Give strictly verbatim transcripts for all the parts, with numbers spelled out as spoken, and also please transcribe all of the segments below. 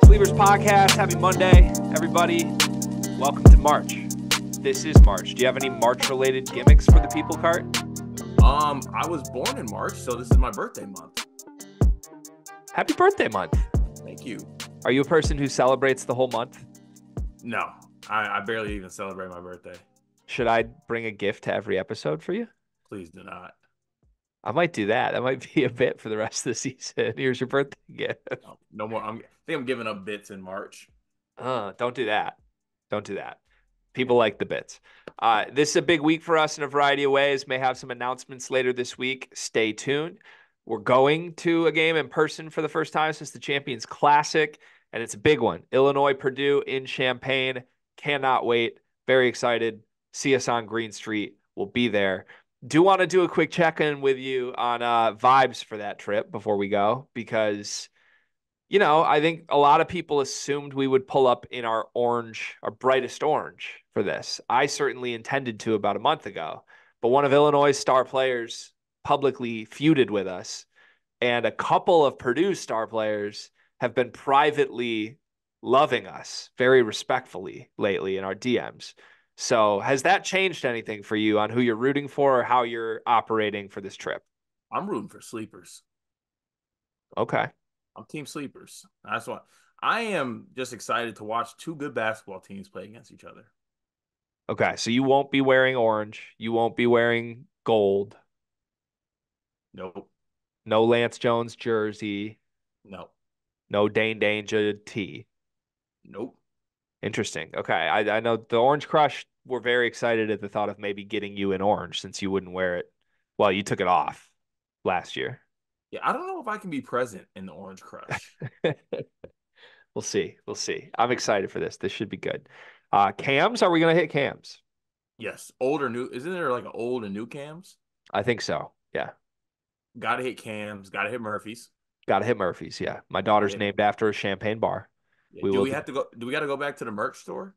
Believers Podcast, happy Monday, everybody. Welcome to March. This is March. Do you have any March-related gimmicks for the people cart? Um, I was born in March, so this is my birthday month. Happy birthday month. Thank you. Are you a person who celebrates the whole month? No, I, I barely even celebrate my birthday. Should I bring a gift to every episode for you? Please do not. I might do that. That might be a bit for the rest of the season. Here's your birthday gift. No, no more. I'm, I think I'm giving up bits in March. Uh, don't do that. Don't do that. People like the bits. Uh, this is a big week for us in a variety of ways. May have some announcements later this week. Stay tuned. We're going to a game in person for the first time since the Champions Classic, and it's a big one. Illinois-Purdue in Champaign. Cannot wait. Very excited. See us on Green Street. We'll be there. Do want to do a quick check-in with you on uh, vibes for that trip before we go, because, you know, I think a lot of people assumed we would pull up in our orange, our brightest orange for this. I certainly intended to about a month ago, but one of Illinois' star players publicly feuded with us, and a couple of Purdue's star players have been privately loving us very respectfully lately in our D Ms. So has that changed anything for you on who you're rooting for or how you're operating for this trip? I'm rooting for sleepers. Okay. I'm team sleepers. That's why I am just excited to watch two good basketball teams play against each other. Okay. So you won't be wearing orange. You won't be wearing gold. Nope. No Lance Jones jersey. Nope. No Dane Danger tee. Nope. Interesting. Okay. I, I know the Orange Crush were very excited at the thought of maybe getting you an orange since you wouldn't wear it. Well, you took it off last year. Yeah. I don't know if I can be present in the Orange Crush. We'll see. We'll see. I'm excited for this. This should be good. Uh, cams. Are we going to hit cams? Yes. Old or new. Isn't there like an old and new cams? I think so. Yeah. Got to hit cams. Got to hit Murphy's. Got to hit Murphy's. Yeah. My daughter's yeah. named after a champagne bar. We do we have to go? Do we got to go back to the merch store?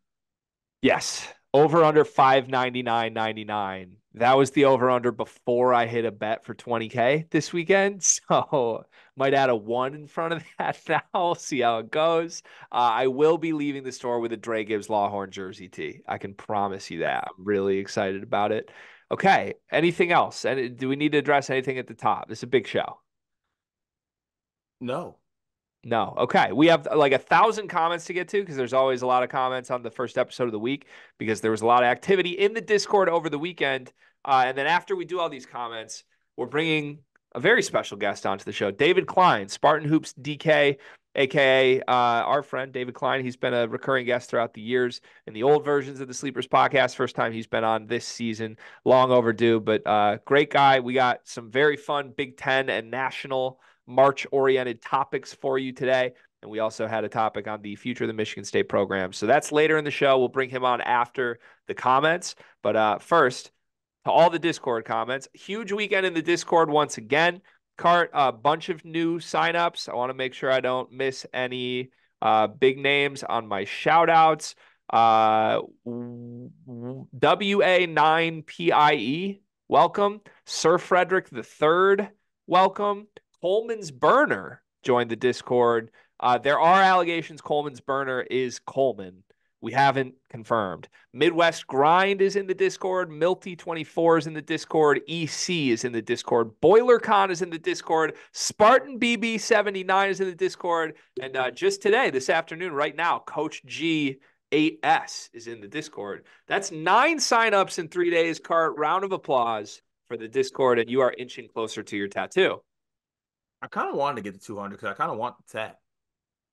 Yes. Over under five ninety-nine ninety-nine. That was the over under before I hit a bet for twenty K this weekend. So might add a one in front of that now. I'll see how it goes. Uh, I will be leaving the store with a Dre Gibbs Lawhorn jersey tee. I can promise you that. I'm really excited about it. Okay. Anything else? And do we need to address anything at the top? It's a big show. No. No. Okay. We have like a thousand comments to get to because there's always a lot of comments on the first episode of the week because there was a lot of activity in the Discord over the weekend. Uh, and then after we do all these comments, we're bringing a very special guest onto the show, David Klein, Spartan Hoops D K, a k a. Uh, our friend David Klein. He's been a recurring guest throughout the years in the old versions of the Sleepers Podcast. First time he's been on this season. Long overdue, but uh, great guy. We got some very fun Big Ten and national March-oriented topics for you today. And we also had a topic on the future of the Michigan State program. So that's later in the show. We'll bring him on after the comments. But uh, first, to all the Discord comments, huge weekend in the Discord once again. Cart, a bunch of new signups. I want to make sure I don't miss any uh, big names on my shout-outs. Uh, W A nine P I E, welcome. Sir Frederick the third, welcome. Coleman's burner joined the Discord. Uh, there are allegations Coleman's burner is Coleman. We haven't confirmed. Midwest Grind is in the Discord. Milty twenty-four is in the Discord. E C is in the Discord. BoilerCon is in the Discord. Spartan B B seventy-nine is in the Discord. And uh, just today, this afternoon, right now, Coach G eight S is in the Discord. That's nine signups in three days. Cart, round of applause for the Discord, and you are inching closer to your tattoo. I kind of wanted to get the two hundred because I kind of want the tat.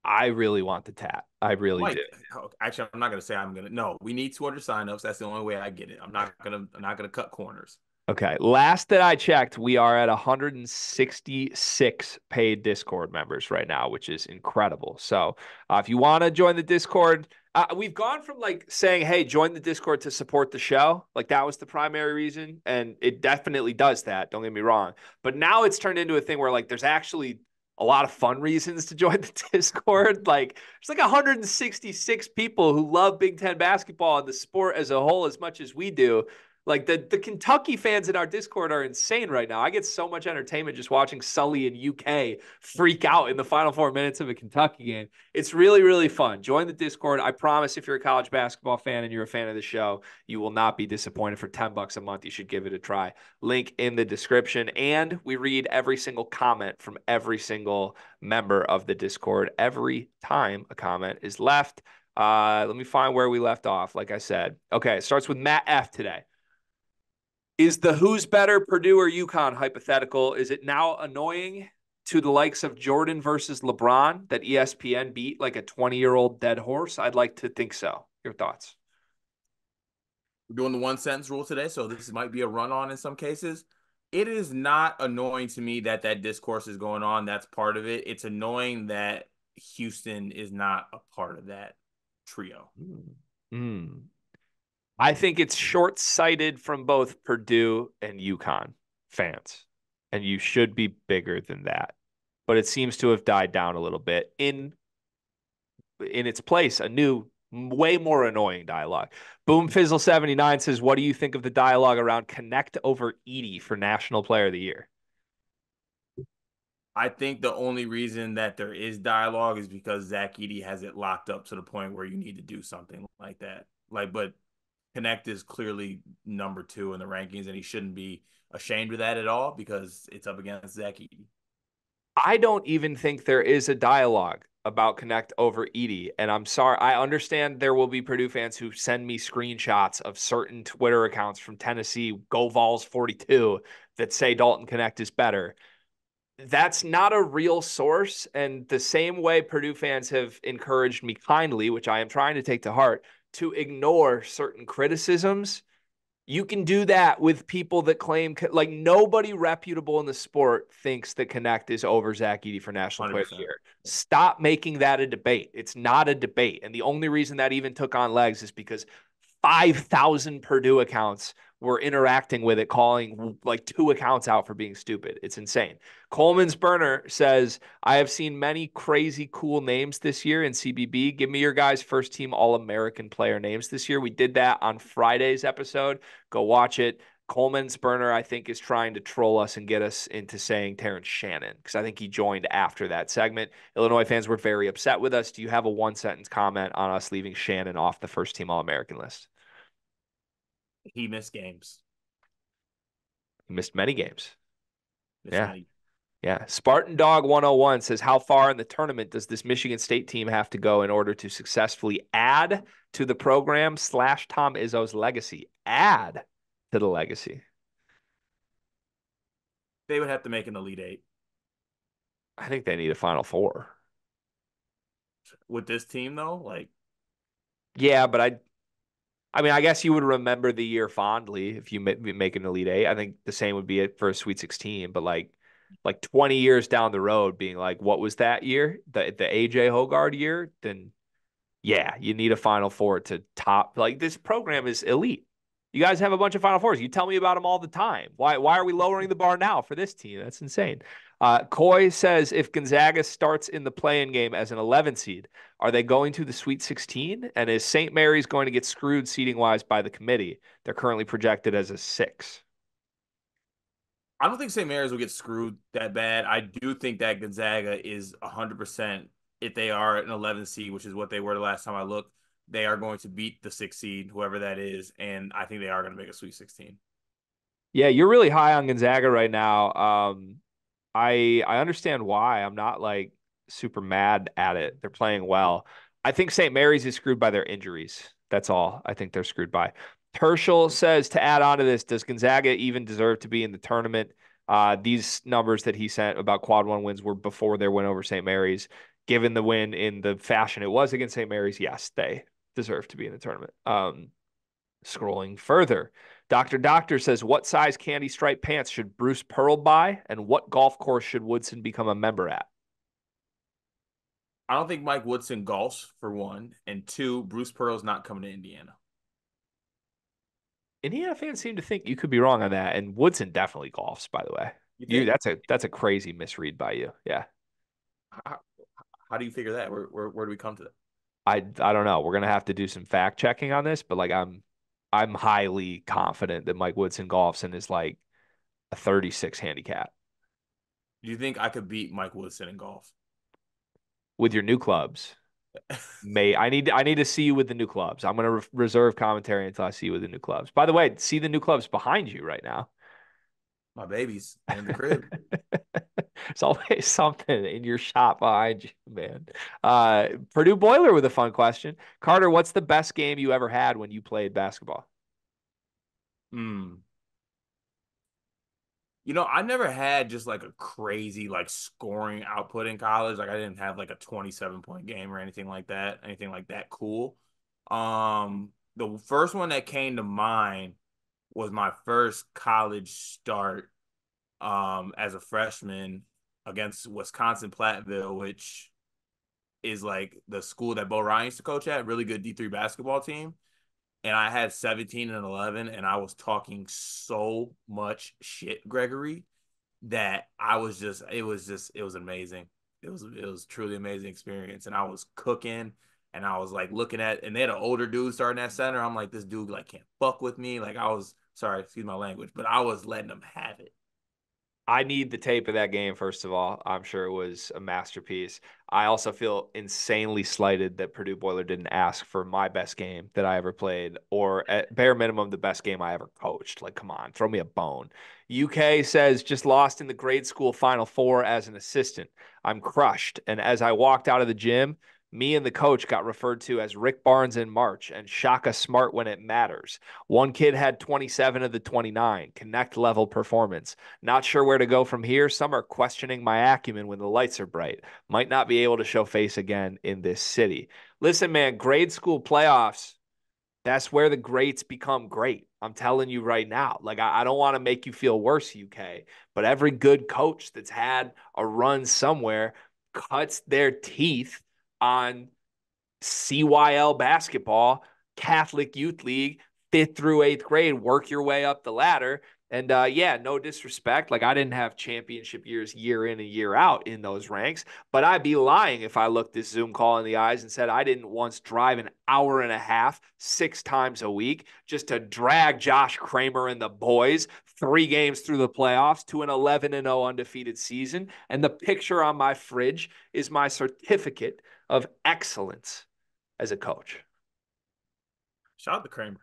I really want the tat. I really I might, do. Actually, I'm not going to say I'm going to. No, we need two hundred signups. That's the only way I get it. I'm not going to. I'm not going to cut corners. Okay. Last that I checked, we are at one hundred sixty-six paid Discord members right now, which is incredible. So uh, if you want to join the Discord, uh, we've gone from like saying, hey, join the Discord to support the show. Like that was the primary reason. And it definitely does that. Don't get me wrong. But now it's turned into a thing where like there's actually a lot of fun reasons to join the Discord. Like there's like one hundred sixty-six people who love Big Ten basketball and the sport as a whole as much as we do. Like, the, the Kentucky fans in our Discord are insane right now. I get so much entertainment just watching Sully and U K freak out in the final four minutes of a Kentucky game. It's really, really fun. Join the Discord. I promise if you're a college basketball fan and you're a fan of the show, you will not be disappointed. For ten bucks a month, you should give it a try. Link in the description. And we read every single comment from every single member of the Discord every time a comment is left. Uh, let me find where we left off, like I said. Okay, it starts with Matt F today. Is the who's better, Purdue or UConn hypothetical, is it now annoying to the likes of Jordan versus LeBron that E S P N beat like a twenty-year-old dead horse? I'd like to think so. Your thoughts? We're doing the one-sentence rule today, so this might be a run-on in some cases. It is not annoying to me that that discourse is going on. That's part of it. It's annoying that Houston is not a part of that trio. Mm. I think it's short-sighted from both Purdue and UConn fans, and you should be bigger than that. But it seems to have died down a little bit. In, in its place, a new, way more annoying dialogue. Boom Fizzle seventy-nine says, what do you think of the dialogue around Connect over Edey for National Player of the Year? I think the only reason that there is dialogue is because Zach Edey has it locked up to the point where you need to do something like that. Like, but Connect is clearly number two in the rankings, and he shouldn't be ashamed of that at all because it's up against Zach Edey. I don't even think there is a dialogue about Connect over Edey, and I'm sorry. I understand there will be Purdue fans who send me screenshots of certain Twitter accounts from Tennessee, Go Vols forty-two, that say Dalton Knecht is better. That's not a real source, and the same way Purdue fans have encouraged me kindly, which I am trying to take to heart, to ignore certain criticisms, you can do that with people that claim, like, nobody reputable in the sport thinks that Connect is over Zach Edey for National Player of the Year. Stop making that a debate. It's not a debate. And the only reason that even took on legs is because five thousand Purdue accounts were interacting with it, calling like two accounts out for being stupid. It's insane. Coleman's Burner says, I have seen many crazy cool names this year in C B B. Give me your guys' first team All-American player names this year. We did that on Friday's episode. Go watch it. Coleman's Burner, I think, is trying to troll us and get us into saying Terrence Shannon, because I think he joined after that segment. Illinois fans were very upset with us. Do you have a one-sentence comment on us leaving Shannon off the first team All-American list? He missed games. He missed many games. Missed yeah. Many. Yeah. Spartan Dog one oh one says, how far in the tournament does this Michigan State team have to go in order to successfully add to the program slash Tom Izzo's legacy? Add to the legacy. They would have to make an Elite Eight. I think they need a Final Four. With this team, though? Like, yeah, but I... I mean, I guess you would remember the year fondly if you make an Elite Eight. I think the same would be it for a Sweet sixteen, but like like twenty years down the road being like, what was that year? The the A J Hoggard year? Then, yeah, you need a Final Four to top. Like, this program is elite. You guys have a bunch of Final Fours. You tell me about them all the time. Why, why are we lowering the bar now for this team? That's insane. Uh, Coy says, if Gonzaga starts in the play-in game as an eleven seed, are they going to the Sweet sixteen? And is Saint Mary's going to get screwed seeding-wise by the committee? They're currently projected as a six. I don't think Saint Mary's will get screwed that bad. I do think that Gonzaga is one hundred percent, if they are an eleven seed, which is what they were the last time I looked, they are going to beat the six seed, whoever that is, and I think they are going to make a Sweet sixteen. Yeah, you're really high on Gonzaga right now. Um, I I understand why. I'm not like super mad at it. They're playing well. I think Saint Mary's is screwed by their injuries. That's all I think they're screwed by. Tershel says, to add on to this, does Gonzaga even deserve to be in the tournament? Uh, these numbers that he sent about quad one wins were before their win over Saint Mary's. Given the win in the fashion it was against Saint Mary's, yes, they deserve to be in the tournament. Um, scrolling further, Doctor Doctor says, what size candy stripe pants should Bruce Pearl buy, and what golf course should Woodson become a member at? I don't think Mike Woodson golfs, for one, and two, Bruce Pearl's not coming to Indiana. Indiana fans seem to think you could be wrong on that, and Woodson definitely golfs. By the way, you you, that's a that's a crazy misread by you. Yeah. I, How do you figure that? Where, where where do we come to that? I I don't know. We're gonna have to do some fact checking on this, but like I'm I'm highly confident that Mike Woodson-Gofson is like a thirty-six handicap. Do you think I could beat Mike Woodson in golf? With your new clubs. May I need I need to see you with the new clubs. I'm going to re reserve commentary until I see you with the new clubs. By the way, see the new clubs behind you right now. My babies in the crib. It's always something in your shop behind you, man. Uh, Purdue Boiler with a fun question. Carter, what's the best game you ever had when you played basketball? Hmm. You know, I never had just like a crazy like scoring output in college. Like I didn't have like a twenty-seven point game or anything like that. Anything like that cool. Um, the first one that came to mind was my first college start um, as a freshman against Wisconsin Platteville, which is like the school that Bo Ryan used to coach at, really good D three basketball team. And I had seventeen and eleven, and I was talking so much shit, Gregory, that I was just, it was just, it was amazing. It was, it was truly amazing experience. And I was cooking, and I was like looking at, and they had an older dude starting at center. I'm like, this dude like can't fuck with me. Like I was, sorry, excuse my language, but I was letting them have it. I need the tape of that game, first of all. I'm sure it was a masterpiece. I also feel insanely slighted that Purdue Boiler didn't ask for my best game that I ever played, or at bare minimum, the best game I ever coached. Like, come on, throw me a bone. U K says, just lost in the grade school Final Four as an assistant. I'm crushed. And as I walked out of the gym, me and the coach got referred to as Rick Barnes in March and Shaka Smart when it matters. One kid had twenty-seven of the twenty-nine, connect level performance. Not sure where to go from here. Some are questioning my acumen when the lights are bright. Might not be able to show face again in this city. Listen, man, grade school playoffs, that's where the greats become great. I'm telling you right now. Like, I, I don't want to make you feel worse, U K, but every good coach that's had a run somewhere cuts their teeth on C Y L basketball, Catholic Youth League, fifth through eighth grade, work your way up the ladder. And uh, yeah, no disrespect. Like I didn't have championship years year in and year out in those ranks, but I'd be lying if I looked this Zoom call in the eyes and said I didn't once drive an hour and a half, six times a week, just to drag Josh Kramer and the boys three games through the playoffs to an eleven and oh undefeated season. And the picture on my fridge is my certificate of excellence as a coach. Shout out to Kramer.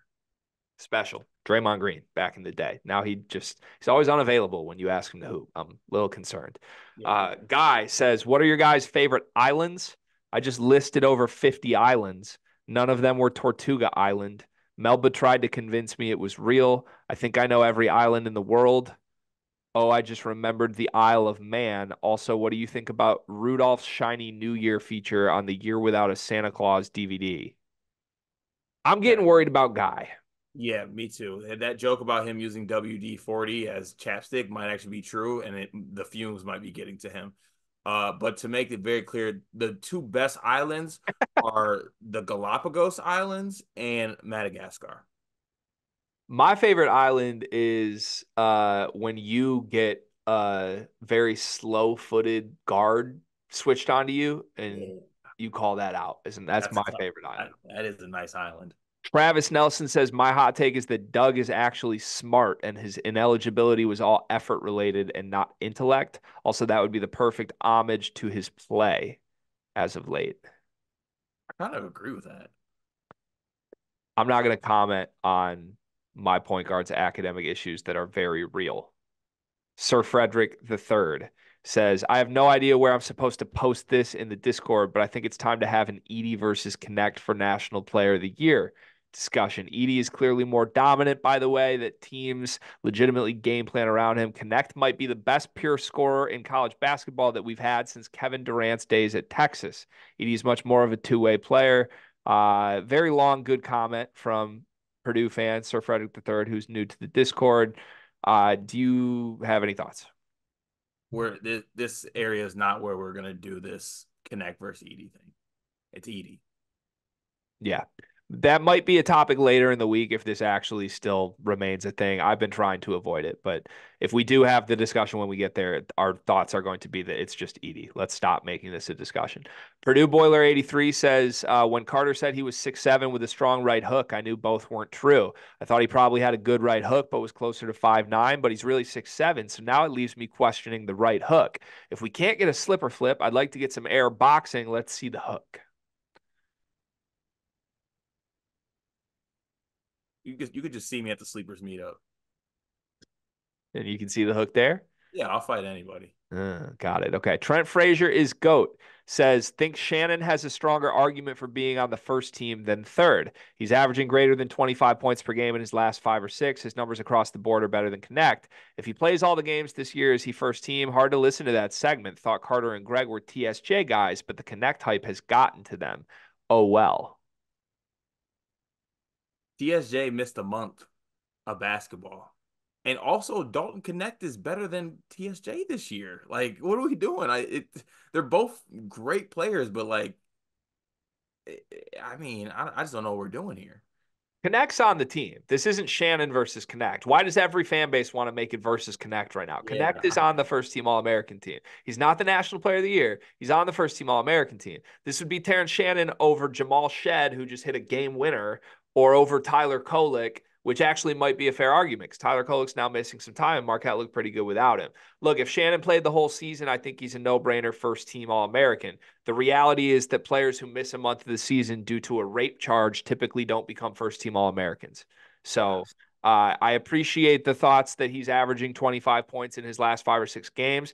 Special. Draymond Green back in the day. Now he just, he's always unavailable when you ask him to hoop. I'm a little concerned. Yeah. Uh, Guy says, what are your guys' favorite islands? I just listed over fifty islands. None of them were Tortuga Island. Melba tried to convince me it was real. I think I know every island in the world. Oh, I just remembered the Isle of Man. Also, what do you think about Rudolph's Shiny New Year feature on the Year Without a Santa Claus D V D? I'm getting worried about Guy. Yeah, me too. That joke about him using W D forty as chapstick might actually be true, and it, the fumes might be getting to him. Uh, but to make it very clear, the two best islands are the Galapagos Islands and Madagascar. My favorite island is uh, when you get a very slow-footed guard switched onto you, and you call that out. Isn't that's, that's my tough, favorite island? That is a nice island. Travis Nelson says, my hot take is that Doug is actually smart, and his ineligibility was all effort-related and not intellect. Also, that would be the perfect homage to his play as of late. I kind of agree with that. I'm not going to comment on my point guard's academic issues that are very real. Sir Frederick the third says, I have no idea where I'm supposed to post this in the Discord, but I think it's time to have an Edey versus Connect for National Player of the Year discussion. Edey is clearly more dominant, by the way, that teams legitimately game plan around him. Connect might be the best pure scorer in college basketball that we've had since Kevin Durant's days at Texas. Edey is much more of a two-way player. Uh, very long, good comment from Purdue fan, Sir Frederick the third, who's new to the Discord. Uh, do you have any thoughts? Where th this area is not where we're going to do this Connect versus Edey thing. It's Edey. Yeah. that might be a topic later in the week if this actually still remains a thing. I've been trying to avoid it, but if we do have the discussion when we get there, our thoughts are going to be that it's just Edey. Let's stop making this a discussion. Purdue Boiler eighty-three says, uh, when Carter said he was six seven with a strong right hook, I knew both weren't true. I thought he probably had a good right hook, but was closer to five nine, but he's really six seven, so now it leaves me questioning the right hook. If we can't get a slip or flip, I'd like to get some air boxing. Let's see the hook. You could, you could just see me at the Sleepers meetup. And you can see the hook there? Yeah, I'll fight anybody. Uh, got it. Okay. Trent Frazier is GOAT. Says, think Shannon has a stronger argument for being on the first team than third. He's averaging greater than twenty-five points per game in his last five or six. His numbers across the board are better than Knecht. If he plays all the games this year, is he first team? Hard to listen to that segment. Thought Carter and Greg were T S J guys, but the Knecht hype has gotten to them. Oh, well. T S J missed a month of basketball. And also, Dalton Knecht is better than T S J this year. Like, what are we doing? I it, They're both great players, but, like, it, I mean, I, I just don't know what we're doing here. Knecht's on the team. This isn't Shannon versus Knecht. Why does every fan base want to make it versus Knecht right now? Yeah. Knecht is on the first-team All-American team. He's not the National Player of the Year. He's on the first-team All-American team. This would be Terrence Shannon over Jamal Shead, who just hit a game winner, or over Tyler Kolek, which actually might be a fair argument because Tyler Kolek's now missing some time and Marquette looked pretty good without him. Look, if Shannon played the whole season, I think he's a no-brainer first-team All-American. The reality is that players who miss a month of the season due to a rape charge typically don't become first-team All-Americans. So uh, I appreciate the thoughts that he's averaging twenty-five points in his last five or six games.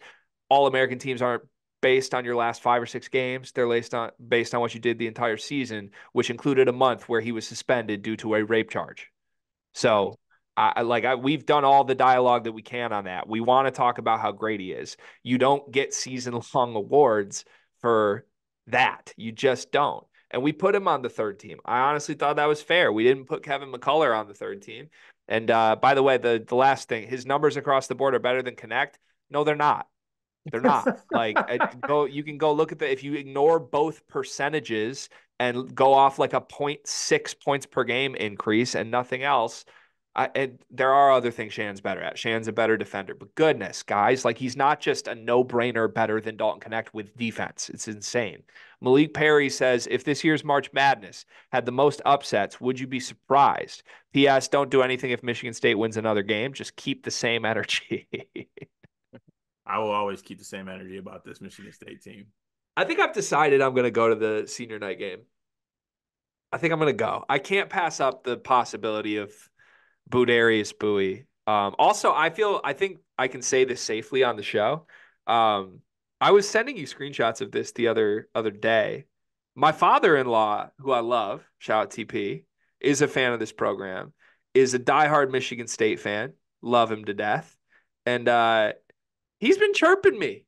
All-American teams aren't based on your last five or six games. They're based on based on what you did the entire season, which included a month where he was suspended due to a rape charge. So, I like I, we've done all the dialogue that we can on that. We want to talk about how great he is. You don't get season-long awards for that. You just don't. And we put him on the third team. I honestly thought that was fair. We didn't put Kevin McCullough on the third team. And uh, by the way, the the last thing, his numbers across the board are better than Knecht. No, they're not. They're not. Like, go, you can go look at the, if you ignore both percentages and go off like a zero point six points per game increase and nothing else, I, and there are other things Shan's better at. Shan's a better defender. But goodness, guys, like, he's not just a no-brainer better than Dalton Knecht with defense. It's insane. Malik Perry says, if this year's March Madness had the most upsets, would you be surprised? P S Don't do anything if Michigan State wins another game. Just keep the same energy. I will always keep the same energy about this Michigan State team. I think I've decided I'm going to go to the senior night game. I think I'm going to go. I can't pass up the possibility of Budarius Buie. Um, also, I feel I think I can say this safely on the show. Um, I was sending you screenshots of this the other other day. My father-in-law, who I love, shout out T P, is a fan of this program, is a diehard Michigan State fan. Love him to death. And uh he's been chirping me a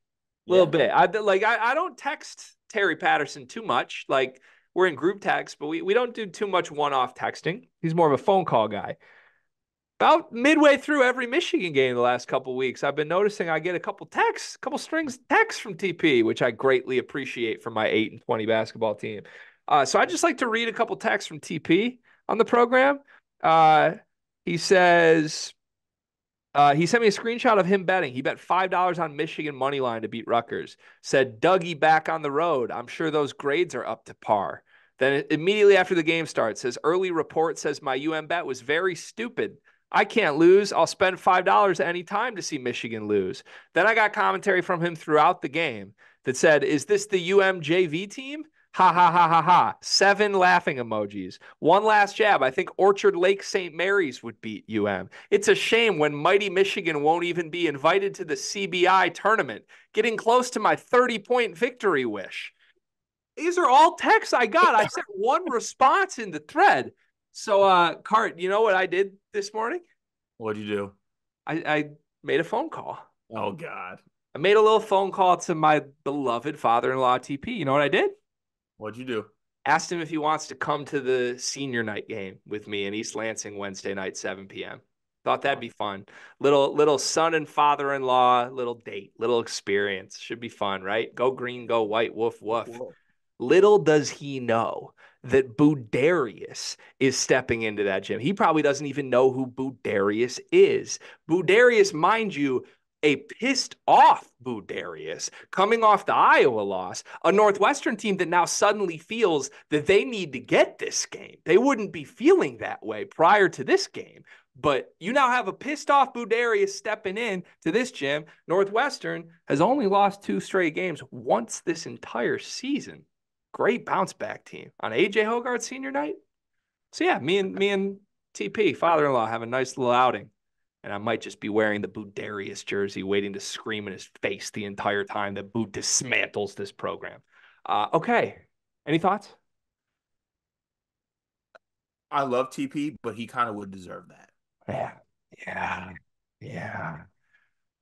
little yeah. bit. I like I, I don't text Terry Patterson too much. Like, we're in group texts, but we, we don't do too much one-off texting. He's more of a phone call guy. About midway through every Michigan game the last couple of weeks, I've been noticing I get a couple texts, a couple strings of texts from T P, which I greatly appreciate for my eight and twenty basketball team. Uh, so I just like to read a couple texts from T P on the program. Uh, he says... Uh, he sent me a screenshot of him betting. He bet five dollars on Michigan money line to beat Rutgers. Said, Dougie back on the road. I'm sure those grades are up to par. Then immediately after the game starts, says, early report says my U M bet was very stupid. I can't lose. I'll spend five dollars any time to see Michigan lose. Then I got commentary from him throughout the game that said, is this the U M J V team? Ha, ha, ha, ha, ha. Seven laughing emojis. One last jab. I think Orchard Lake Saint Mary's would beat U M. It's a shame when mighty Michigan won't even be invited to the C B I tournament. Getting close to my thirty-point victory wish. These are all texts I got. I sent one response in the thread. So, uh, Cart, you know what I did this morning? What'd you do? I, I made a phone call. Oh, God. I made a little phone call to my beloved father-in-law, T P. You know what I did? What'd you do? Asked him if he wants to come to the senior night game with me in East Lansing Wednesday night, seven p m Thought that'd be fun. Little little son and father-in-law, little date, little experience. Should be fun, right? Go green, go white, woof, woof. Whoa. Little does he know that Budarius is stepping into that gym. He probably doesn't even know who Budarius is. Budarius, mind you, a pissed off Budarius coming off the Iowa loss, a Northwestern team that now suddenly feels that they need to get this game. They wouldn't be feeling that way prior to this game, but you now have a pissed off Budarius stepping in to this gym. Northwestern has only lost two straight games once this entire season. Great bounce back team on A J Hoggard senior night. So yeah, me and me and T P, father-in-law, have a nice little outing. And I might just be wearing the Budarius jersey, waiting to scream in his face the entire time that Boo dismantles this program. Uh, okay. Any thoughts? I love T P, but he kind of would deserve that. Yeah. Yeah. Yeah.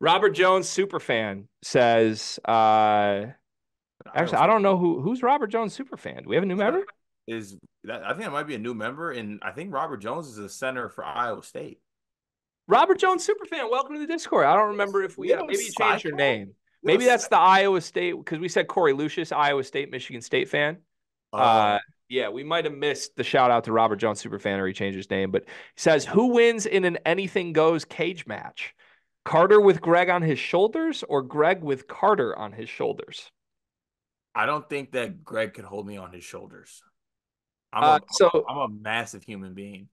Robert Jones, superfan, says, uh, actually, I don't know who who's Robert Jones superfan. Do we have a new member? Is that, I think it might be a new member, and I think Robert Jones is a center for Iowa State. Robert Jones superfan, welcome to the Discord. I don't remember if we, we uh, maybe you changed your name. Maybe that's the Iowa State, because we said Corey Lucius, Iowa State, Michigan State fan. Uh, uh, yeah, we might have missed the shout out to Robert Jones superfan, or he changed his name. But he says, who wins in an anything goes cage match? Carter with Greg on his shoulders, or Greg with Carter on his shoulders? I don't think that Greg could hold me on his shoulders. I'm a, uh, so I'm a massive human being.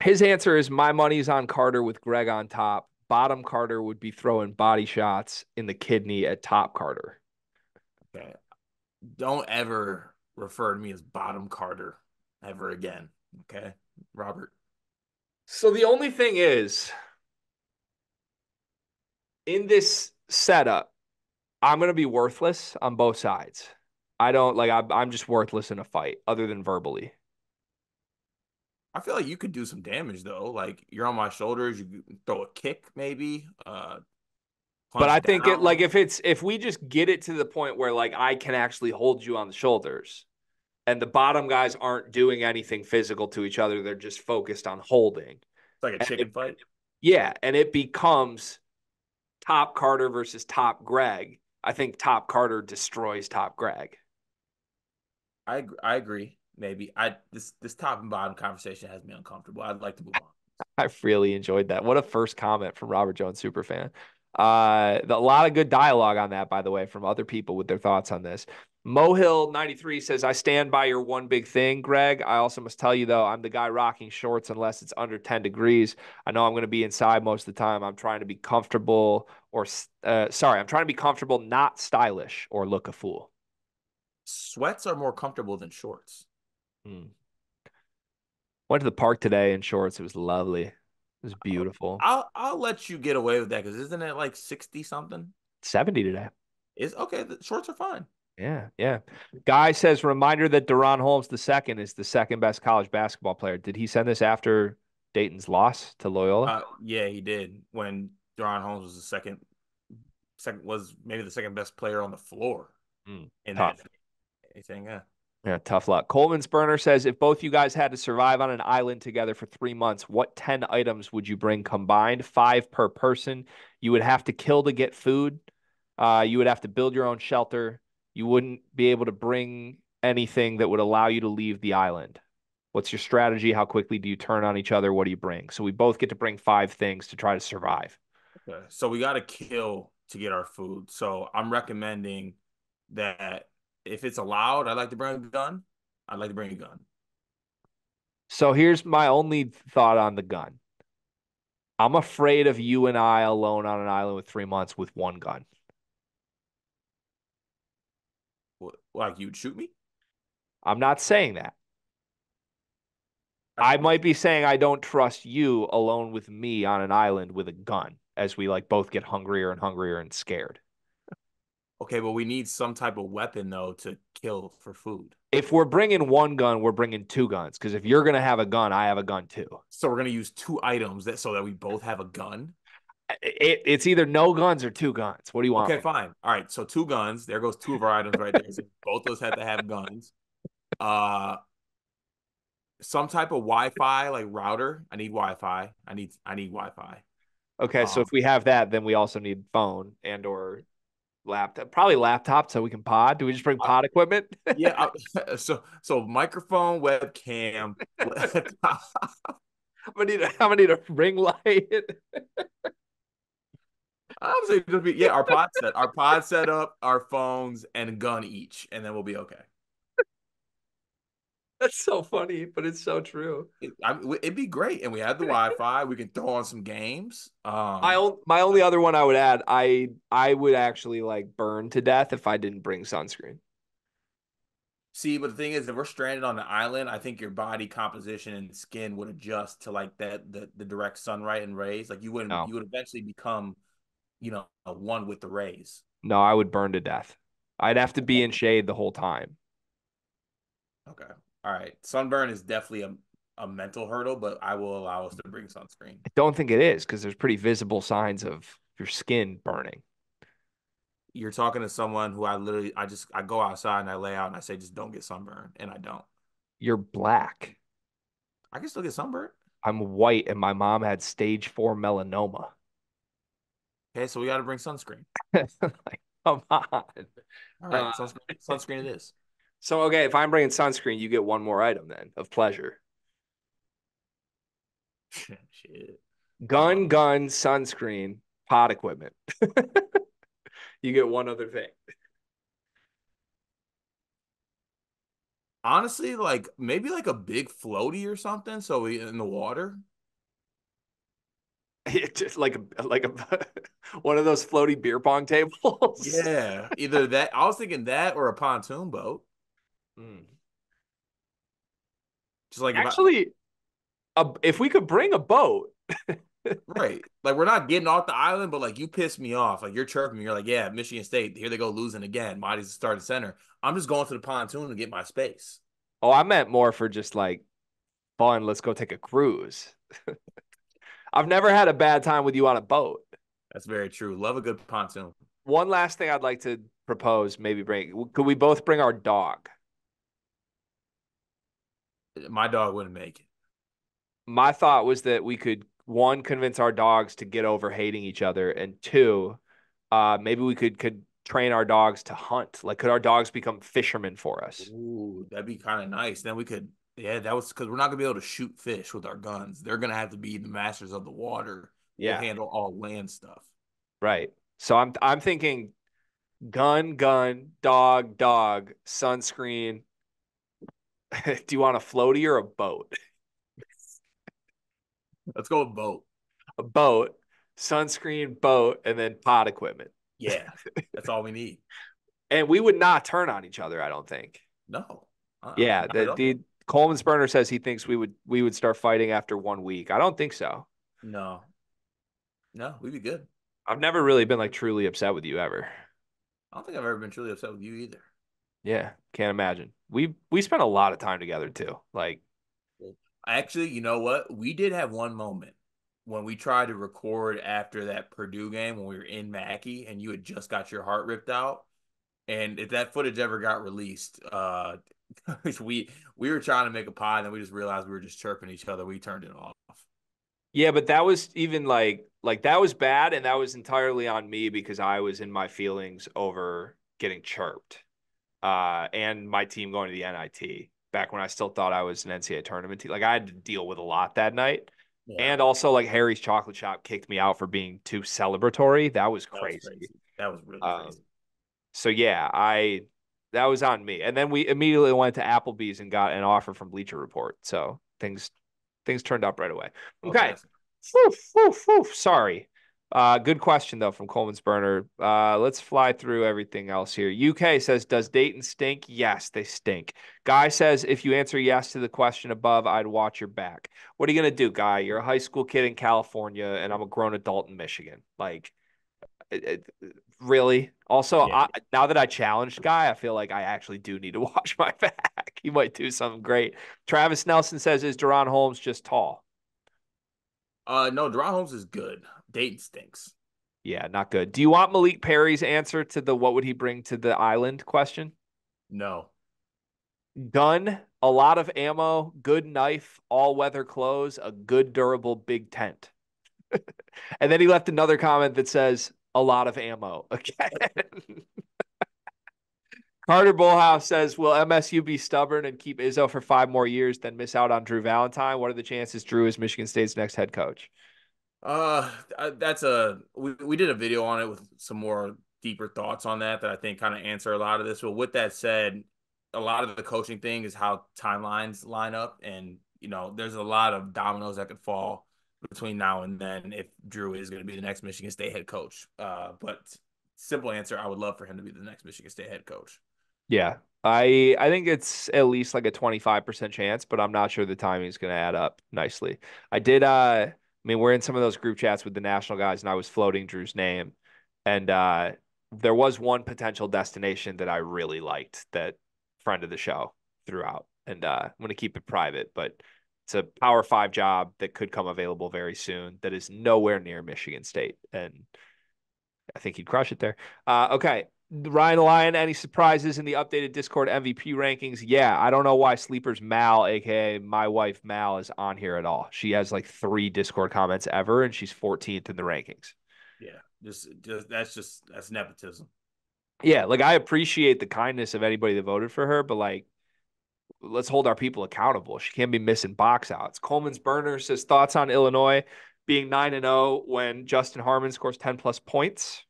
His answer is, my money's on Carter with Greg on top. Bottom Carter would be throwing body shots in the kidney at top Carter. Okay. Don't ever refer to me as bottom Carter ever again. Okay, Robert. So the only thing is, in this setup, I'm going to be worthless on both sides. I don't like, I, I'm just worthless in a fight other than verbally. I feel like you could do some damage, though. Like, you're on my shoulders, you throw a kick, maybe. Uh, but I think it, like, if it's if we just get it to the point where, like, I can actually hold you on the shoulders, and the bottom guys aren't doing anything physical to each other, they're just focused on holding. It's like a chicken fight. Yeah, and it becomes top Carter versus top Greg. I think top Carter destroys top Greg. I I agree. Maybe I this this top and bottom conversation has me uncomfortable. I'd like to move on. I really enjoyed that. What a first comment from Robert Jones superfan. Uh, the, a lot of good dialogue on that, by the way, from other people with their thoughts on this. Mohill ninety-three says, I stand by your one big thing, Greg. I also must tell you, though, I'm the guy rocking shorts unless it's under ten degrees. I know I'm going to be inside most of the time. I'm trying to be comfortable or uh, sorry, I'm trying to be comfortable, not stylish or look a fool. Sweats are more comfortable than shorts. Hmm. Went to the park today in shorts. It was lovely. It was beautiful. I'll I'll let you get away with that, because isn't it like sixty something? seventy today. It's okay. The shorts are fine. Yeah, yeah. Guy says, reminder that Daron Holmes the second is the second best college basketball player. Did he send this after Dayton's loss to Loyola? Uh, yeah, he did. When Daron Holmes was the second, second was maybe the second best player on the floor. Mm, in tough. That, anything, yeah. Yeah, tough luck. Coleman Spurner says, if both you guys had to survive on an island together for three months, what ten items would you bring combined? Five per person. You would have to kill to get food. Uh, you would have to build your own shelter. You wouldn't be able to bring anything that would allow you to leave the island. What's your strategy? How quickly do you turn on each other? What do you bring? So we both get to bring five things to try to survive. Okay. So we got to kill to get our food. So I'm recommending that if it's allowed, I'd like to bring a gun. I'd like to bring a gun. So here's my only thought on the gun. I'm afraid of you and I alone on an island with three months with one gun. What, like you'd shoot me? I'm not saying that. I, I might be saying I don't trust you alone with me on an island with a gun, as we like both get hungrier and hungrier and scared. Okay, but we need some type of weapon, though, to kill for food. If we're bringing one gun, we're bringing two guns. Because if you're going to have a gun, I have a gun, too. So we're going to use two items that so that we both have a gun? It, it's either no guns or two guns. What do you want? Okay, fine. All right, so two guns. There goes two of our items right there. So both of us have to have guns. Uh, some type of Wi-Fi, like router. I need Wi-Fi. I need, I need Wi-Fi. Okay, um, so if we have that, then we also need phone and or... Laptop, probably laptop, so we can pod. Do we just bring pod equipment? Yeah. I, so, so microphone, webcam. I'm gonna need. A, I'm gonna need a ring light. I'm saying, just be, yeah, our pod set, our pod setup, our phones, and a gun each, and then we'll be okay. That's so funny, but it's so true. It, I, it'd be great, and we have the Wi-Fi. We can throw on some games. Um, my my only other one I would add, I I would actually like burn to death if I didn't bring sunscreen. See, but the thing is, if we're stranded on the island, I think your body composition and skin would adjust to like that the the direct sunlight and rays. Like you wouldn't, no. you would eventually become, you know, a one with the rays. No, I would burn to death. I'd have to be in shade the whole time. Okay. All right, sunburn is definitely a, a mental hurdle, but I will allow us to bring sunscreen. I don't think it is because there's pretty visible signs of your skin burning. You're talking to someone who I literally, I just, I go outside and I lay out and I say, just don't get sunburned, and I don't. You're black. I can still get sunburned. I'm white, and my mom had stage four melanoma. Okay, so we got to bring sunscreen. Like, come on. All right, uh, sunscreen, sunscreen it is. So, okay, if I'm bringing sunscreen, you get one more item then of pleasure. Shit. Gun, gun, sunscreen, pot equipment. You get one other thing. Honestly, like maybe like a big floaty or something. So we in the water. It just like a like a one of those floaty beer pong tables. Yeah, either that. I was thinking that or a pontoon boat. Mm. Just like actually, I, a, if we could bring a boat, right? Like we're not getting off the island, but like you piss me off. Like you're chirping me. You're like, yeah, Michigan State. Here they go losing again. Mighty's the starting center. I'm just going to the pontoon to get my space. Oh, I meant more for just like fun. Let's go take a cruise. I've never had a bad time with you on a boat. That's very true. Love a good pontoon. One last thing I'd like to propose. Maybe bring. Could we both bring our dog? My dog wouldn't make it. My thought was that we could, one, convince our dogs to get over hating each other, and two, uh, maybe we could could train our dogs to hunt. Like, could our dogs become fishermen for us? Ooh, that'd be kind of nice. Then we could, yeah, that was because we're not going to be able to shoot fish with our guns. They're going to have to be the masters of the water. Yeah. We'll handle all land stuff. Right. So I'm I'm thinking gun, gun, dog, dog, sunscreen. Do you want a floaty or a boat? Let's go with boat. A boat, sunscreen, boat, and then pod equipment. Yeah, that's all we need. And we would not turn on each other, I don't think. No. Uh-uh. Yeah, the, the Coleman Spurner says he thinks we would we would start fighting after one week. I don't think so. No. No, we'd be good. I've never really been like truly upset with you ever. I don't think I've ever been truly upset with you either. Yeah, can't imagine. We we spent a lot of time together too. Like, actually, you know what? We did have one moment when we tried to record after that Purdue game when we were in Mackey and you had just got your heart ripped out. And if that footage ever got released, uh, we we were trying to make a pod and we just realized we were just chirping each other. We turned it off. Yeah, but that was even like like that was bad, and that was entirely on me because I was in my feelings over getting chirped. Uh, and my team going to the N I T back when I still thought I was an N C A A tournament team. Like I had to deal with a lot that night. Yeah. And also like Harry's Chocolate Shop kicked me out for being too celebratory. That was crazy. That was, crazy. That was really um, crazy. So yeah, I, that was on me. And then we immediately went to Applebee's and got an offer from Bleacher Report. So things, things turned up right away. Okay. Oof, oof, oof. Sorry. Uh, good question, though, from Coleman Spurner. Uh, let's fly through everything else here. U K says, does Dayton stink? Yes, they stink. Guy says, if you answer yes to the question above, I'd watch your back. What are you going to do, Guy? You're a high school kid in California, and I'm a grown adult in Michigan. Like, it, it, really? Also, yeah. I, now that I challenged Guy, I feel like I actually do need to watch my back. He might do something great. Travis Nelson says, is Daron Holmes just tall? Uh, no, Daron Holmes is good. Dayton stinks. Yeah, not good. Do you want Malik Perry's answer to the what would he bring to the island question? No. Gun, a lot of ammo, good knife, all-weather clothes, a good durable big tent. And then he left another comment that says, a lot of ammo again. Carter Bullhouse says, will M S U be stubborn and keep Izzo for five more years, then miss out on Drew Valentine? What are the chances Drew is Michigan State's next head coach? Uh, that's a we, we did a video on it with some more deeper thoughts on that that I think kind of answer a lot of this. But with that said, a lot of the coaching thing is how timelines line up. And, you know, there's a lot of dominoes that could fall between now and then if Drew is going to be the next Michigan State head coach. Uh, but simple answer, I would love for him to be the next Michigan State head coach. Yeah, I I think it's at least like a twenty-five percent chance, but I'm not sure the timing is going to add up nicely. I did, uh, I mean, we're in some of those group chats with the national guys, and I was floating Drew's name. And uh, there was one potential destination that I really liked that friend of the show threw out. And uh, I'm going to keep it private, but it's a Power Five job that could come available very soon that is nowhere near Michigan State. And I think he'd crush it there. Uh, okay. Ryan Lyon, any surprises in the updated Discord M V P rankings? Yeah, I don't know why Sleeper's Mal, a k a my wife Mal, is on here at all. She has like three Discord comments ever, and she's fourteenth in the rankings. Yeah, just, just that's just that's nepotism. Yeah, like I appreciate the kindness of anybody that voted for her, but like, let's hold our people accountable. She can't be missing box outs. Coleman's Burner says, thoughts on Illinois being nine and oh when Justin Harmon scores ten plus points?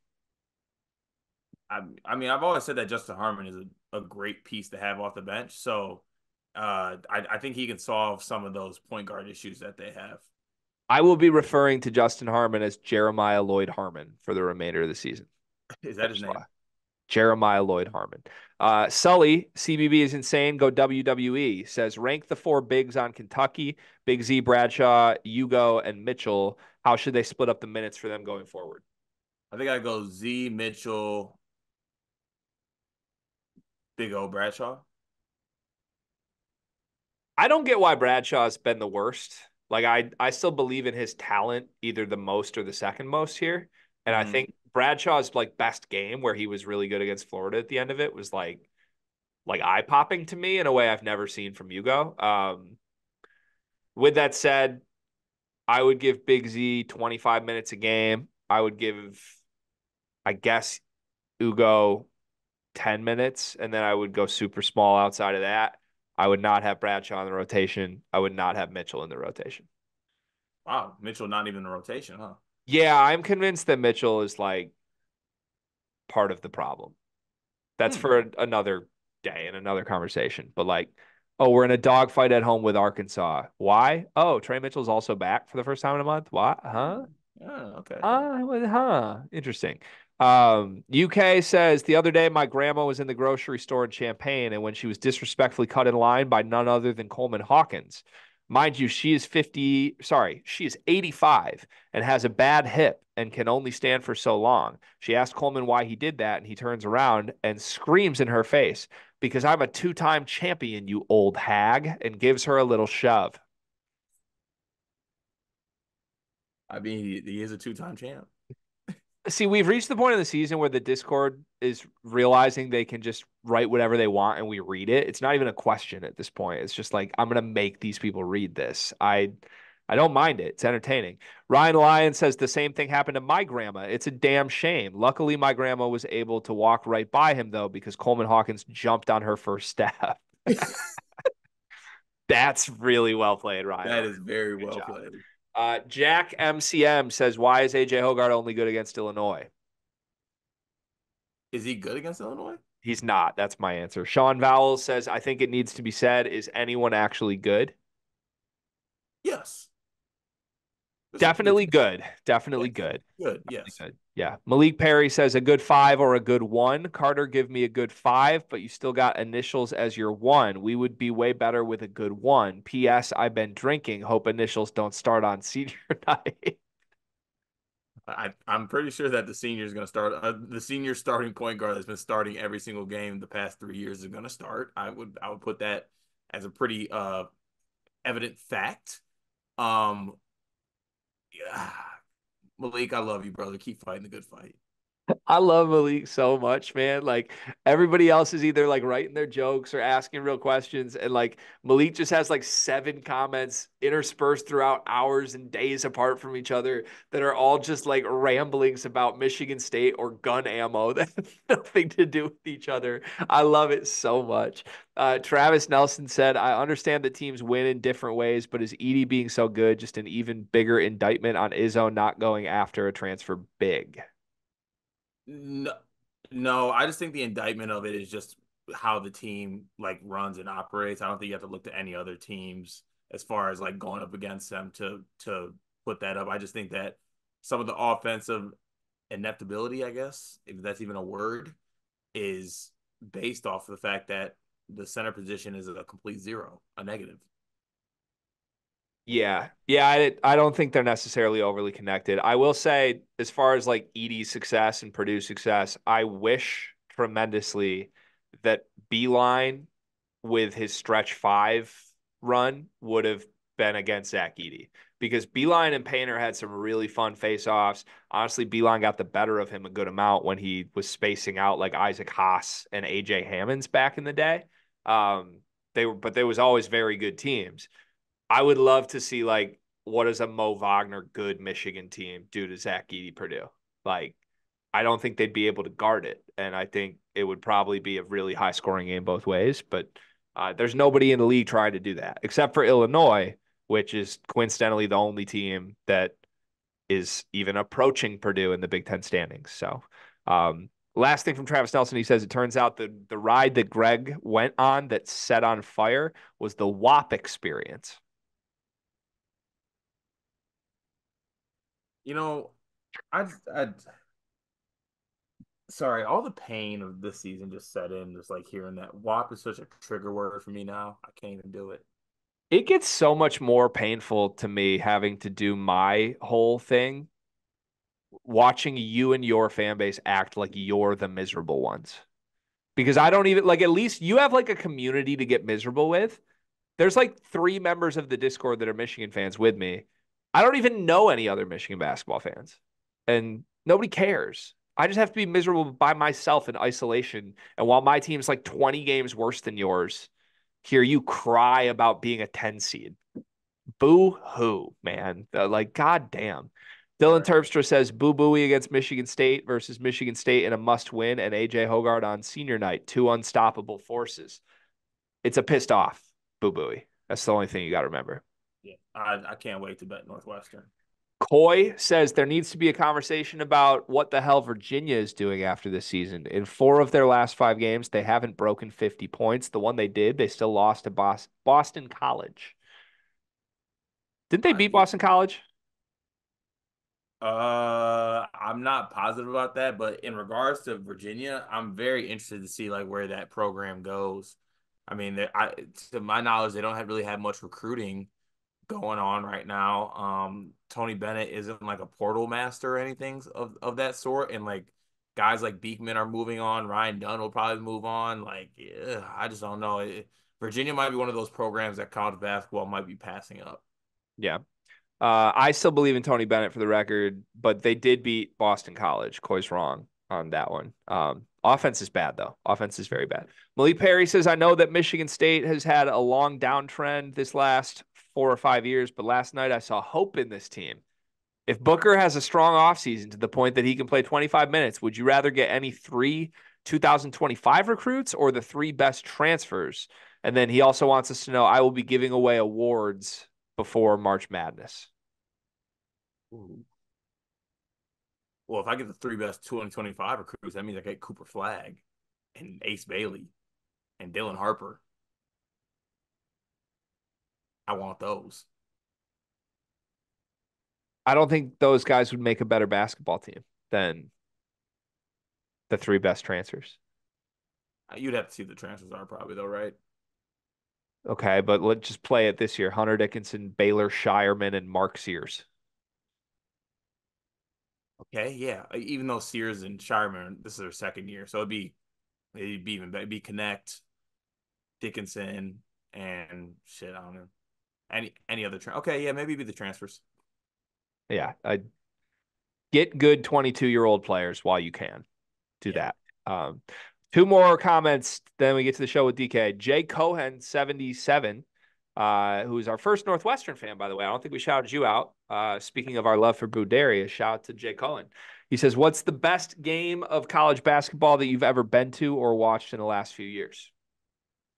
I, I mean, I've always said that Justin Harmon is a, a great piece to have off the bench. So uh, I, I think he can solve some of those point guard issues that they have. I will be referring to Justin Harmon as Jeremiah Lloyd Harmon for the remainder of the season. Is that his name? Jeremiah Lloyd Harmon. Uh, Sully, C B B is insane. Go W W E. Says, rank the four bigs on Kentucky, Big Z, Bradshaw, Hugo, and Mitchell. How should they split up the minutes for them going forward? I think I go Z, Mitchell, Big O, Bradshaw. I don't get why Bradshaw's been the worst. Like, I, I still believe in his talent, either the most or the second most here. And mm-hmm. I think Bradshaw's, like, best game where he was really good against Florida at the end of it was, like, like eye-popping to me in a way I've never seen from Hugo. Um, with that said, I would give Big Z twenty-five minutes a game. I would give, I guess, Hugo ten minutes, and then I would go super small outside of that. I would not have Bradshaw in the rotation. I would not have Mitchell in the rotation. Wow, Mitchell not even in the rotation, huh? Yeah, I'm convinced that Mitchell is, like, part of the problem. That's hmm. for a, another day and another conversation. But, like, oh, we're in a dogfight at home with Arkansas. Why? Oh, Trey Mitchell's also back for the first time in a month? Why? Huh? Oh, okay. Uh, huh. Interesting. Um, U K says, the other day my grandma was in the grocery store in Champaign, and when she was disrespectfully cut in line by none other than Coleman Hawkins. Mind you, she is fifty, sorry, she is eighty-five and has a bad hip and can only stand for so long. She asked Coleman why he did that, and he turns around and screams in her face, because I'm a two-time champion, you old hag, and gives her a little shove. I mean, he, he is a two-time champ. See, we've reached the point of the season where the Discord is realizing they can just write whatever they want and we read it. It's not even a question at this point. It's just like, I'm going to make these people read this. I I don't mind it. It's entertaining. Ryan Lyon says, the same thing happened to my grandma. It's a damn shame. Luckily, my grandma was able to walk right by him, though, because Coleman Hawkins jumped on her first step. That's really well played, Ryan. That is very well played. Uh, Jack M C M says, why is A J Hoggard only good against Illinois? Is he good against Illinois? He's not. That's my answer. Sean Vowell says, I think it needs to be said, is anyone actually good? Yes. Definitely good. Definitely good. Good, yes. Good. Yeah. Malik Perry says, a good five or a good one. Carter, give me a good five, but you still got initials as your one. We would be way better with a good one. P S. I've been drinking. Hope initials don't start on senior night. I, I'm pretty sure that the senior is going to start. Uh, the senior starting point guard that's been starting every single game the past three years is going to start. I would I would put that as a pretty uh, evident fact. Um. Yeah. Malik, I love you, brother. Keep fighting the good fight. I love Malik so much, man. Like, everybody else is either like writing their jokes or asking real questions. And like Malik just has like seven comments interspersed throughout hours and days apart from each other that are all just like ramblings about Michigan State or gun ammo that have nothing to do with each other. I love it so much. Uh, Travis Nelson said, I understand that teams win in different ways, but is Edey being so good just an even bigger indictment on Izzo not going after a transfer big? No, no, I just think the indictment of it is just how the team like runs and operates. I don't think you have to look to any other teams as far as like going up against them to to put that up. I just think that some of the offensive ineptability, I guess, if that's even a word, is based off of the fact that the center position is a complete zero, a negative. Yeah. Yeah. I, I don't think they're necessarily overly connected. I will say, as far as like Edey's success and Purdue's success, I wish tremendously that Beeline with his stretch five run would have been against Zach Edey, because Beeline and Painter had some really fun face-offs. Honestly, Beeline got the better of him a good amount when he was spacing out like Isaac Haas and A J Hammonds back in the day. Um, they were, but there was always very good teams. I would love to see, like, what does a Mo Wagner good Michigan team do to Zach Edey Purdue? Like, I don't think they'd be able to guard it, and I think it would probably be a really high-scoring game both ways, but uh, there's nobody in the league trying to do that, except for Illinois, which is coincidentally the only team that is even approaching Purdue in the Big Ten standings. So um, last thing from Travis Nelson, he says, it turns out the, the ride that Greg went on that set on fire was the W A P experience. You know, I, I, sorry, all the pain of this season just set in, just like hearing that. W A P is such a trigger word for me now. I can't even do it. It gets so much more painful to me having to do my whole thing, watching you and your fan base act like you're the miserable ones. Because I don't even, like, at least you have like a community to get miserable with. There's like three members of the Discord that are Michigan fans with me. I don't even know any other Michigan basketball fans, and nobody cares. I just have to be miserable by myself in isolation. And while my team's like twenty games worse than yours, hear you cry about being a ten seed. Boo hoo, man. Like, goddamn. Dylan Terpstra says, boo booey against Michigan State versus Michigan State in a must win, and A J Hoggard on senior night. Two unstoppable forces. It's a pissed off boo booey. That's the only thing you got to remember. Yeah, I, I can't wait to bet Northwestern. Coy says there needs to be a conversation about what the hell Virginia is doing after this season. In four of their last five games, they haven't broken fifty points. The one they did, they still lost to Boston, Boston College. Didn't they beat Boston College? Uh, I'm not positive about that, but in regards to Virginia, I'm very interested to see like where that program goes. I mean, I, to my knowledge, they don't have really have much recruiting going on right now. Um, Tony Bennett isn't like a portal master or anything of, of that sort. And like guys like Beekman are moving on. Ryan Dunn will probably move on. Like, ugh, I just don't know. It, Virginia might be one of those programs that college basketball might be passing up. Yeah. Uh, I still believe in Tony Bennett for the record, but they did beat Boston College. Coy's wrong on that one. Um, Offense is bad, though. Offense is very bad. Malik Perry says, I know that Michigan State has had a long downtrend this last four or five years, but last night I saw hope in this team. If Booker has a strong offseason to the point that he can play twenty-five minutes, would you rather get any three two thousand twenty-five recruits or the three best transfers? And then he also wants us to know, I will be giving away awards before March Madness. Ooh. Well, if I get the three best twenty twenty-five recruits, that means I get Cooper Flagg and Ace Bailey and Dylan Harper. I want those. I don't think those guys would make a better basketball team than the three best transfers. You'd have to see the transfers are probably, though, right? Okay, but let's just play it this year. Hunter Dickinson, Baylor Scheierman, and Mark Sears. Okay, yeah. Even though Sears and Scheierman, this is their second year, so it'd be it'd be even better. It'd be Connect, Dickinson, and shit. I don't know any any other. Tra- okay, yeah, maybe it'd be the transfers. Yeah, I get good twenty-two-year-old players while you can. Do yeah. that. Um, two more comments, then we get to the show with D K. Jay Cohen, seventy-seven, uh, who is our first Northwestern fan, by the way. I don't think we shouted you out. Uh, speaking of our love for Budarius, shout out to Jay Cohen. He says, what's the best game of college basketball that you've ever been to or watched in the last few years?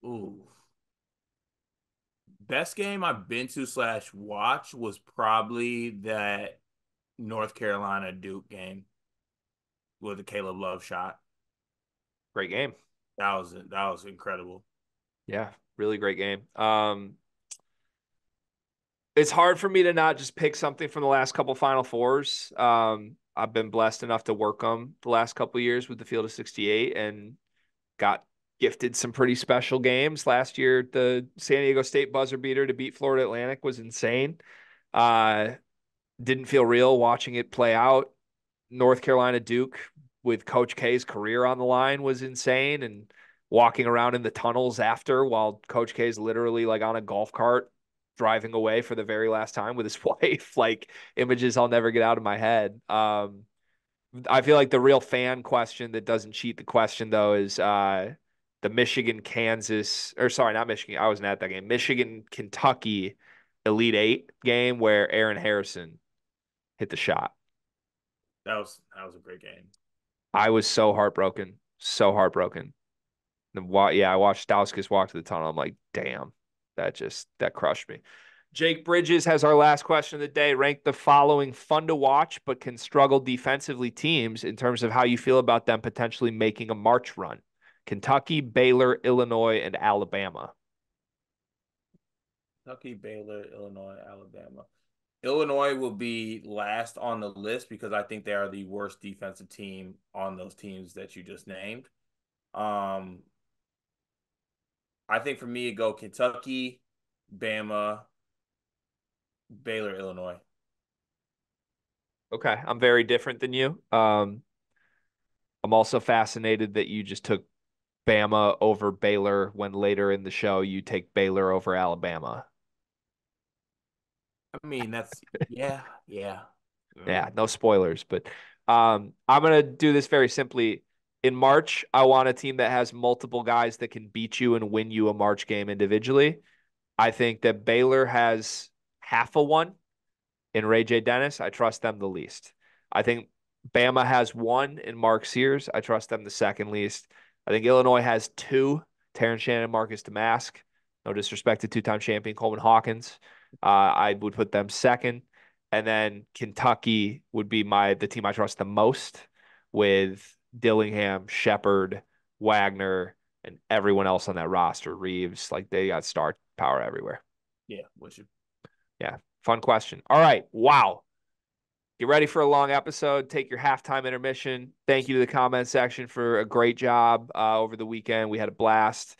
Ooh. Best game I've been to slash watch was probably that North Carolina Duke game with the Caleb Love shot. Great game. That was that was incredible. Yeah, really great game. Um, it's hard for me to not just pick something from the last couple Final Fours. Um, I've been blessed enough to work them the last couple of years with the Field of sixty-eight and got gifted some pretty special games. Last year, the San Diego State buzzer beater to beat Florida Atlantic was insane. Uh, didn't feel real watching it play out. North Carolina Duke with Coach K's career on the line was insane. And walking around in the tunnels after while Coach K's literally like on a golf cart driving away for the very last time with his wife, like images I'll never get out of my head. Um, I feel like the real fan question that doesn't cheat the question though is, uh, the Michigan, Kansas, or sorry, not Michigan. I wasn't at that game. Michigan, Kentucky, Elite Eight game where Aaron Harrison hit the shot. That was that was a great game. I was so heartbroken, so heartbroken. And yeah, I watched Stauskas walk to the tunnel. I'm like, damn, that just that crushed me. Jake Bridges has our last question of the day. Rank the following fun to watch but can struggle defensively teams in terms of how you feel about them potentially making a March run. Kentucky, Baylor, Illinois, and Alabama. Kentucky, Baylor, Illinois, Alabama. Illinois will be last on the list because I think they are the worst defensive team on those teams that you just named. Um, I think for me, it'd go Kentucky, Bama, Baylor, Illinois. Okay, I'm very different than you. Um, I'm also fascinated that you just took Bama over Baylor when later in the show you take Baylor over Alabama. I mean, that's yeah, yeah. Yeah, no spoilers, but um, I'm going to do this very simply. In March, I want a team that has multiple guys that can beat you and win you a March game individually. I think that Baylor has half a one in Ray J Dennis. I trust them the least. I think Bama has one in Mark Sears. I trust them the second least. I think Illinois has two, Terrence Shannon, Marcus Domask. No disrespect to two-time champion Coleman Hawkins. Uh, I would put them second. And then Kentucky would be my the team I trust the most with Dillingham, Shepard, Wagner, and everyone else on that roster. Reeves, like they got star power everywhere. Yeah, which yeah, fun question. All right, wow. Get ready for a long episode. Take your halftime intermission. Thank you to the comment section for a great job uh, over the weekend. We had a blast.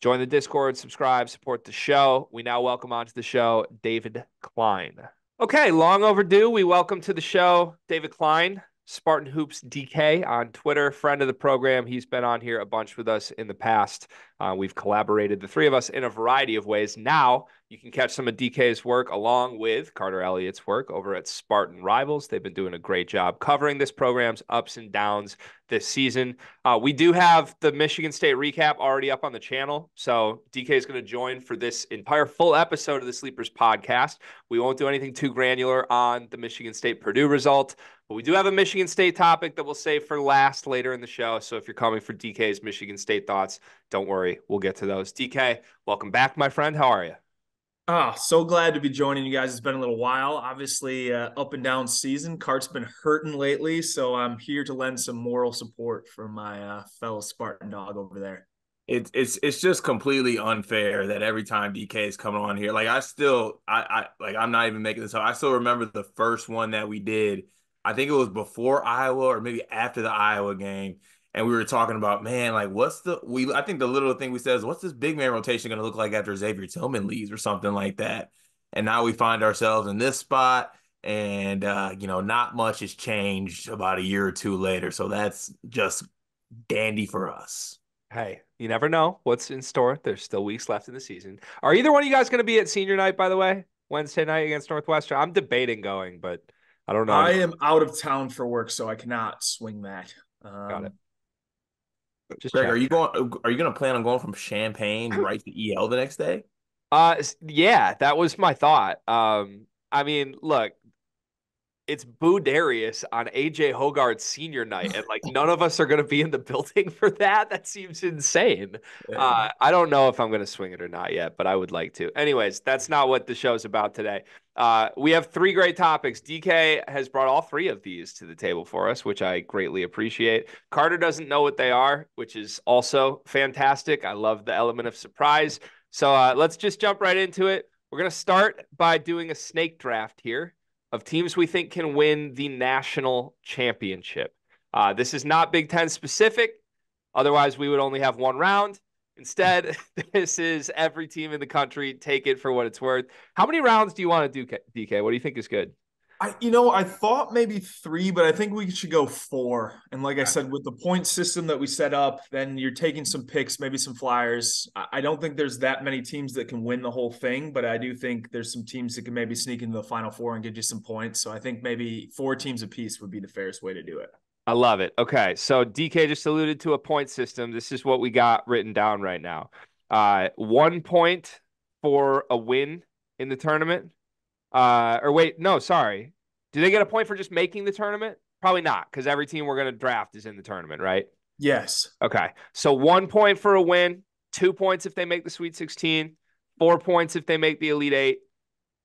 Join the Discord, subscribe, support the show. We now welcome onto the show David Klein. Okay, long overdue. We welcome to the show David Klein, Spartan Hoops D K on Twitter, friend of the program. He's been on here a bunch with us in the past. Uh, we've collaborated, the three of us, in a variety of ways. Now you can catch some of D K's work along with Carter Elliott's work over at Spartan Rivals. They've been doing a great job covering this program's ups and downs this season. Uh, we do have the Michigan State recap already up on the channel. So D K is going to join for this entire full episode of the Sleepers podcast. We won't do anything too granular on the Michigan State Purdue result, but we do have a Michigan State topic that we'll save for last later in the show. So if you're coming for D K's Michigan State thoughts, don't worry, we'll get to those. D K, welcome back, my friend. How are you? Ah, oh, so glad to be joining you guys. It's been a little while. Obviously, uh, up and down season. Cart's been hurting lately, so I'm here to lend some moral support for my uh, fellow Spartan dog over there. It's it's it's just completely unfair that every time D K is coming on here, like I still, I, I like I'm not even making this up. I still remember the first one that we did. I think it was before Iowa or maybe after the Iowa game. And we were talking about, man, like, what's the we? I think the little thing we said is, what's this big man rotation going to look like after Xavier Tillman leaves or something like that? And now we find ourselves in this spot, and uh, you know, not much has changed about a year or two later. So that's just dandy for us. Hey, you never know what's in store. There's still weeks left in the season. Are either one of you guys going to be at senior night? By the way, Wednesday night against Northwestern. I'm debating going, but I don't know. I am out of town for work, so I cannot swing that. Um, Got it. Just Greg, are you going? Are you going to plan on going from Champaign right to E L the next day? Uh, yeah, that was my thought. Um, I mean, look, it's Budarius on A J Hoggard senior night, and like none of us are going to be in the building for that. That seems insane. Yeah. Uh, I don't know if I'm going to swing it or not yet, but I would like to. Anyways, that's not what the show's about today. Uh, we have three great topics. D K has brought all three of these to the table for us, which I greatly appreciate. Carter doesn't know what they are, which is also fantastic. I love the element of surprise. So uh, let's just jump right into it. We're going to start by doing a snake draft here of teams we think can win the national championship. Uh, this is not Big Ten specific. Otherwise, we would only have one round. Instead, this is every team in the country. Take it for what it's worth. How many rounds do you want to do, D K? What do you think is good? I, you know, I thought maybe three, but I think we should go four. And like I said, with the point system that we set up, then you're taking some picks, maybe some flyers. I don't think there's that many teams that can win the whole thing, but I do think there's some teams that can maybe sneak into the Final Four and get you some points. So I think maybe four teams apiece would be the fairest way to do it. I love it. Okay, so D K just alluded to a point system. This is what we got written down right now. Uh, one point for a win in the tournament. Uh, or wait, no, sorry. Do they get a point for just making the tournament? Probably not, because every team we're going to draft is in the tournament, right? Yes. Okay. So one point for a win, two points if they make the Sweet sixteen, four points if they make the Elite Eight,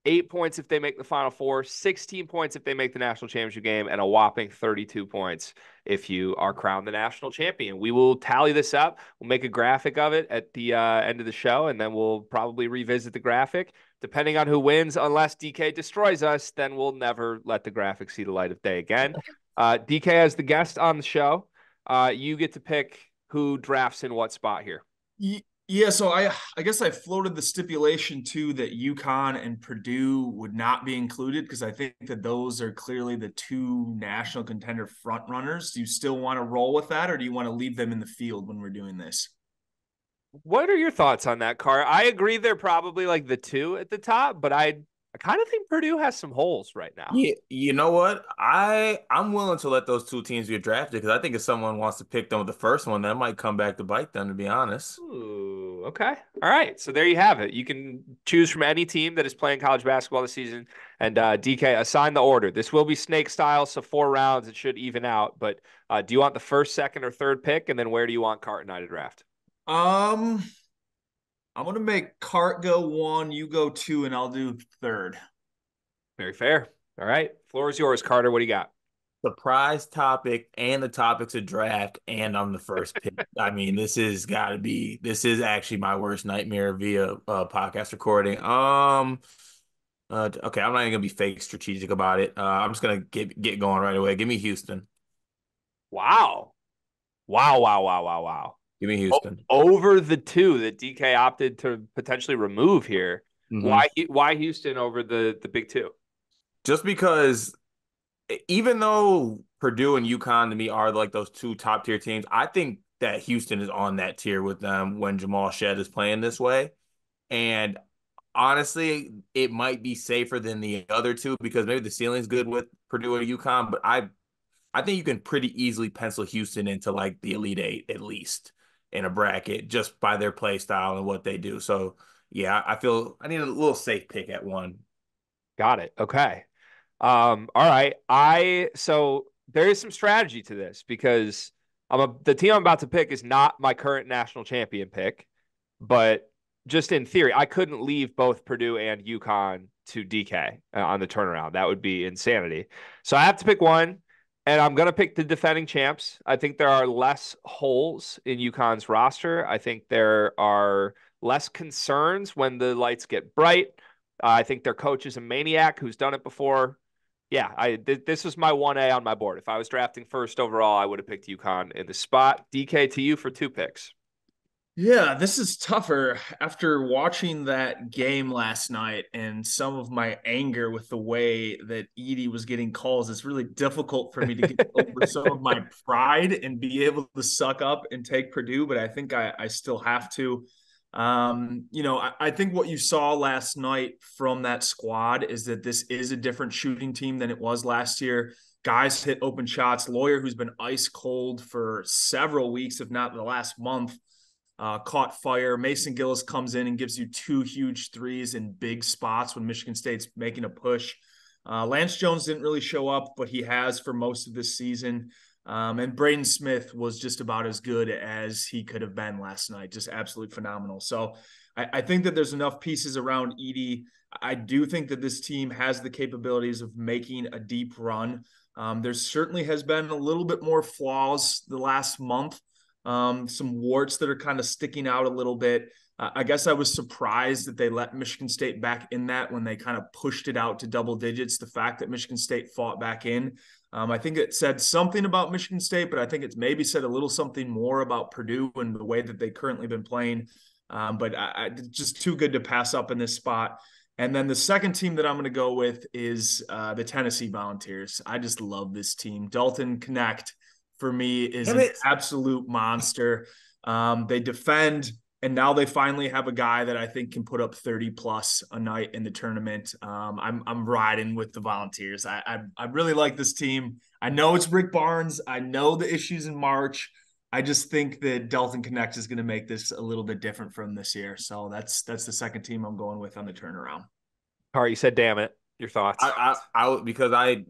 eight points if they make the Final Four, sixteen points if they make the national championship game, and a whopping thirty-two points if you are crowned the national champion. We will tally this up. We'll make a graphic of it at the uh, end of the show, and then we'll probably revisit the graphic. Depending on who wins, unless D K destroys us, then we'll never let the graphic see the light of day again. Uh, D K, as the guest on the show, uh, you get to pick who drafts in what spot here. Yeah, so I I guess I floated the stipulation, too, that UConn and Purdue would not be included because I think that those are clearly the two national contender frontrunners. Do you still want to roll with that, or do you want to leave them in the field when we're doing this? What are your thoughts on that, Carr? I agree they're probably like the two at the top, but I, I kind of think Purdue has some holes right now. Yeah, you know what? I, I'm willing to let those two teams get drafted because I think if someone wants to pick them with the first one, that might come back to bite them, to be honest. Ooh, okay. All right. So there you have it. You can choose from any team that is playing college basketball this season. And uh, D K, assign the order. This will be snake style, so four rounds. It should even out. But uh, do you want the first, second, or third pick? And then where do you want Carr and I to draft? Um, I'm going to make Cart go one, you go two, and I'll do third. Very fair. All right. Floor is yours, Carter. What do you got? Surprise topic and the topic's a draft, and I'm the first pick. I mean, this is got to be – this is actually my worst nightmare via uh, podcast recording. Um, uh, Okay, I'm not even going to be fake strategic about it. Uh, I'm just going to get get going right away. Give me Houston. Wow. Wow, wow, wow, wow, wow. Give me Houston. Over the two that D K opted to potentially remove here. Mm-hmm. Why why Houston over the, the big two? Just because even though Purdue and UConn to me are like those two top tier teams, I think that Houston is on that tier with them when Jamal Shead is playing this way. And honestly, it might be safer than the other two because maybe the ceiling's good with Purdue or UConn, but I I think you can pretty easily pencil Houston into like the Elite Eight at least in a bracket just by their play style and what they do. So, yeah, I feel I need a little safe pick at one. Got it. Okay. Um, all right. I so there is some strategy to this because I'm a, the team I'm about to pick is not my current national champion pick, but just in theory, I couldn't leave both Purdue and UConn to D K uh, on the turnaround. That would be insanity. So I have to pick one. And I'm going to pick the defending champs. I think there are less holes in UConn's roster. I think there are less concerns when the lights get bright. Uh, I think their coach is a maniac who's done it before. Yeah, I th- this was my one A on my board. If I was drafting first overall, I would have picked UConn in the spot. D K, to you for two picks. Yeah, this is tougher after watching that game last night and some of my anger with the way that Edey was getting calls. It's really difficult for me to get over some of my pride and be able to suck up and take Purdue, but I think I, I still have to. Um, you know, I, I think what you saw last night from that squad is that this is a different shooting team than it was last year. Guys hit open shots. Lawyer, who's been ice cold for several weeks, if not the last month, uh, caught fire. Mason Gillis comes in and gives you two huge threes in big spots when Michigan State's making a push. Uh, Lance Jones didn't really show up, but he has for most of this season. Um, and Braden Smith was just about as good as he could have been last night. Just absolutely phenomenal. So I, I think that there's enough pieces around Edey. I do think that this team has the capabilities of making a deep run. Um, there certainly has been a little bit more flaws the last month. Um, some warts that are kind of sticking out a little bit. Uh, I guess I was surprised that they let Michigan State back in that when they kind of pushed it out to double digits. The fact that Michigan State fought back in. Um, I think it said something about Michigan State, but I think it's maybe said a little something more about Purdue and the way that they currently been playing. Um, but I, I, just too good to pass up in this spot. And then the second team that I'm going to go with is uh, the Tennessee Volunteers. I just love this team. Dalton Knecht for me is an absolute monster. Um, they defend, and now they finally have a guy that I think can put up thirty plus a night in the tournament. Um, I'm I'm riding with the Volunteers. I, I I really like this team. I know it's Rick Barnes. I know the issues in March. I just think that Dalton Knecht is going to make this a little bit different from this year. So that's that's the second team I'm going with on the turnaround. All right, you said, damn it. Your thoughts? I, I, I because I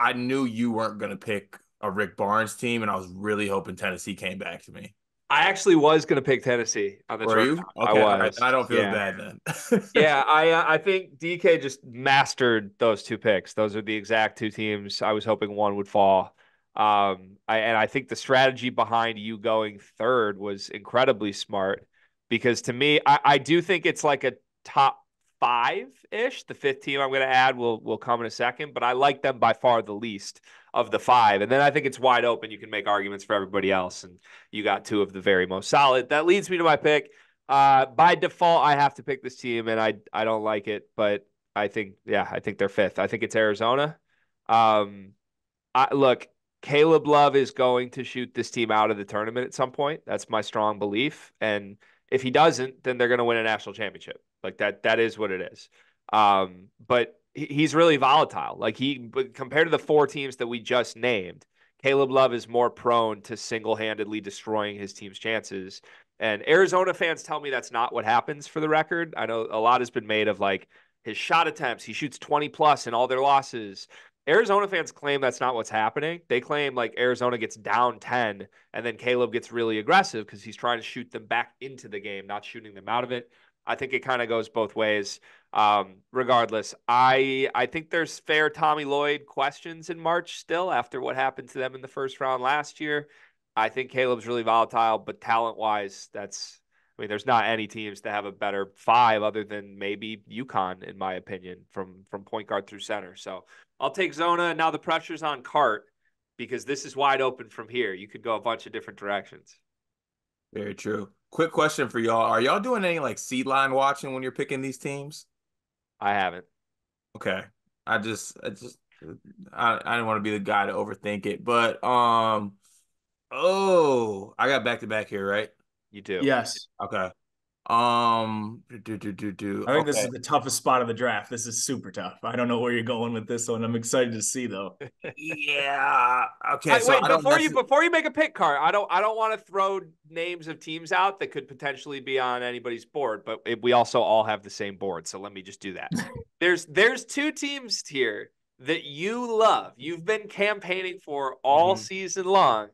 I knew you weren't going to pick a Rick Barnes team, and I was really hoping Tennessee came back to me. I actually was going to pick Tennessee on the turn. Okay, I was. I don't feel yeah. bad then. yeah, I uh, I think D K just mastered those two picks. Those are the exact two teams I was hoping one would fall. Um, I, and I think the strategy behind you going third was incredibly smart because to me, I, I do think it's like a top five-ish. The fifth team I'm going to add will will come in a second, but I like them by far the least of the five. And then I think it's wide open. You can make arguments for everybody else, and you got two of the very most solid. That leads me to my pick. Uh, by default, I have to pick this team, and I I don't like it, but I think, yeah, I think they're fifth. I think it's Arizona. Um, I, look, Caleb Love is going to shoot this team out of the tournament at some point. That's my strong belief. And if he doesn't, then they're going to win a national championship. Like that, that is what it is. Um, but he's really volatile. Like he, compared to the four teams that we just named, Caleb Love is more prone to single-handedly destroying his team's chances. And Arizona fans tell me that's not what happens, for the record. I know a lot has been made of like his shot attempts. He shoots twenty plus in all their losses. Arizona fans claim that's not what's happening. They claim like Arizona gets down ten and then Caleb gets really aggressive because he's trying to shoot them back into the game, not shooting them out of it. I think it kind of goes both ways. Um, regardless, I I think there's fair Tommy Lloyd questions in March still after what happened to them in the first round last year. I think Caleb's really volatile, but talent-wise, that's – I mean, there's not any teams that have a better five other than maybe UConn, in my opinion, from, from point guard through center. So I'll take Zona, and now the pressure's on Cart because this is wide open from here. You could go a bunch of different directions. Very true. Quick question for y'all. Are y'all doing any like seed line watching when you're picking these teams? I haven't. Okay. I just, I just, I, I didn't want to be the guy to overthink it, but, um, oh, I got back to back here, right? You do. Yes. Okay. Um, do, do, do, do. I think okay. This is the toughest spot of the draft. This is super tough. I don't know where you're going with this one. I'm excited to see though. yeah. Okay. I, so wait, I don't before you to... before you make a pick card, I don't I don't want to throw names of teams out that could potentially be on anybody's board, but it, we also all have the same board. So let me just do that. there's there's two teams here that you love. You've been campaigning for all mm-hmm. season long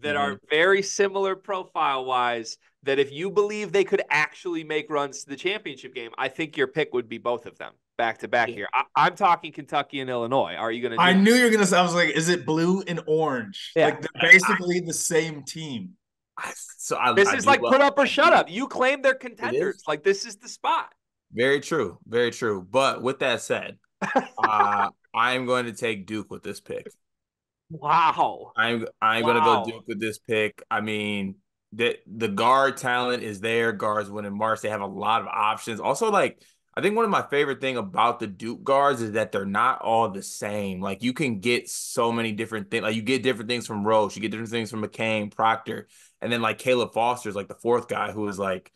that mm-hmm. are very similar profile wise. That if you believe they could actually make runs to the championship game, I think your pick would be both of them back to back yeah. here. I, I'm talking Kentucky and Illinois. Are you going to? I knew you were going to. I was like, is it blue and orange? Yeah. Like they're basically I, the same team. I, so I, this I is like put up or shut up. You claim they're contenders. Like this is the spot. Very true. Very true. But with that said, uh, I am going to take Duke with this pick. Wow. I'm I'm wow. going to go Duke with this pick. I mean. That the guard talent is there. Guards win in March. They have a lot of options. Also, like, I think one of my favorite thing about the Duke guards is that they're not all the same. Like, you can get so many different things. Like, you get different things from Roach. You get different things from McCain, Proctor. And then, like, Caleb Foster's, like, the fourth guy who is, like,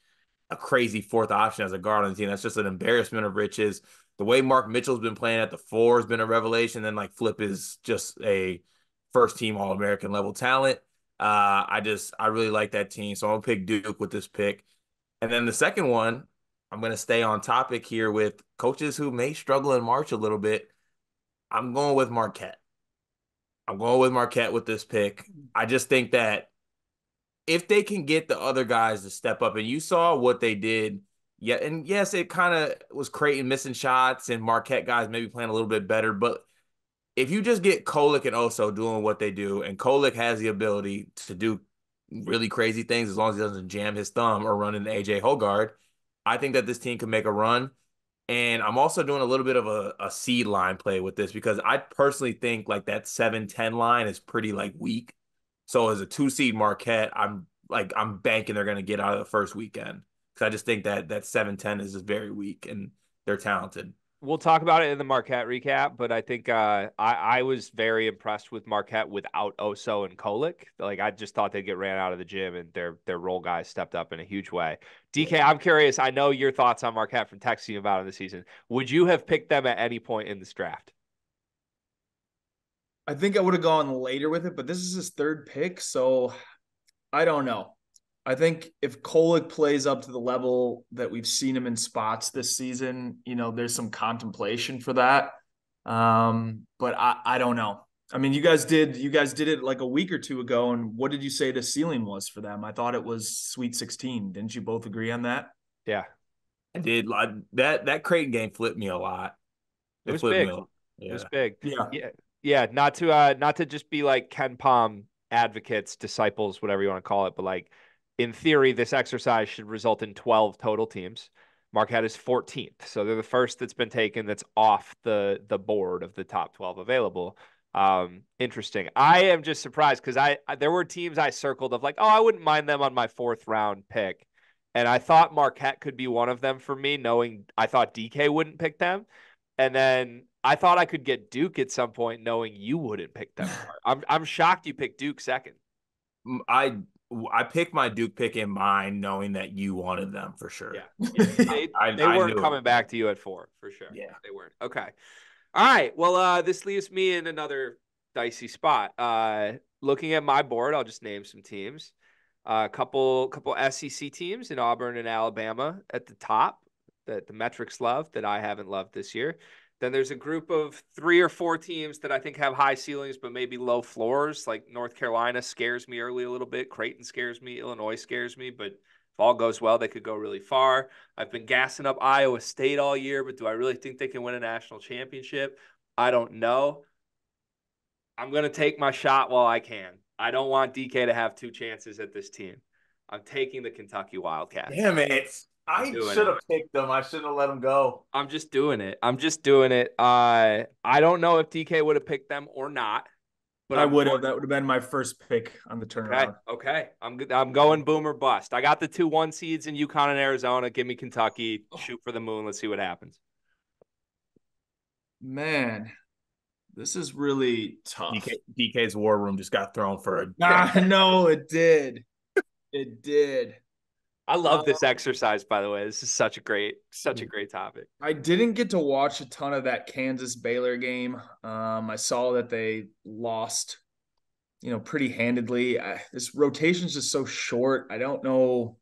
a crazy fourth option as a guard on the team. That's just an embarrassment of riches. The way Mark Mitchell's been playing at the four has been a revelation. Then like Flip is just a first team All-American level talent. Uh, I just, I really like that team. So I'm going to pick Duke with this pick. And then the second one, I'm going to stay on topic here with coaches who may struggle in March a little bit. I'm going with Marquette. I'm going with Marquette with this pick. I just think that if they can get the other guys to step up, and you saw what they did, yeah, and yes, it kind of was Creighton missing shots and Marquette guys maybe playing a little bit better, but if you just get Kolek and Oso doing what they do, and Kolek has the ability to do really crazy things as long as he doesn't jam his thumb or run into A J Hoggard, I think that this team can make a run. And I'm also doing a little bit of a, a seed line play with this because I personally think like that seven ten line is pretty like weak. So as a two seed Marquette, I'm like I'm banking they're going to get out of the first weekend because I just think that that seven ten is just very weak and they're talented. We'll talk about it in the Marquette recap, but I think uh, I, I was very impressed with Marquette without Oso and Kolek. Like I just thought they'd get ran out of the gym, and their their role guys stepped up in a huge way. D K, I'm curious. I know your thoughts on Marquette from texting about it this season. Would you have picked them at any point in this draft? I think I would have gone later with it, but this is his third pick, so I don't know. I think if Kolek plays up to the level that we've seen him in spots this season, you know, there's some contemplation for that. Um, but I, I don't know. I mean, you guys did, you guys did it like a week or two ago. And what did you say the ceiling was for them? I thought it was Sweet sixteen. Didn't you both agree on that? Yeah, I did. I, that, that Creighton game flipped me a lot. It, it was big. Yeah. It was big. Yeah. Yeah. Yeah. Not to, uh, not to just be like Ken Pom advocates, disciples, whatever you want to call it, but like, in theory, this exercise should result in twelve total teams. Marquette is fourteenth. So they're the first that's been taken that's off the, the board of the top twelve available. Um, interesting. I am just surprised because I, I there were teams I circled of like, oh, I wouldn't mind them on my fourth round pick. And I thought Marquette could be one of them for me, knowing I thought D K wouldn't pick them. And then I thought I could get Duke at some point, knowing you wouldn't pick them. I'm, I'm shocked you picked Duke second. I... I picked my Duke pick in mind, knowing that you wanted them for sure. Yeah, yeah. They, I, they I, weren't I coming it. back to you at four for sure. Yeah, they weren't. Okay, all right. Well, uh, this leaves me in another dicey spot. Uh, looking at my board, I'll just name some teams. A uh, couple, couple S E C teams in Auburn and Alabama at the top that the metrics love that I haven't loved this year. Then there's a group of three or four teams that I think have high ceilings, but maybe low floors. Like North Carolina scares me early a little bit. Creighton scares me. Illinois scares me. But if all goes well, they could go really far. I've been gassing up Iowa State all year, but do I really think they can win a national championship? I don't know. I'm going to take my shot while I can. I don't want D K to have two chances at this team. I'm taking the Kentucky Wildcats. Damn it. I should have picked them. I shouldn't have let them go. I'm just doing it. I'm just doing it. Uh, I don't know if D K would have picked them or not, but I would have. That would have been my first pick on the turnaround. Okay, okay. I'm I'm going boom or bust. I got the two one seeds in UConn and Arizona. Give me Kentucky. Shoot for the moon. Let's see what happens. Man, this is really tough. D K, D K's war room just got thrown for a. Nah, no, it did. It did. I love this exercise, by the way. This is such a great, such a great topic. I didn't get to watch a ton of that Kansas Baylor game. Um, I saw that they lost, you know, pretty handedly. I, this rotation is just so short. I don't know.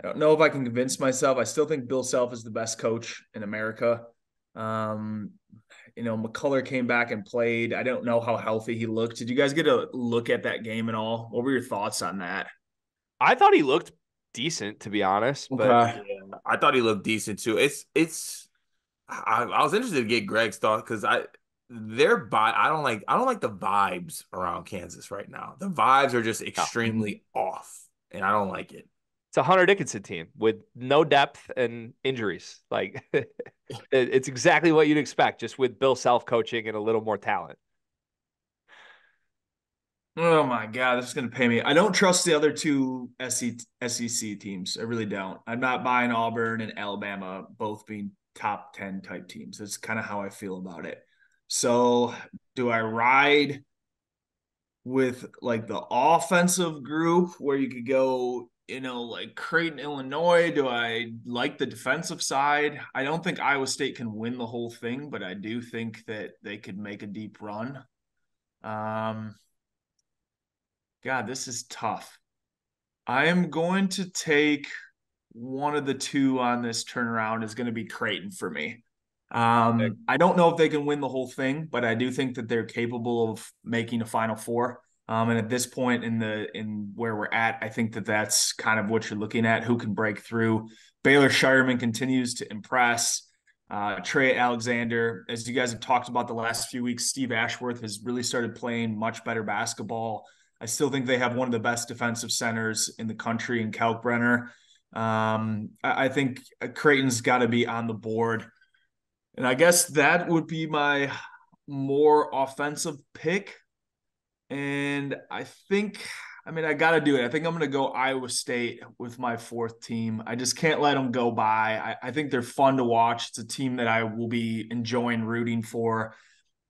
I don't know if I can convince myself. I still think Bill Self is the best coach in America. Um, you know, McCullough came back and played. I don't know how healthy he looked. Did you guys get a look at that game at all? What were your thoughts on that? I thought he looked decent, to be honest, but uh, yeah, I thought he looked decent too. It's it's. I, I was interested to get Greg's thought because I their by I don't like I don't like the vibes around Kansas right now. The vibes are just extremely no. off, and I don't like it. It's a Hunter Dickinson team with no depth and injuries. Like it, it's exactly what you'd expect, just with Bill Self coaching and a little more talent. Oh, my God, this is going to pay me. I don't trust the other two S E C teams. I really don't. I'm not buying Auburn and Alabama, both being top ten type teams. That's kind of how I feel about it. So do I ride with, like, the offensive group where you could go you know, like Creighton, Illinois, do I like the defensive side? I don't think Iowa State can win the whole thing, but I do think that they could make a deep run. Um, God, this is tough. I am going to take one of the two on this turnaround is going to be Creighton for me. Um, I don't know if they can win the whole thing, but I do think that they're capable of making a Final Four. Um, and at this point in the in where we're at, I think that that's kind of what you're looking at. Who can break through? Baylor Scheierman continues to impress. Uh, Tre Alexander, as you guys have talked about the last few weeks, Steve Ashworth has really started playing much better basketball. I still think they have one of the best defensive centers in the country in Kalkbrenner. Um, I, I think Creighton's got to be on the board. And I guess that would be my more offensive pick. And I think, I mean, I got to do it. I think I'm going to go Iowa State with my fourth team. I just can't let them go by. I, I think they're fun to watch. It's a team that I will be enjoying rooting for.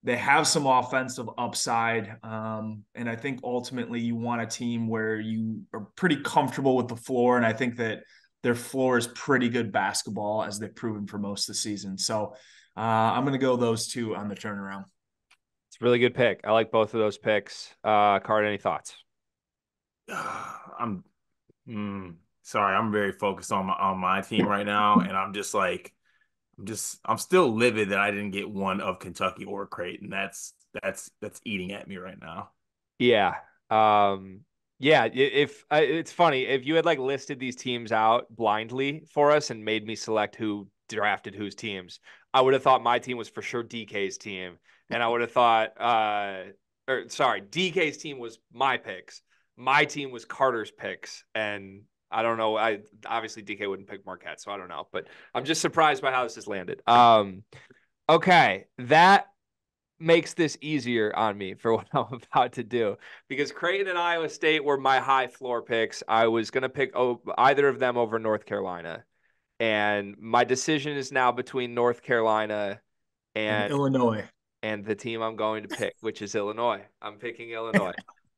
They have some offensive upside. Um, and I think ultimately you want a team where you are pretty comfortable with the floor. And I think that their floor is pretty good basketball, as they've proven for most of the season. So uh, I'm going to go those two on the turnaround. It's a really good pick. I like both of those picks. Uh, Card, any thoughts? I'm mm, sorry. I'm very focused on my, on my team right now. And I'm just like, I'm just, I'm still livid that I didn't get one of Kentucky or Creighton. That's, that's, that's eating at me right now. Yeah. Um, yeah. If I, it's funny, if you had like listed these teams out blindly for us and made me select who drafted whose teams, I would have thought my team was for sure D K's team. And I would have thought, uh, or sorry, D K's team was my picks. My team was Carter's picks. And I don't know. I obviously D K wouldn't pick Marquette, so I don't know. But I'm just surprised by how this has landed. Um, okay, that makes this easier on me for what I'm about to do, because Creighton and Iowa State were my high floor picks. I was going to pick o- either of them over North Carolina. And my decision is now between North Carolina and, and Illinois. And the team I'm going to pick, which is Illinois. I'm picking Illinois.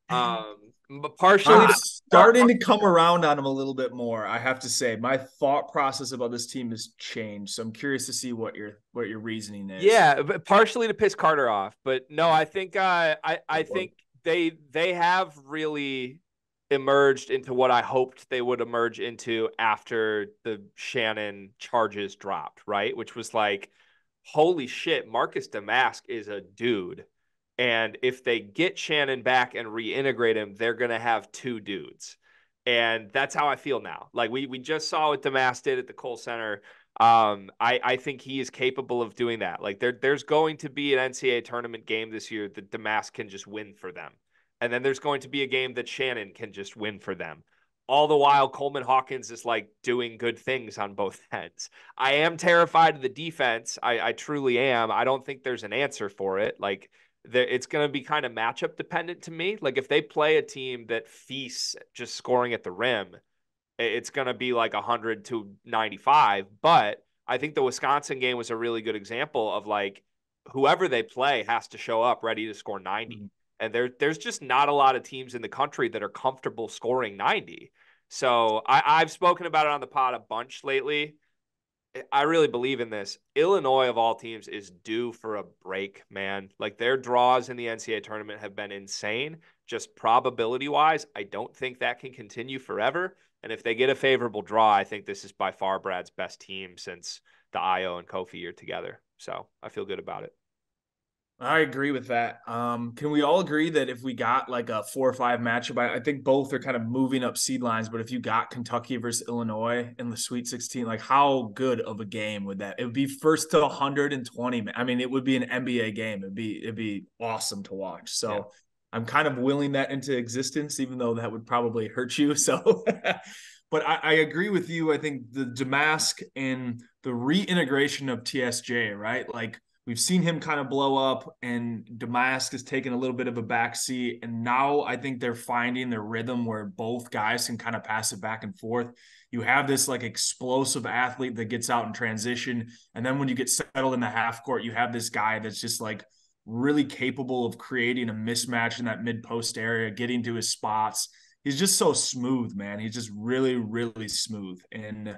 Um, but partially I'm starting to come around on them a little bit more. I have to say, my thought process about this team has changed. So I'm curious to see what your what your reasoning is. Yeah, but partially to piss Carter off, but no, I think uh, I I think they they have really emerged into what I hoped they would emerge into after the Shannon charges dropped, right? Which was like, holy shit, Marcus Domask is a dude. And if they get Shannon back and reintegrate him, they're going to have two dudes. And that's how I feel now. Like we we just saw what Domask did at the Kohl Center. Um, I, I think he is capable of doing that. Like there, there's going to be an N C A A tournament game this year that Domask can just win for them. And then there's going to be a game that Shannon can just win for them. All the while, Coleman Hawkins is, like, doing good things on both ends. I am terrified of the defense. I, I truly am. I don't think there's an answer for it. Like, the, it's going to be kind of matchup dependent to me. Like, if they play a team that feasts just scoring at the rim, it's going to be, like, one hundred to ninety-five. But I think the Wisconsin game was a really good example of, like, whoever they play has to show up ready to score ninety. Mm-hmm. And there, there's just not a lot of teams in the country that are comfortable scoring ninety. So I, I've spoken about it on the pod a bunch lately. I really believe in this. Illinois, of all teams, is due for a break, man. Like, their draws in the N C A A tournament have been insane. Just probability-wise, I don't think that can continue forever. And if they get a favorable draw, I think this is by far Brad's best team since the Io and Kofi year together. So I feel good about it. I agree with that. Um, can we all agree that if we got like a four or five matchup, I, I think both are kind of moving up seed lines, but if you got Kentucky versus Illinois in the Sweet sixteen, like how good of a game would that? It would be first to one hundred twenty. I mean, it would be an N B A game. It'd be, it'd be awesome to watch. So yeah. I'm kind of willing that into existence, even though that would probably hurt you. So, but I, I agree with you. I think the Domask and the reintegration of T S J, right? Like, we've seen him kind of blow up, and Domask has taken a little bit of a backseat. And now I think they're finding their rhythm where both guys can kind of pass it back and forth. You have this like explosive athlete that gets out in transition. And then when you get settled in the half court, you have this guy that's just like really capable of creating a mismatch in that mid post area, getting to his spots. he's just so smooth, man. He's just really, really smooth. And,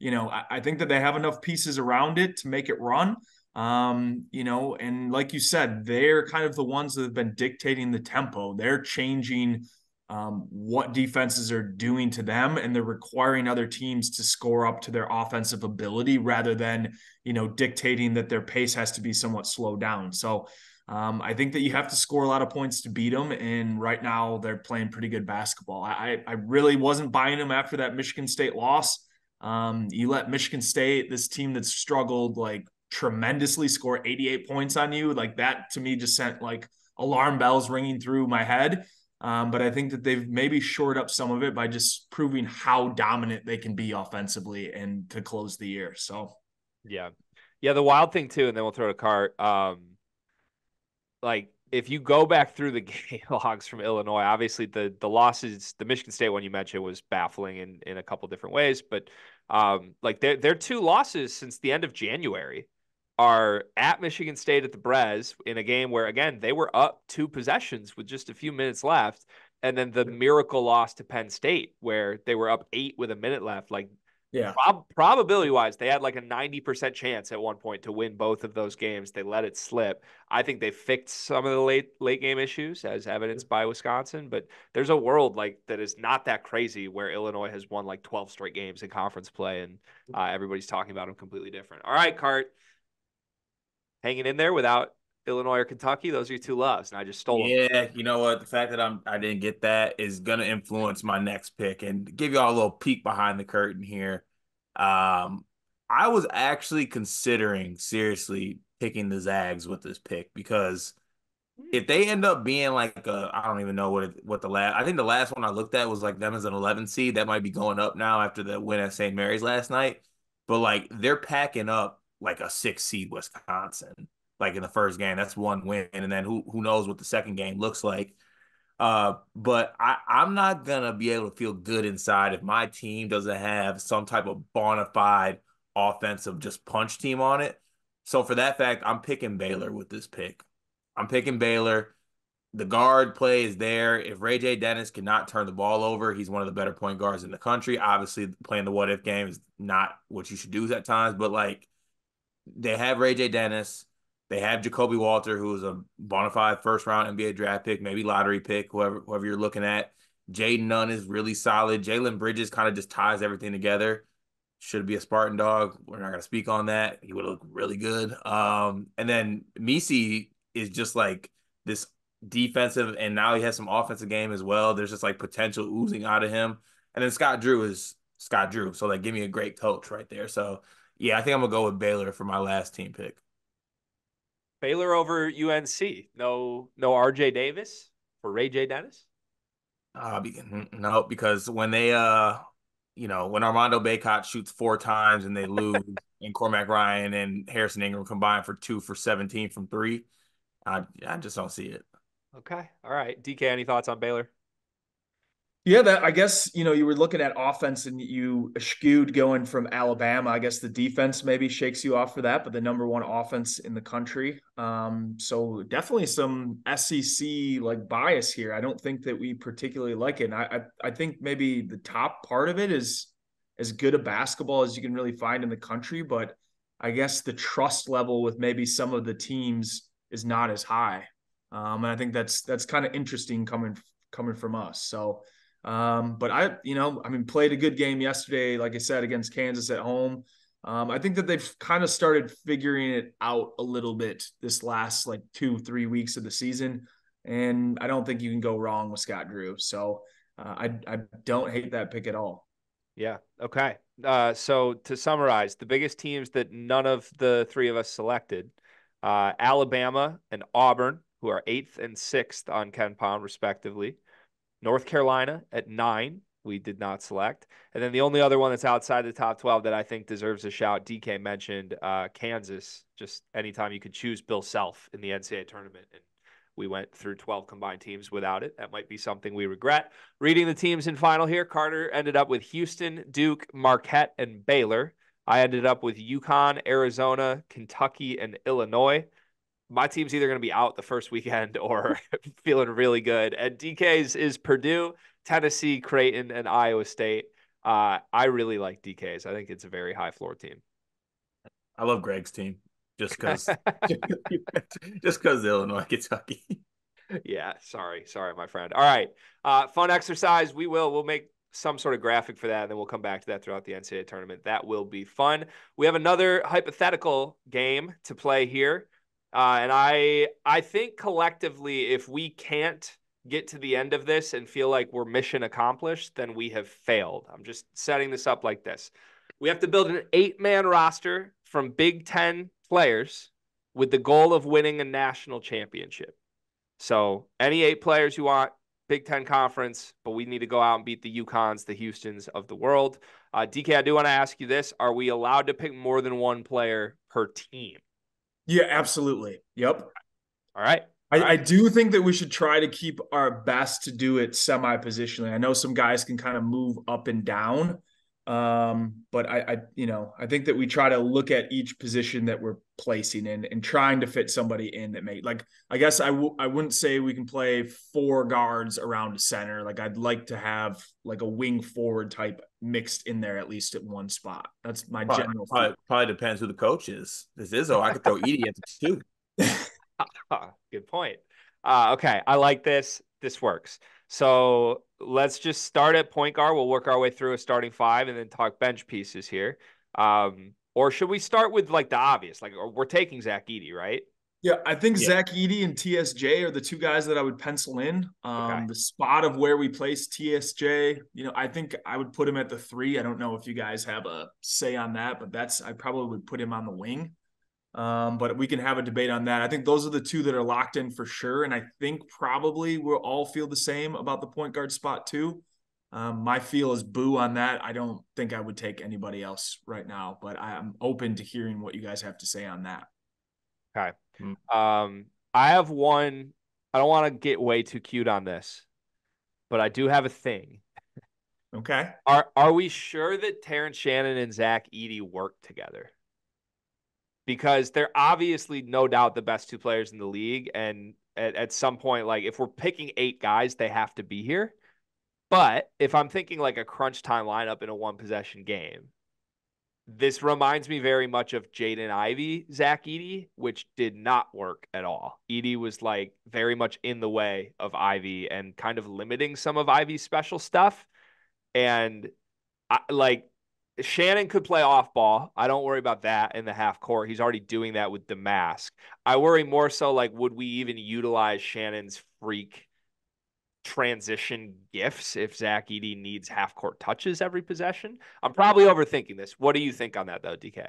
you know, I, I think that they have enough pieces around it to make it run. Um, you know, and like you said, they're kind of the ones that have been dictating the tempo. They're changing um, what defenses are doing to them, and they're requiring other teams to score up to their offensive ability rather than, you know, dictating that their pace has to be somewhat slowed down. So um, I think that you have to score a lot of points to beat them. And right now they're playing pretty good basketball. I, I really wasn't buying them after that Michigan State loss. Um, you let Michigan State, this team that's struggled, like, tremendously score eighty-eight points on you. Like, that to me just sent like alarm bells ringing through my head. Um, but I think that they've maybe shored up some of it by just proving how dominant they can be offensively and to close the year. So, yeah. Yeah. The wild thing too, and then we'll throw it a cart. Um, like if you go back through the game logs from Illinois, obviously the, the losses, the Michigan State one you mentioned was baffling in, in a couple different ways, but um, like their, their two losses since the end of January are at Michigan State at the Brez in a game where, again, they were up two possessions with just a few minutes left. And then the miracle loss to Penn State where they were up eight with a minute left. Like, yeah, prob- probability wise, they had like a ninety percent chance at one point to win both of those games. They let it slip. I think they fixed some of the late, late game issues as evidenced by Wisconsin, but there's a world like that is not that crazy where Illinois has won like twelve straight games in conference play. And uh, everybody's talking about them completely different. All right, Cart. Hanging in there without Illinois or Kentucky, those are your two loves, and I just stole yeah, them. Yeah, you know what? The fact that I'm, I didn't get that is going to influence my next pick. And give you all a little peek behind the curtain here. Um, I was actually considering seriously picking the Zags with this pick because if they end up being like a, I don't even know what it, what the last, I think the last one I looked at was like them as an eleven seed. That might be going up now after the win at Saint Mary's last night. But like they're packing up like a six seed Wisconsin, like in the first game. That's one win. And then who who knows what the second game looks like. Uh, but I, I'm not going to be able to feel good inside if my team doesn't have some type of bona fide offensive just punch team on it. So for that fact, I'm picking Baylor with this pick. I'm picking Baylor. The guard play is there. If Ray J Dennis cannot turn the ball over, he's one of the better point guards in the country. Obviously, playing the what-if game is not what you should do at times, but like, they have Ray J Dennis. They have Jacoby Walter, who is a bona fide first round N B A draft pick, maybe lottery pick, whoever whoever you're looking at. Jaden Nunn is really solid. Jalen Bridges kind of just ties everything together. Should be a Spartan dog. We're not going to speak on that. He would look really good. Um, and then Misi is just like this defensive, and now he has some offensive game as well. There's just like potential oozing out of him. And then Scott Drew is Scott Drew. So like, give me a great coach right there. So yeah, I think I'm going to go with Baylor for my last team pick. Baylor over U N C. No no R J Davis for Ray J Dennis? Uh, no, because when they, uh, you know, when Armando Bacot shoots four times and they lose and Cormac Ryan and Harrison Ingram combine for two for seventeen from three, I, I just don't see it. Okay. All right. D K, any thoughts on Baylor? Yeah, that I guess, you know, you were looking at offense and you eschewed going from Alabama. I guess the defense maybe shakes you off for that, but the number one offense in the country. Um, so definitely some S E C like bias here. I don't think that we particularly like it. And I, I I think maybe the top part of it is as good a basketball as you can really find in the country, but I guess the trust level with maybe some of the teams is not as high. Um, and I think that's that's kind of interesting coming coming from us. So Um, but I, you know, I mean, played a good game yesterday, like I said, against Kansas at home. Um, I think that they've kind of started figuring it out a little bit this last like two, three weeks of the season. And I don't think you can go wrong with Scott Drew. So uh, I, I don't hate that pick at all. Yeah. Okay. Uh, so to summarize, the biggest teams that none of the three of us selected, uh, Alabama and Auburn, who are eighth and sixth on KenPom respectively. North Carolina at nine, we did not select. And then the only other one that's outside the top twelve that I think deserves a shout, D K mentioned uh, Kansas. Just anytime you could choose Bill Self in the N C double A tournament. And we went through twelve combined teams without it. That might be something we regret. Reading the teams in final here, Carter ended up with Houston, Duke, Marquette, and Baylor. I ended up with UConn, Arizona, Kentucky, and Illinois. My team's either going to be out the first weekend or feeling really good. And D K's is Purdue, Tennessee, Creighton, and Iowa State. Uh, I really like D K's. I think it's a very high floor team. I love Greg's team just because just because Illinois, Kentucky. Yeah, sorry. Sorry, my friend. All right. Uh, fun exercise. We will. We'll make some sort of graphic for that, and then we'll come back to that throughout the N C double A tournament. That will be fun. We have another hypothetical game to play here. Uh, and I I think collectively, if we can't get to the end of this and feel like we're mission accomplished, then we have failed. I'm just setting this up like this. We have to build an eight-man roster from Big Ten players with the goal of winning a national championship. So any eight players you want, Big Ten Conference, but we need to go out and beat the UConns, the Houstons of the world. Uh, D K, I do want to ask you this. Are we allowed to pick more than one player per team? Yeah, absolutely. Yep. All right. I, I do think that we should try to keep our best to do it semi-positionally. I know some guys can kind of move up and down, um, but I, I, you know, I think that we try to look at each position that we're placing in and trying to fit somebody in that may, like, I guess I, w- I wouldn't say we can play four guards around a center. Like, I'd like to have like a wing forward type mixed in there at least at one spot. That's my probably, general. Probably, probably depends who the coach is. This Izzo, I could throw Edey at the two. Good point. Uh, okay, I like this. This works. So let's just start at point guard. We'll work our way through a starting five and then talk bench pieces here. Um, or should we start with like the obvious? Like, we're taking Zach Edey, right? Yeah, I think yeah. Zach Edey and T S J are the two guys that I would pencil in. Um, okay. The spot of where we place T S J, you know, I think I would put him at the three. I don't know if you guys have a say on that, but that's I probably would put him on the wing. Um, but we can have a debate on that. I think those are the two that are locked in for sure. And I think probably we'll all feel the same about the point guard spot too. Um, my feel is Boo on that. I don't think I would take anybody else right now, but I'm open to hearing what you guys have to say on that. Okay. Mm-hmm. Um, I have one, I don't want to get way too cute on this, but I do have a thing. Okay. Are, are we sure that Terrence Shannon and Zach Edey work together? Because they're obviously no doubt the best two players in the league. And at, at some point, like if we're picking eight guys, they have to be here. But if I'm thinking like a crunch time lineup in a one possession game, this reminds me very much of Jaden Ivey, Zach Edey, which did not work at all. Edey was like very much in the way of Ivey and kind of limiting some of Ivey's special stuff. And I, like, Shannon could play off ball. I don't worry about that in the half court. He's already doing that with Domask. I worry more so like, would we even utilize Shannon's freak transition gifts if Zach Edey needs half court touches every possession? I'm probably overthinking this. What do you think on that though, D K?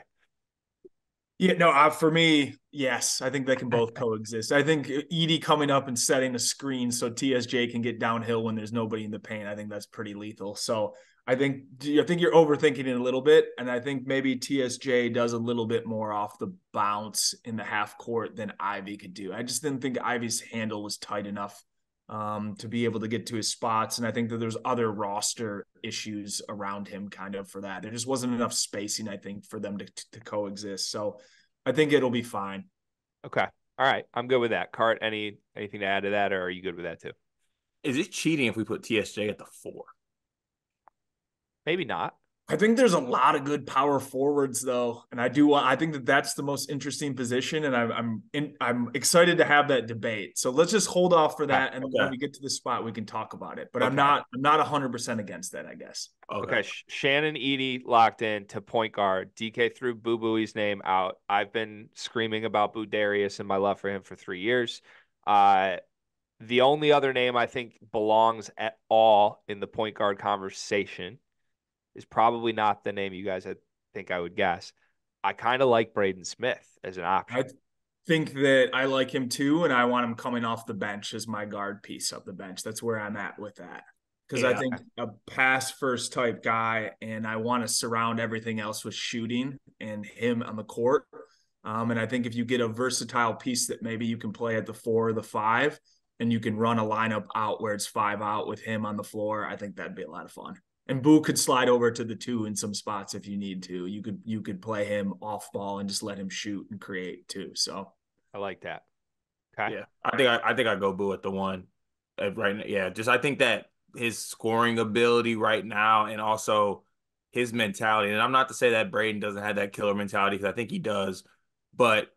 Yeah, no, uh, for me, yes. I think they can both coexist. I think Edey coming up and setting a screen so T S J can get downhill when there's nobody in the paint, I think that's pretty lethal. So I think I think you're overthinking it a little bit, and I think maybe T S J does a little bit more off the bounce in the half court than Ivey could do. I just didn't think Ivey's handle was tight enough um, to be able to get to his spots, and I think that there's other roster issues around him kind of for that. There just wasn't enough spacing, I think, for them to, to coexist. So I think it'll be fine. Okay. All right. I'm good with that. Cart, any anything to add to that, or are you good with that too? Is it cheating if we put T S J at the four? Maybe not. I think there's a lot of good power forwards though. And I do, I think that that's the most interesting position. And I'm, I'm, in, I'm excited to have that debate. So let's just hold off for that. And okay. when we get to the spot, we can talk about it, but okay. I'm not, I'm not a hundred percent against that, I guess. Okay. okay. Shannon Edey locked in to point guard. D K threw Boo Buie's name out. I've been screaming about Budarius and my love for him for three years. Uh, the only other name I think belongs at all in the point guard conversation is probably not the name you guys I think I would guess. I kind of like Braden Smith as an option. I think that I like him too, and I want him coming off the bench as my guard piece up the bench. That's where I'm at with that. Because yeah. I think a pass-first type guy, and I want to surround everything else with shooting and him on the court. Um, and I think if you get a versatile piece that maybe you can play at the four or the five, and you can run a lineup out where it's five out with him on the floor, I think that'd be a lot of fun. And Boo could slide over to the two in some spots if you need to. You could you could play him off ball and just let him shoot and create too. So I like that. Okay. Yeah, I think I, I think I go Boo at the one right now. Yeah, just I think that his scoring ability right now and also his mentality. And I'm not to say that Braden doesn't have that killer mentality, because I think he does. But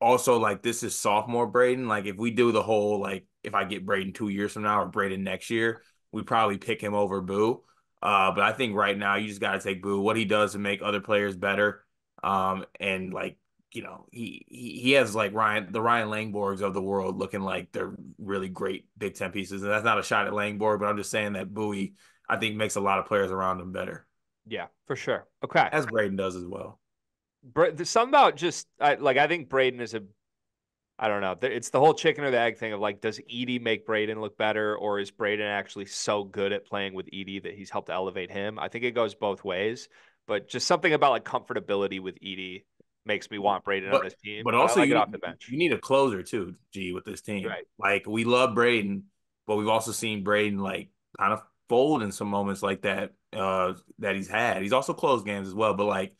also, like, this is sophomore Braden. Like, if we do the whole, like, if I get Braden two years from now or Braden next year, we probably pick him over Boo. Uh, but I think right now you just got to take Boo, what he does to make other players better. Um, and, like, you know, he, he he has, like, Ryan the Ryan Langborgs of the world looking like they're really great Big Ten pieces. And that's not a shot at Langborg, but I'm just saying that Buie, I think, makes a lot of players around him better. Yeah, for sure. Okay. As Braden does as well. Bra- there's something about just, I, like, I think Braden is a, I don't know. It's the whole chicken or the egg thing of, like, does Edey make Braden look better, or is Braden actually so good at playing with Edey that he's helped elevate him? I think it goes both ways, but just something about, like, comfortability with Edey makes me want Braden but, on his team. But, but also, like, you, off the bench. You need a closer too, G, with this team. Right. Like, we love Braden, but we've also seen Braden, like, kind of fold in some moments like that uh, that he's had. He's also closed games as well, but, like,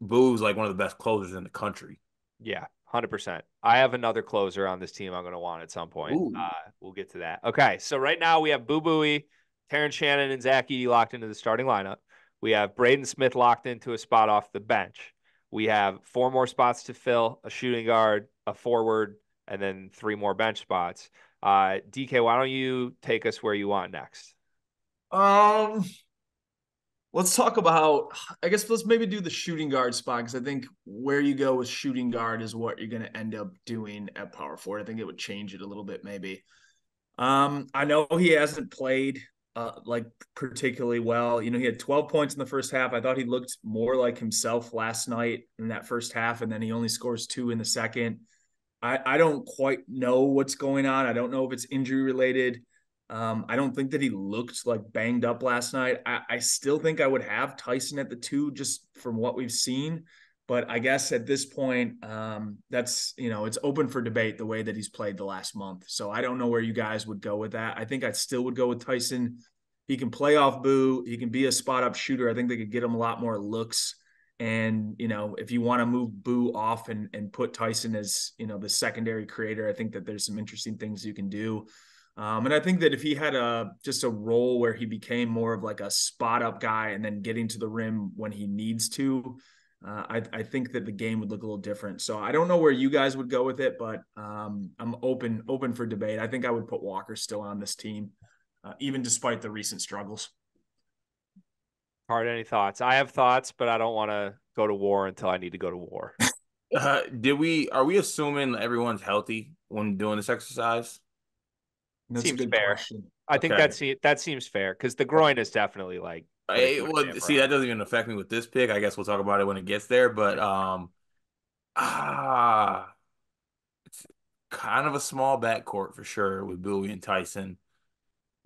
Boo's, like, one of the best closers in the country. Yeah. one hundred percent. I have another closer on this team I'm going to want at some point. Uh, we'll get to that. Okay, so right now we have Boo Buie, Terrence Shannon, and Zach Edey locked into the starting lineup. We have Braden Smith locked into a spot off the bench. We have four more spots to fill, a shooting guard, a forward, and then three more bench spots. Uh, D K, why don't you take us where you want next? Um, Let's talk about, I guess let's maybe do the shooting guard spot, because I think where you go with shooting guard is what you're going to end up doing at power forward. I think it would change it a little bit maybe. Um, I know he hasn't played uh, like particularly well. You know, he had twelve points in the first half. I thought he looked more like himself last night in that first half, and then he only scores two in the second. I, I don't quite know what's going on. I don't know if it's injury related. Um, I don't think that he looked like banged up last night. I, I still think I would have Tyson at the two just from what we've seen. But I guess at this point, um, that's, you know, it's open for debate the way that he's played the last month. So I don't know where you guys would go with that. I think I still would go with Tyson. He can play off Boo. He can be a spot up shooter. I think they could get him a lot more looks. And, you know, if you want to move Boo off and, and put Tyson as, you know, the secondary creator, I think that there's some interesting things you can do. Um, and I think that if he had a just a role where he became more of like a spot up guy and then getting to the rim when he needs to, uh, I, I think that the game would look a little different. So I don't know where you guys would go with it, but um, I'm open open for debate. I think I would put Walker still on this team, uh, even despite the recent struggles. Hard, any thoughts? I have thoughts, but I don't want to go to war until I need to go to war. uh, did we? Are we assuming everyone's healthy when doing this exercise? That's seems fair. Question. I think okay. that's that seems fair, because the groin is definitely like. I, well, see, that doesn't even affect me with this pick. I guess we'll talk about it when it gets there. But um, ah, it's kind of a small backcourt for sure with Buie and Tyson,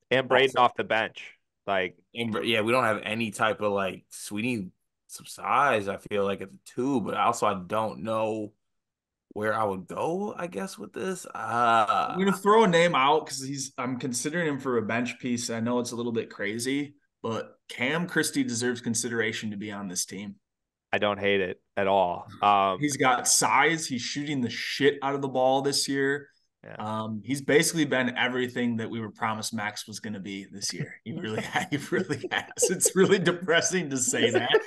and Braden also off the bench. Like, and, yeah, we don't have any type of like. We need some size. I feel like at the two, but also I don't know where I would go, I guess, with this. Uh, I'm going to throw a name out because he's. I'm considering him for a bench piece. I know it's a little bit crazy, but Cam Christie deserves consideration to be on this team. I don't hate it at all. Um, he's got size. He's shooting the shit out of the ball this year. Yeah. Um, he's basically been everything that we were promised Max was going to be this year. He really, he really has. It's really depressing to say that,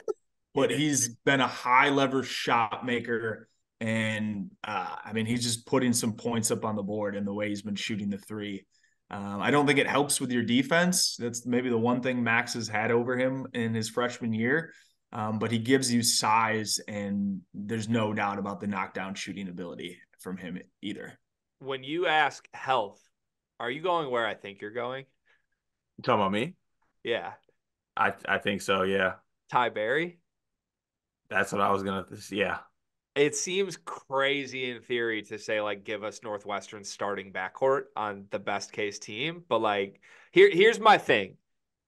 but he's been a high-lever shot maker. And, uh, I mean, he's just putting some points up on the board in the way he's been shooting the three. Um, I don't think it helps with your defense. That's maybe the one thing Max has had over him in his freshman year. Um, but he gives you size, and there's no doubt about the knockdown shooting ability from him either. When you ask health, are you going where I think you're going? You talking about me? Yeah. I I think so, yeah. Ty Berry? That's what I was going to – yeah. It seems crazy in theory to say, like, give us Northwestern starting backcourt on the best case team. But, like, here, here's my thing.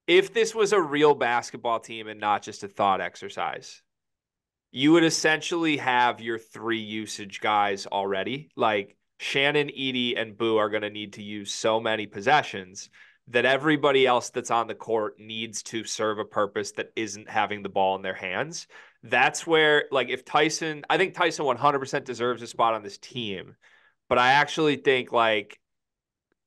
If this was a real basketball team and not just a thought exercise, you would essentially have your three usage guys already. Like, Shannon, Edey, and Boo are going to need to use so many possessions that everybody else that's on the court needs to serve a purpose that isn't having the ball in their hands. That's where, like, if Tyson, I think Tyson one hundred percent deserves a spot on this team, but I actually think, like,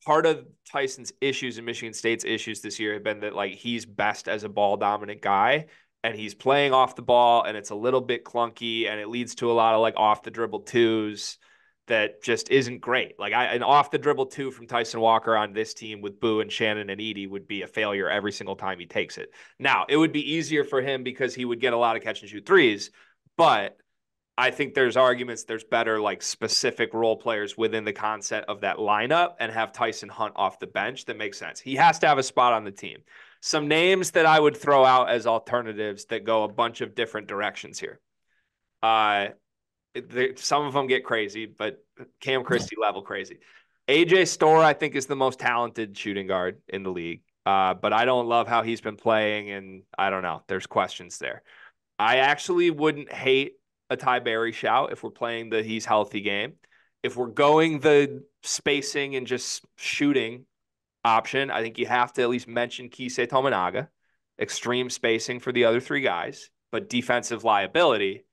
part of Tyson's issues and Michigan State's issues this year have been that, like, he's best as a ball dominant guy, and he's playing off the ball, and it's a little bit clunky, and it leads to a lot of, like, off the dribble twos that just isn't great. Like, I, an off the dribble two from Tyson Walker on this team with Boo and Shannon and Edey would be a failure every single time he takes it. Now, it would be easier for him because he would get a lot of catch and shoot threes, but I think there's arguments, there's better, like, specific role players within the concept of that lineup, and have Tyson Hunt off the bench. That makes sense. He has to have a spot on the team. Some names that I would throw out as alternatives that go a bunch of different directions here. Uh, there, some of them get crazy, but Cam Christie level crazy. A J Store, I think, is the most talented shooting guard in the league, uh, but I don't love how he's been playing, and I don't know. There's questions there. I actually wouldn't hate a Ty Berry shout if we're playing the he's healthy game. If we're going the spacing and just shooting option, I think you have to at least mention Kisei Tominaga, extreme spacing for the other three guys, but defensive liability.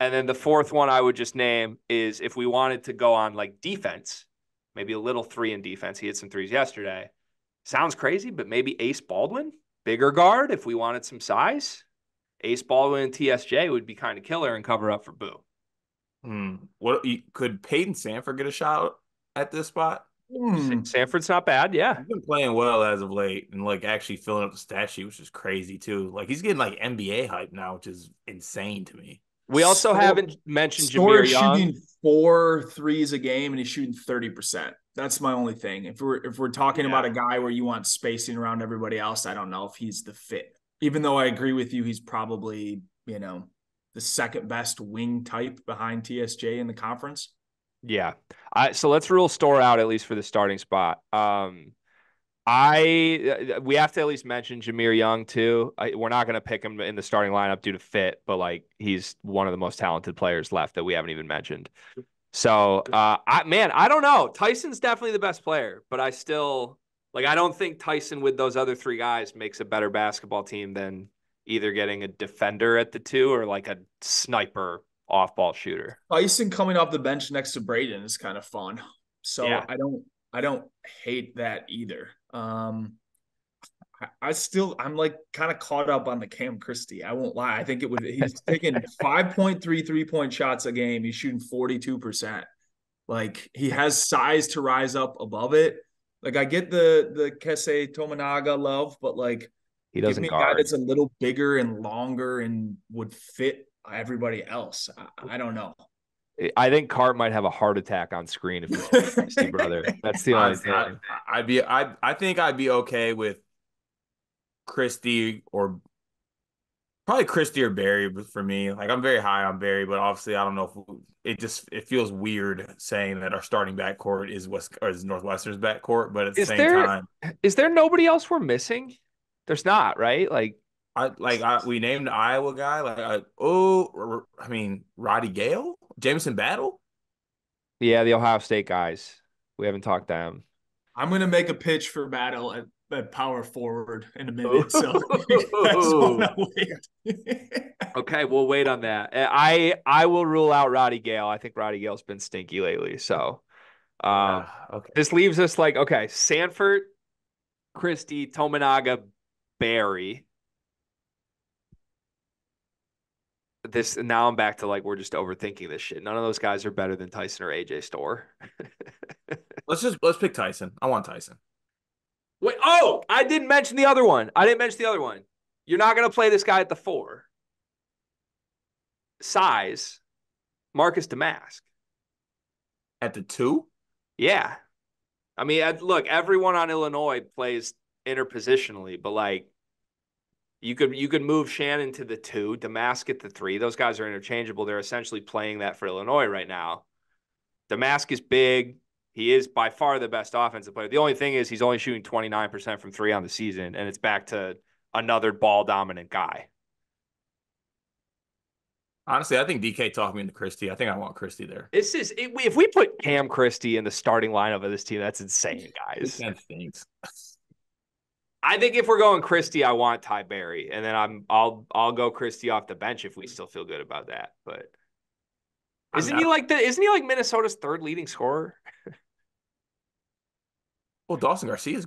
And then the fourth one I would just name is, if we wanted to go on, like, defense, maybe a little three in defense. He hit some threes yesterday. Sounds crazy, but maybe Ace Baldwin, bigger guard, if we wanted some size. Ace Baldwin and T S J would be kind of killer and cover up for Boo. Hmm. What could Peyton Sanford get a shot at this spot? Hmm. Sanford's not bad. Yeah, he's been playing well as of late, and, like, actually filling up the stat sheet, which is crazy too. Like, he's getting, like, N B A hype now, which is insane to me. We also Store, haven't mentioned Jameer Young. Shooting four threes a game, and he's shooting thirty percent. That's my only thing. If we're if we're talking yeah. about a guy where you want spacing around everybody else, I don't know if he's the fit. Even though I agree with you, he's probably, you know, the second best wing type behind T S J in the conference. Yeah. I, so let's rule Store out, at least for the starting spot. Um, I we have to at least mention Jameer Young, too. I, we're not going to pick him in the starting lineup due to fit, but, like, he's one of the most talented players left that we haven't even mentioned. So, uh, I, man, I don't know. Tyson's definitely the best player, but I still... Like, I don't think Tyson with those other three guys makes a better basketball team than either getting a defender at the two or, like, a sniper off-ball shooter. Tyson coming off the bench next to Braden is kind of fun. So yeah. I don't I don't hate that either. Um, I, I still – I'm, like, kind of caught up on the Cam Christie. I won't lie. I think it would – he's taking five point three three-point shots a game. He's shooting forty-two percent. Like, he has size to rise up above it. Like, I get the the Kisei Tominaga love, but, like, he doesn't give me a guard. Guy that's a little bigger and longer and would fit everybody else. I, I don't know. I think Cart might have a heart attack on screen if he's Christie, brother. That's the only thing. I, I'd be I I think I'd be okay with Christie or probably Christie or Barry for me. Like, I'm very high on Barry, but obviously I don't know if we, it just it feels weird saying that our starting backcourt is West or is Northwestern's backcourt, but at the is same there, time, is there nobody else we're missing? There's not, right? Like, I like I, we named the Iowa guy. Like, I, oh, I mean Roddy Gale, Jamison Battle. Yeah, the Ohio State guys. We haven't talked to them. I'm gonna make a pitch for Battle at that power forward in a minute. So that's what I'll wait. Okay, we'll wait on that. I I will rule out Roddy Gale. I think Roddy Gale's been stinky lately. So um uh, okay. This leaves us like, okay, Sanford, Christie, Tominaga, Barry. This now I'm back to, like, we're just overthinking this shit. None of those guys are better than Tyson or A J Store. let's just let's pick Tyson. I want Tyson. Wait, oh, I didn't mention the other one. I didn't mention the other one. You're not going to play this guy at the four. Size, Marcus Domask. At the two? Yeah. I mean, look, everyone on Illinois plays interpositionally, but, like, you could you could move Shannon to the two, Domask at the three. Those guys are interchangeable. They're essentially playing that for Illinois right now. Domask is big. He is by far the best offensive player. The only thing is he's only shooting twenty-nine percent from three on the season, and it's back to another ball-dominant guy. Honestly, I think D K talked me into Christie. I think I want Christie there. This is it, if we put Cam Christie in the starting lineup of this team, that's insane, guys. That stinks. I think if we're going Christie, I want Ty Berry, and then I'm I'll I'll go Christie off the bench if we still feel good about that. But isn't he like the isn't he like Minnesota's third leading scorer? Well, Dawson Garcia is.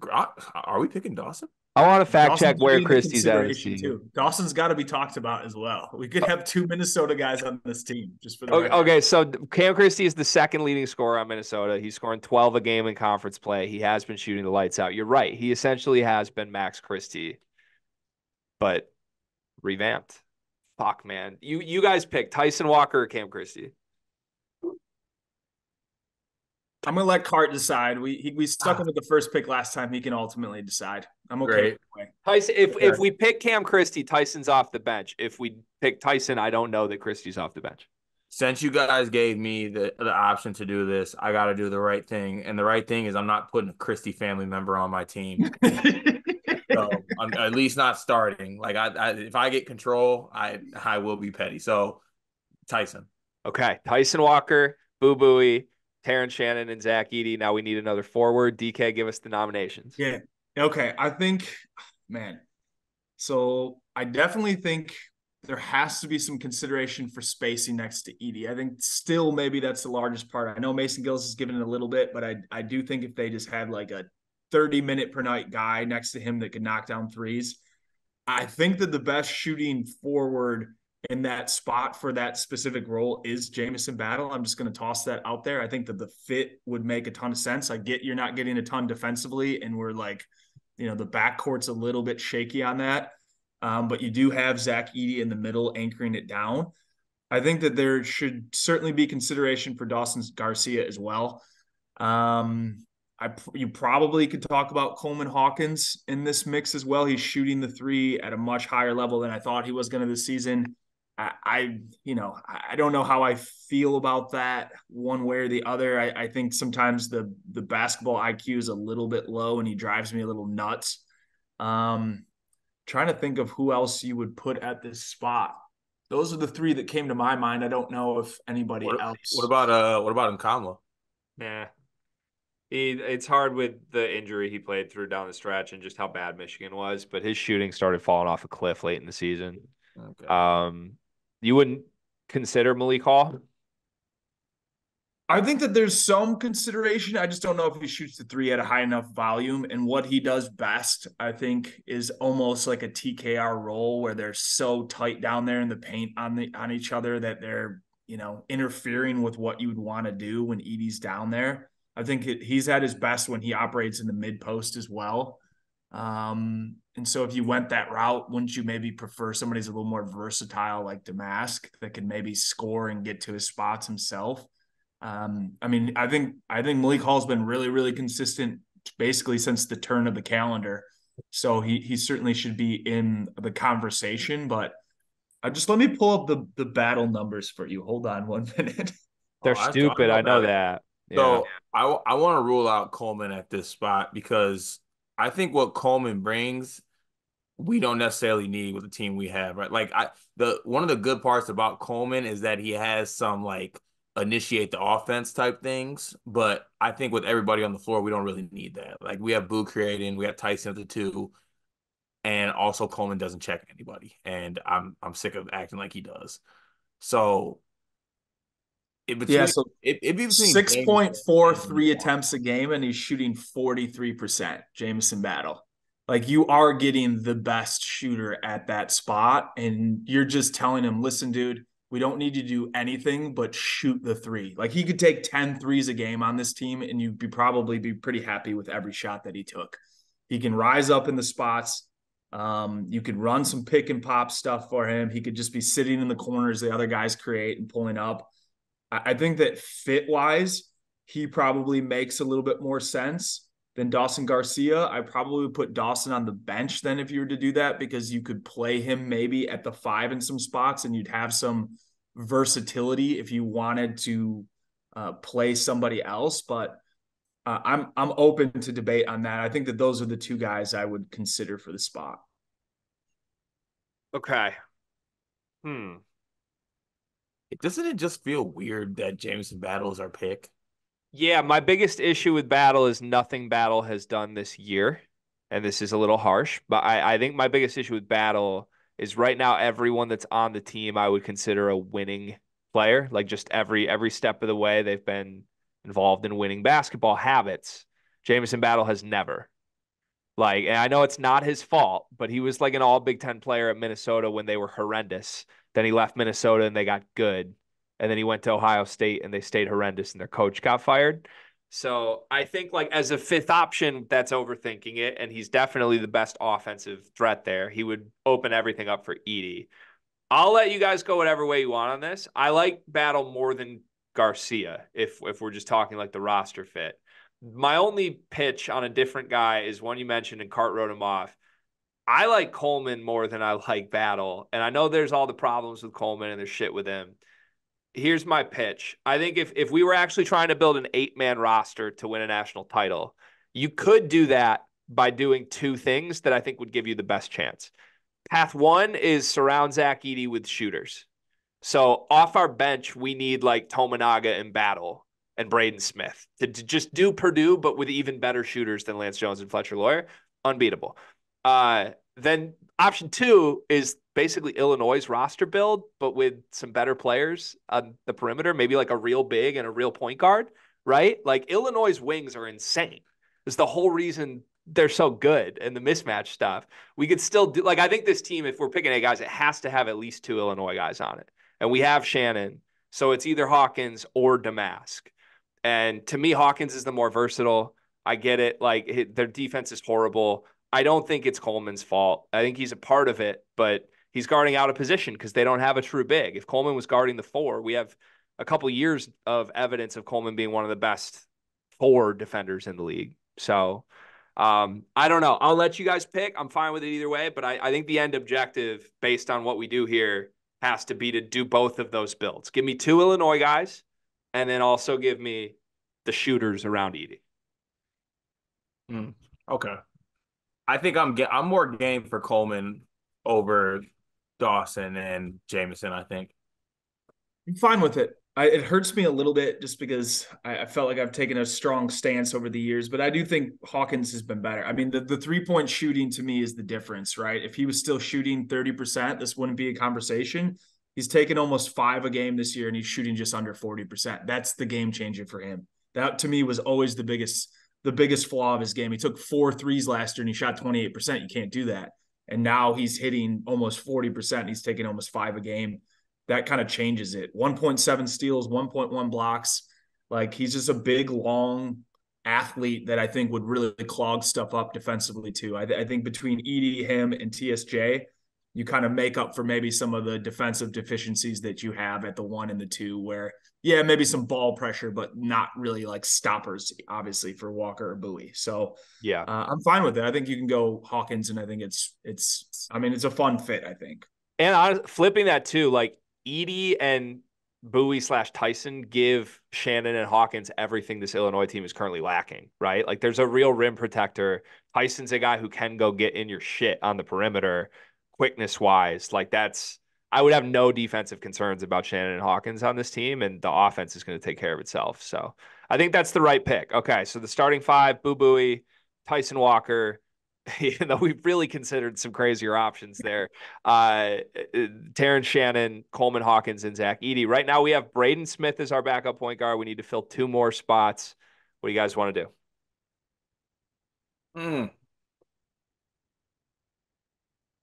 Are we picking Dawson? I want to fact Dawson's check where Christie's at. Too. Dawson's got to be talked about as well. We could have two Minnesota guys on this team just for the. Okay, okay, so Cam Christie is the second leading scorer on Minnesota. He's scoring twelve a game in conference play. He has been shooting the lights out. You're right. He essentially has been Max Christie, but revamped. Fuck, man. You you guys pick Tyson Walker or Cam Christie? I'm gonna let Cart decide. We he, we stuck ah. him with the first pick last time. He can ultimately decide. I'm okay. With Tyson. If sure. if we pick Cam Christie, Tyson's off the bench. If we pick Tyson, I don't know that Christie's off the bench. Since you guys gave me the the option to do this, I got to do the right thing, and the right thing is I'm not putting a Christie family member on my team. So I'm at least not starting. Like I, I, if I get control, I I will be petty. So Tyson. Okay, Tyson Walker, Boo Buie. Terrence Shannon and Zach Edey. Now we need another forward. D K, give us the nominations. Yeah. Okay. I think, man. So I definitely think there has to be some consideration for spacing next to Edey. I think still maybe that's the largest part. I know Mason Gillis has given it a little bit, but I, I do think if they just had like a thirty minute per night guy next to him that could knock down threes, I think that the best shooting forward in that spot for that specific role is Jamison Battle. I'm just going to toss that out there. I think that the fit would make a ton of sense. I get you're not getting a ton defensively, and we're like, you know, the backcourt's a little bit shaky on that. Um, but you do have Zach Edey in the middle anchoring it down. I think that there should certainly be consideration for Dawson Garcia as well. Um, I you probably could talk about Coleman Hawkins in this mix as well. He's shooting the three at a much higher level than I thought he was going to this season. I, you know, I don't know how I feel about that one way or the other. I, I think sometimes the the basketball I Q is a little bit low and he drives me a little nuts. Um, trying to think of who else you would put at this spot. Those are the three that came to my mind. I don't know if anybody what, else. What about uh? What about Nkamla? Nah, he, it's hard with the injury he played through down the stretch and just how bad Michigan was. But his shooting started falling off a cliff late in the season. Okay. Um. You wouldn't consider Malik Hall? I think that there's some consideration. I just don't know if he shoots the three at a high enough volume. And what he does best, I think, is almost like a T K R role where they're so tight down there in the paint on the on each other that they're, you know, interfering with what you would want to do when Edey's down there. I think it, he's at his best when he operates in the mid post as well. Um, and so if you went that route, wouldn't you maybe prefer somebody who's a little more versatile like Domask that can maybe score and get to his spots himself? Um, I mean, I think I think Malik Hall's been really, really consistent basically since the turn of the calendar. So he he certainly should be in the conversation, but I just let me pull up the the battle numbers for you. Hold on one minute. They're oh, stupid. I, I know that. that. So yeah. I I want to rule out Coleman at this spot because I think what Coleman brings, we don't necessarily need with the team we have, right? Like I, the one of the good parts about Coleman is that he has some like initiate the offense type things, but I think with everybody on the floor, we don't really need that. Like we have Boo creating, we have Tyson at the two, and also Coleman doesn't check anybody, and I'm I'm sick of acting like he does. So it between, yeah, so it, it'd be between six point four three attempts a game, and he's shooting forty-three percent. Jamison Battle. Like you are getting the best shooter at that spot, and you're just telling him, listen, dude, we don't need you to do anything but shoot the three. Like he could take ten threes a game on this team, and you'd be probably be pretty happy with every shot that he took. He can rise up in the spots. Um, you could run some pick and pop stuff for him. He could just be sitting in the corners the other guys create and pulling up. I think that fit-wise, he probably makes a little bit more sense than Dawson Garcia. I probably would put Dawson on the bench then if you were to do that, because you could play him maybe at the five in some spots and you'd have some versatility if you wanted to uh, play somebody else. But uh, I'm I'm open to debate on that. I think that those are the two guys I would consider for the spot. Okay. Hmm. Doesn't it just feel weird that Jamison Battle is our pick? Yeah, my biggest issue with Battle is nothing Battle has done this year, and this is a little harsh, but I, I think my biggest issue with Battle is right now everyone that's on the team I would consider a winning player. Like just every every step of the way they've been involved in winning basketball habits. Jamison Battle has never. Like, and I know it's not his fault, but he was like an all Big Ten player at Minnesota when they were horrendous. Then he left Minnesota and they got good. And then he went to Ohio State and they stayed horrendous and their coach got fired. So I think like as a fifth option, that's overthinking it. And he's definitely the best offensive threat there. He would open everything up for Edey. I'll let you guys go whatever way you want on this. I like Battle more than Garcia if if we're just talking like the roster fit. My only pitch on a different guy is one you mentioned and Cart wrote him off. I like Coleman more than I like Battle. And I know there's all the problems with Coleman and there's shit with him. Here's my pitch. I think if if we were actually trying to build an eight-man roster to win a national title, you could do that by doing two things that I think would give you the best chance. Path one is surround Zach Edey with shooters. So off our bench, we need like Tominaga and Battle and Braden Smith to, to just do Purdue, but with even better shooters than Lance Jones and Fletcher Lawyer. Unbeatable. Uh, then option two is basically Illinois' roster build, but with some better players on the perimeter, maybe like a real big and a real point guard, right? Like Illinois' wings are insane. It's the whole reason they're so good and the mismatch stuff. We could still do, like, I think this team, if we're picking eight guys, it has to have at least two Illinois guys on it. And we have Shannon. So it's either Hawkins or Domask. And to me, Hawkins is the more versatile. I get it. Like it, their defense is horrible. I don't think it's Coleman's fault. I think he's a part of it, but he's guarding out of position because they don't have a true big. If Coleman was guarding the four, we have a couple years of evidence of Coleman being one of the best four defenders in the league. So um, I don't know. I'll let you guys pick. I'm fine with it either way, but I, I think the end objective based on what we do here has to be to do both of those builds. Give me two Illinois guys and then also give me the shooters around Edey. Mm, okay. I think I'm I'm more game for Coleman over Dawson and Jamison, I think. I'm fine with it. I, it hurts me a little bit just because I, I felt like I've taken a strong stance over the years, but I do think Hawkins has been better. I mean, the, the three-point shooting to me is the difference, right? If he was still shooting thirty percent, this wouldn't be a conversation. He's taken almost five a game this year, and he's shooting just under forty percent. That's the game changer for him. That, to me, was always the biggest – the biggest flaw of his game. He took four threes last year and he shot twenty-eight percent. You can't do that. And now he's hitting almost forty percent. He's taking almost five a game. That kind of changes it. one point seven steals, one point one blocks. Like he's just a big, long athlete that I think would really clog stuff up defensively too. I, th- I think between Edey, him, and T S J, you kind of make up for maybe some of the defensive deficiencies that you have at the one and the two where, yeah, maybe some ball pressure, but not really like stoppers, obviously, for Walker or Bowie. So yeah, uh, I'm fine with it. I think you can go Hawkins, and I think it's, it's, I mean, it's a fun fit, I think. And I, flipping that too, like Edey and Bowie slash Tyson give Shannon and Hawkins everything this Illinois team is currently lacking, right? Like there's a real rim protector. Tyson's a guy who can go get in your shit on the perimeter. Quickness wise, like that's, I would have no defensive concerns about Shannon and Hawkins on this team, and the offense is going to take care of itself. So I think that's the right pick. Okay. So the starting five, Boo Buie, Tyson Walker, even though we've really considered some crazier options there. Uh, Terrence Shannon, Coleman Hawkins, and Zach Edey. Right now we have Braden Smith as our backup point guard. We need to fill two more spots. What do you guys want to do? Hmm.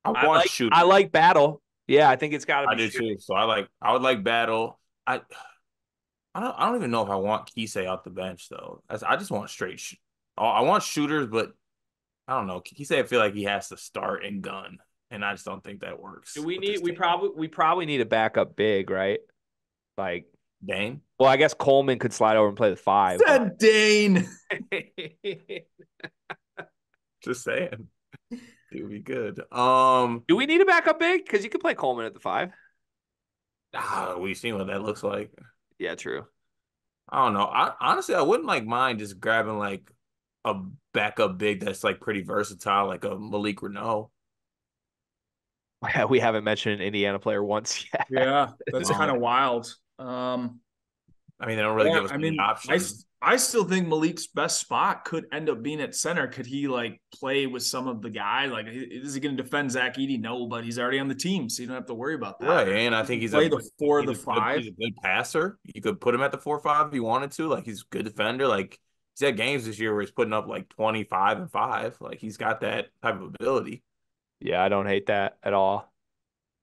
I want I like, shooter. I like Battle. Yeah, I think it's got to be. I do too. So I like. I would like Battle. I. I don't. I don't even know if I want Kisei off the bench though. I, I just want straight. Sh- I want shooters, but I don't know. Kisei, I feel like he has to start and gun, and I just don't think that works. Do we need? We probably. We probably need a backup big, right? Like Dane. Well, I guess Coleman could slide over and play the five. Said Dane. Just saying. It'd be good. Um, do we need a backup big? Because you could play Coleman at the five. Ah, we've seen what that looks like. Yeah, true. I don't know. I honestly, I wouldn't like mind just grabbing like a backup big that's like pretty versatile, like a Malik Renault. Yeah, we haven't mentioned an Indiana player once yet. Yeah, that's kind of wild. Um, I mean, they don't really yeah, give us I mean, options. I, I still think Malik's best spot could end up being at center. Could he like play with some of the guys? Like, is he going to defend Zach Edey? No, but he's already on the team, so you don't have to worry about that. Right, and I think he's play a, the four, he's the a, five. He's a good passer. You could put him at the four, five if you wanted to. Like, he's a good defender. Like, he's had games this year where he's putting up like twenty-five and five. Like, he's got that type of ability. Yeah, I don't hate that at all.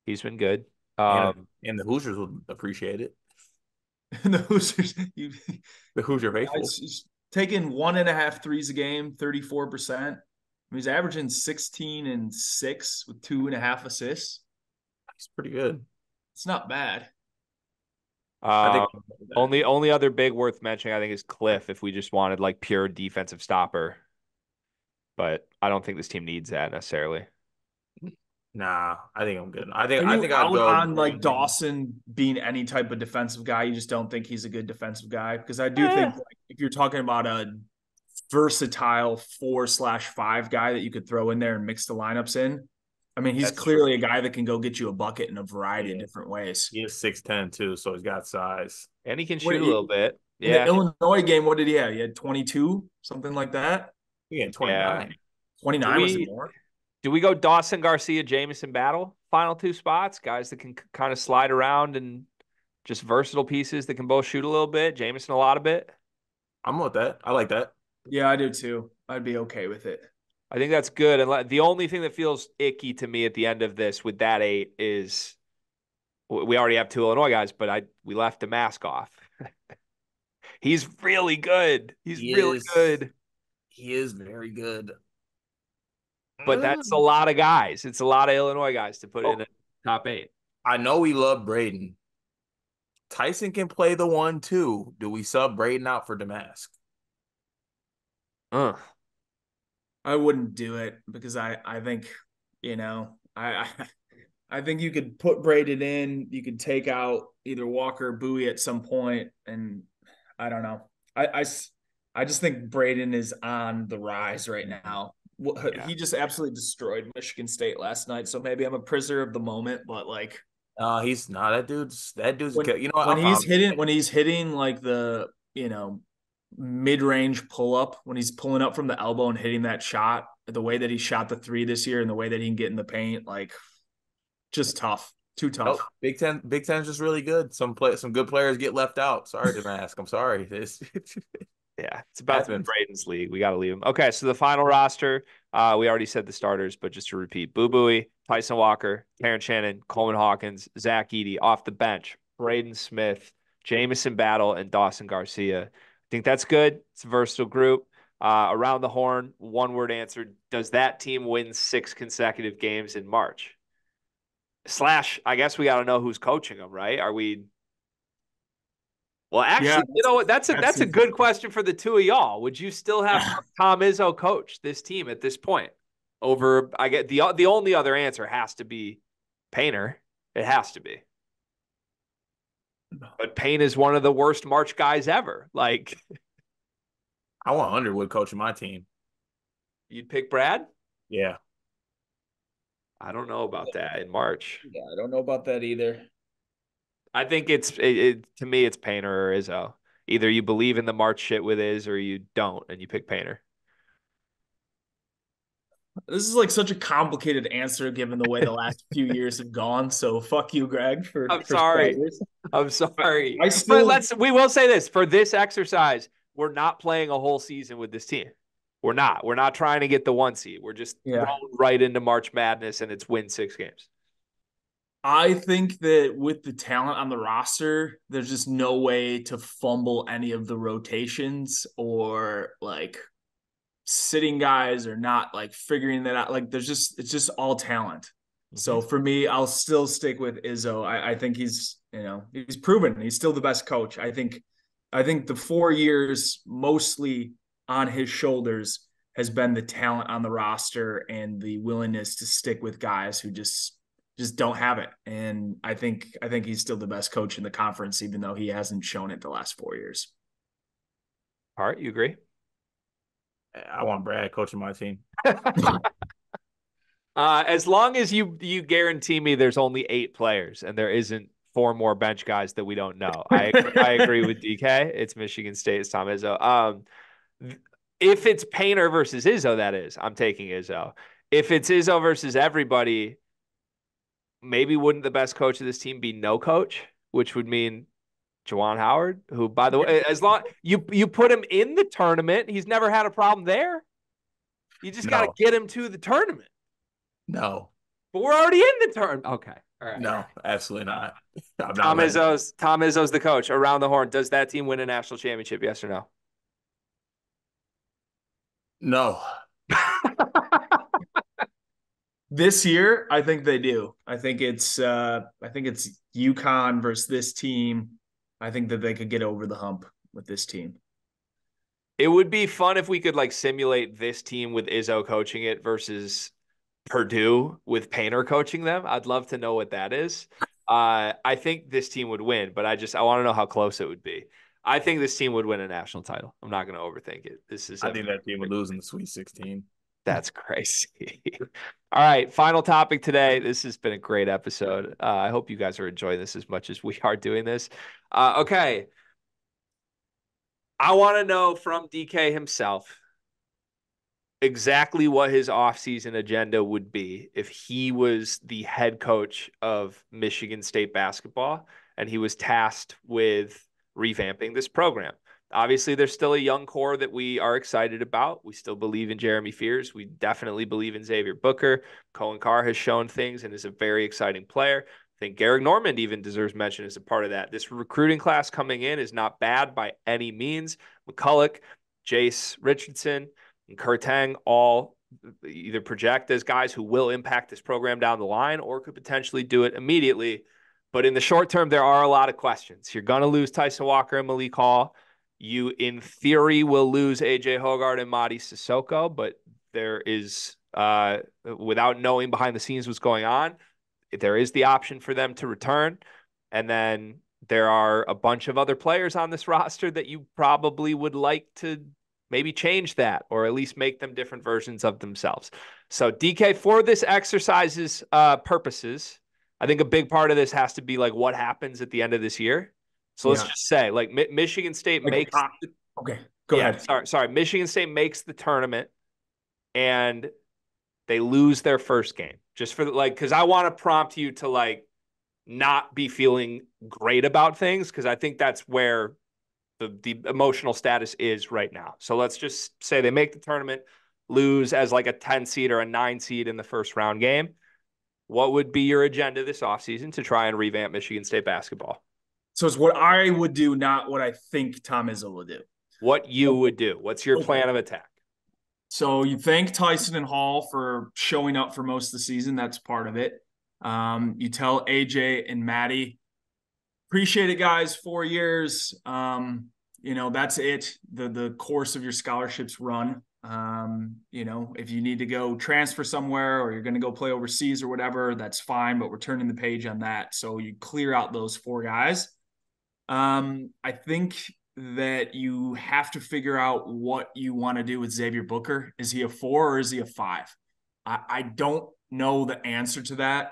He's been good. Um, and, and the Hoosiers would appreciate it. The Hoosiers, you, the Hoosier faithful. He's taking one and a half threes a game, thirty-four percent. I mean, he's averaging sixteen and six with two and a half assists. That's pretty good. It's not bad. Um, I think only only other big worth mentioning, I think, is Cliff, if we just wanted like pure defensive stopper. But I don't think this team needs that necessarily. Nah, I think I'm good. I think I think I'll go on like Dawson being any type of defensive guy. You just don't think he's a good defensive guy, because I do eh. think like, if you're talking about a versatile four slash five guy that you could throw in there and mix the lineups in. I mean, he's That's clearly true. a guy that can go get you a bucket in a variety yeah. of different ways. He is six ten too, so he's got size and he can shoot he, a little bit. Yeah, in the Illinois game, what did he have? He had twenty-two, something like that. He had twenty-nine. Yeah. twenty-nine we, was it more? Do we go Dawson Garcia, Jamison Battle, final two spots? Guys that can kind of slide around and just versatile pieces that can both shoot a little bit. Jamison a lot of bit. I'm with that. I like that. Yeah, I do too. I'd be okay with it. I think that's good. And the only thing that feels icky to me at the end of this with that eight is we already have two Illinois guys, but I we left Domask off. He's really good. He's he really is, good. He is very good. But that's a lot of guys. It's a lot of Illinois guys to put oh, in a top eight. I know we love Braden. Tyson can play the one, too. Do we sub Braden out for Domask? Uh. I wouldn't do it because I, I think, you know, I, I I think you could put Braden in. You could take out either Walker or Bowie at some point, and I don't know. I, I, I just think Braden is on the rise right now. Yeah. He just absolutely destroyed Michigan State last night, so maybe I'm a prisoner of the moment. But like, uh, he's not that dude's. That dude's. When, you know, when I'm, he's I'm, hitting, when he's hitting like the, you know, mid-range pull-up, when he's pulling up from the elbow and hitting that shot, the way that he shot the three this year and the way that he can get in the paint, like, just tough. Too tough. Nope. Big Ten Big Ten is just really good. Some play, some good players get left out. Sorry, Domask. I'm sorry. It's, yeah, it's about been Braden's league. We got to leave him. Okay, so the final roster, uh, we already said the starters, but just to repeat, Boo Buie, Tyson Walker, Terrence Shannon, Coleman Hawkins, Zach Edey off the bench, Braden Smith, Jamison Battle, and Dawson Garcia. I think that's good. It's a versatile group. Uh, around the horn, one word answer. Does that team win six consecutive games in March? Slash, I guess we got to know who's coaching them, right? Are we? Well, actually, yeah, you know what? That's a, that's a good question for the two of y'all. Would you still have Tom Izzo coach this team at this point? Over, I get the the only other answer has to be Painter. It has to be. But Payne is one of the worst March guys ever. Like, I want Underwood coaching my team. You'd pick Brad? Yeah. I don't know about that in March. Yeah, I don't know about that either. I think it's it, it, to me, it's Painter or Izzo. Either you believe in the March shit with Iz, or you don't, and you pick Painter. This is like such a complicated answer given the way the last few years have gone. So fuck you, Greg. For I'm for sorry. Spoilers. I'm sorry. I still... But let's we will say this for this exercise: we're not playing a whole season with this team. We're not. We're not trying to get the one seed. We're just yeah. rolling right into March Madness, and it's win six games. I think that with the talent on the roster, there's just no way to fumble any of the rotations or like. sitting guys or not like figuring that out. Like there's just, it's just all talent. Mm-hmm. So for me, I'll still stick with Izzo. I, I think he's, you know, he's proven he's still the best coach. I think, I think the four years mostly on his shoulders has been the talent on the roster and the willingness to stick with guys who just, just don't have it. And I think, I think he's still the best coach in the conference, even though he hasn't shown it the last four years. All right. You agree? I want Brad coaching my team. uh, as long as you you guarantee me there's only eight players and there isn't four more bench guys that we don't know. I I agree with D K. It's Michigan State. It's Tom Izzo. Um, if it's Painter versus Izzo, that is, I'm taking Izzo. If it's Izzo versus everybody, maybe wouldn't the best coach of this team be no coach, which would mean Juwan Howard, who, by the way, as long you you put him in the tournament, he's never had a problem there. You just no. got to get him to the tournament. No. But we're already in the tournament. Okay. All right. No, absolutely not. I'm not Tom Izzo's Tom Izzo's the coach around the horn. Does that team win a national championship? Yes or no? No. This year, I think they do. I think it's uh, I think it's UConn versus this team. I think that they could get over the hump with this team. It would be fun if we could like simulate this team with Izzo coaching it versus Purdue with Painter coaching them. I'd love to know what that is. Uh, I think this team would win, but I just I want to know how close it would be. I think this team would win a national title. I'm not going to overthink it. This is I think that team would lose in the Sweet sixteen. That's crazy. All right, final topic today. This has been a great episode. Uh, I hope you guys are enjoying this as much as we are doing this. Uh, okay. I want to know from D K himself exactly what his offseason agenda would be if he was the head coach of Michigan State basketball and he was tasked with revamping this program. Obviously, there's still a young core that we are excited about. We still believe in Jeremy Fears. We definitely believe in Xavier Booker. Colin Carr has shown things and is a very exciting player. I think Garrick Normand even deserves mention as a part of that. This recruiting class coming in is not bad by any means. McCulloch, Jace Richardson, and Kurtang all either project as guys who will impact this program down the line or could potentially do it immediately. But in the short term, there are a lot of questions. You're going to lose Tyson Walker and Malik Hall. You, in theory, will lose A J Hoggard and Madi Sissoko, but there is, uh, without knowing behind the scenes what's going on, there is the option for them to return. And then there are a bunch of other players on this roster that you probably would like to maybe change that or at least make them different versions of themselves. So, D K, for this exercise's uh, purposes, I think a big part of this has to be like what happens at the end of this year. So let's yeah. just say, like, Mi- Michigan State like, makes the, okay. Go yeah, ahead. Sorry, sorry. Michigan State makes the tournament, and they lose their first game. Just for the, like, because I want to prompt you to like not be feeling great about things, because I think that's where the the emotional status is right now. So let's just say they make the tournament, lose as like a ten seed or a nine seed in the first round game. What would be your agenda this offseason to try and revamp Michigan State basketball? So it's what I would do, not what I think Tom Izzo will do. What you would do. What's your plan of attack? So you thank Tyson and Hall for showing up for most of the season. That's part of it. Um, you tell A J and Maddie, appreciate it, guys, four years. Um, you know, that's it. The, the course of your scholarships run. Um, you know, if you need to go transfer somewhere or you're going to go play overseas or whatever, that's fine. But we're turning the page on that. So you clear out those four guys. Um, I think that you have to figure out what you want to do with Xavier Booker. Is he a four or is he a five? I, I don't know the answer to that.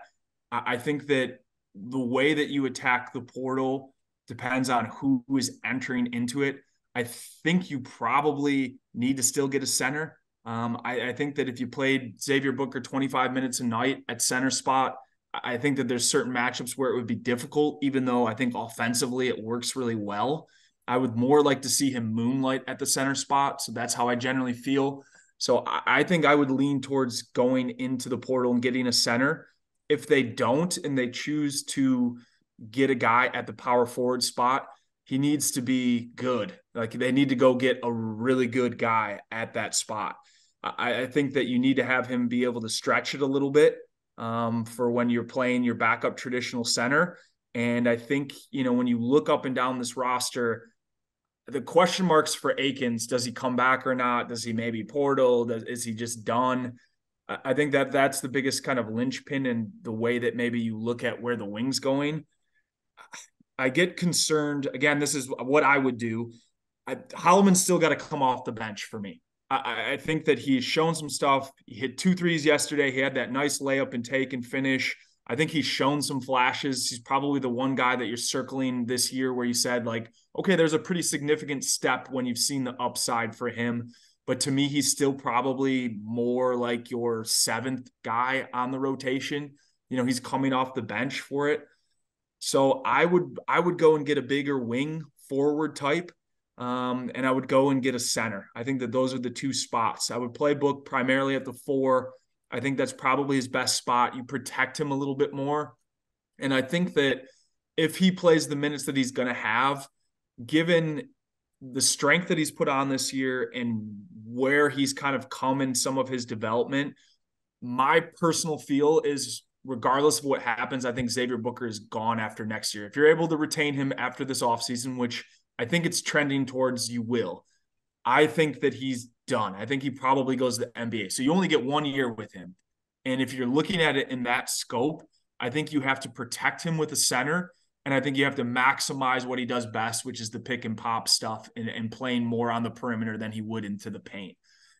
I, I think that the way that you attack the portal depends on who is entering into it. I think you probably need to still get a center. Um, I, I think that if you played Xavier Booker twenty-five minutes a night at center spot, I think that there's certain matchups where it would be difficult, even though I think offensively it works really well. I would more like to see him moonlight at the center spot. So that's how I generally feel. So I think I would lean towards going into the portal and getting a center. If they don't, and they choose to get a guy at the power forward spot, he needs to be good. Like, they need to go get a really good guy at that spot. I, I think that you need to have him be able to stretch it a little bit. Um, for when you're playing your backup traditional center. And I think, you know, when you look up and down this roster, the question marks for Akins, does he come back or not? Does he maybe portal? Does, is he just done? I think that that's the biggest kind of linchpin in the way that maybe you look at where the wing's going. I get concerned. Again, this is what I would do. I, Holloman's still got to come off the bench for me. I think that he's shown some stuff. He hit two threes yesterday. He had that nice layup and take and finish. I think he's shown some flashes. He's probably the one guy that you're circling this year where you said, like, okay, there's a pretty significant step when you've seen the upside for him. But to me, he's still probably more like your seventh guy on the rotation. You know, he's coming off the bench for it. So I would I would go and get a bigger wing forward type, um, and I would go and get a center. I think that those are the two spots. I would play Book primarily at the four. I think that's probably his best spot. You protect him a little bit more. And I think that if he plays the minutes that he's going to have, given the strength that he's put on this year and where he's kind of come in some of his development, my personal feel is regardless of what happens, I think Xavier Booker is gone after next year. If you're able to retain him after this offseason, which I think it's trending towards you will, I think that he's done. I think he probably goes to the N B A. So you only get one year with him. And if you're looking at it in that scope, I think you have to protect him with a center. And I think you have to maximize what he does best, which is the pick and pop stuff and, and playing more on the perimeter than he would into the paint.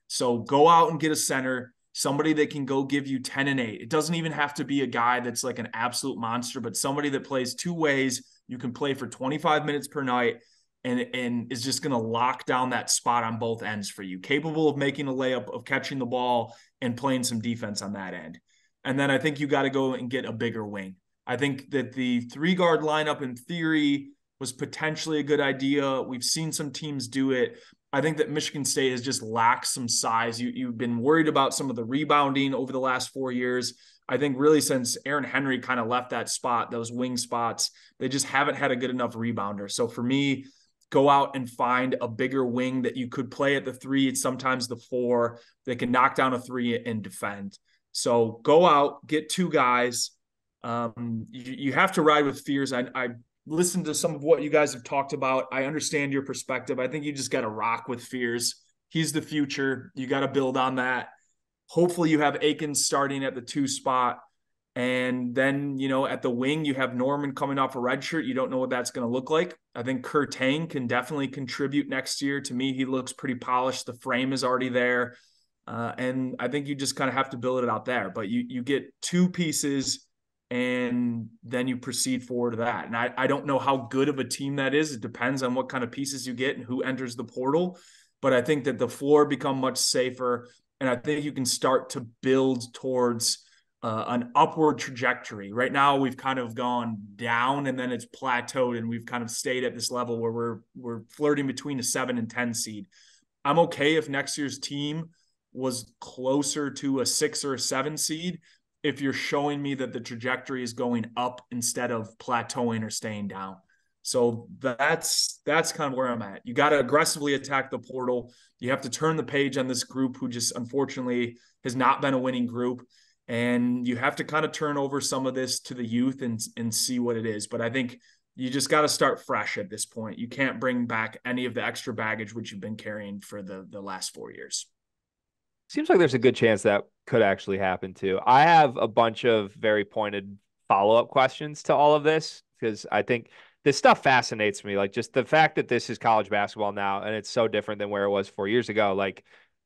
So go out and get a center, somebody that can go give you ten and eight. It doesn't even have to be a guy that's like an absolute monster, but somebody that plays two ways. You can play for twenty-five minutes per night and, and is just going to lock down that spot on both ends for you, capable of making a layup, of catching the ball and playing some defense on that end. And then I think you got to go and get a bigger wing. I think that the three-guard lineup in theory was potentially a good idea. We've seen some teams do it. I think that Michigan State has just lacked some size. You, you've been worried about some of the rebounding over the last four years. I think really since Aaron Henry kind of left that spot, those wing spots, they just haven't had a good enough rebounder. So for me, go out and find a bigger wing that you could play at the three, sometimes the four, that can knock down a three and defend. So go out, get two guys. Um, you, you have to ride with Fears. I, I listened to some of what you guys have talked about. I understand your perspective. I think you just got to rock with Fears. He's the future. You got to build on that. Hopefully you have Akins starting at the two spot. And then, you know, at the wing, you have Norman coming off a red shirt. You don't know what that's going to look like. I think Kurtang can definitely contribute next year. To me, he looks pretty polished. The frame is already there. Uh, and I think you just kind of have to build it out there, but you, you get two pieces and then you proceed forward to that. And I, I don't know how good of a team that is. It depends on what kind of pieces you get and who enters the portal. But I think that the floor become much safer. And I think you can start to build towards uh, an upward trajectory. Right now, we've kind of gone down and then it's plateaued. And we've kind of stayed at this level where we're, we're flirting between a seven and ten seed. I'm okay if next year's team was closer to a six or a seven seed, if you're showing me that the trajectory is going up instead of plateauing or staying down. So that's, that's kind of where I'm at. You got to aggressively attack the portal. You have to turn the page on this group who just unfortunately has not been a winning group. And you have to kind of turn over some of this to the youth and, and see what it is. But I think you just got to start fresh at this point. You can't bring back any of the extra baggage, which you've been carrying for the, the last four years. Seems like there's a good chance that could actually happen too. I have a bunch of very pointed follow-up questions to all of this because I think this stuff fascinates me. Like just the fact that this is college basketball now and it's so different than where it was four years ago. Like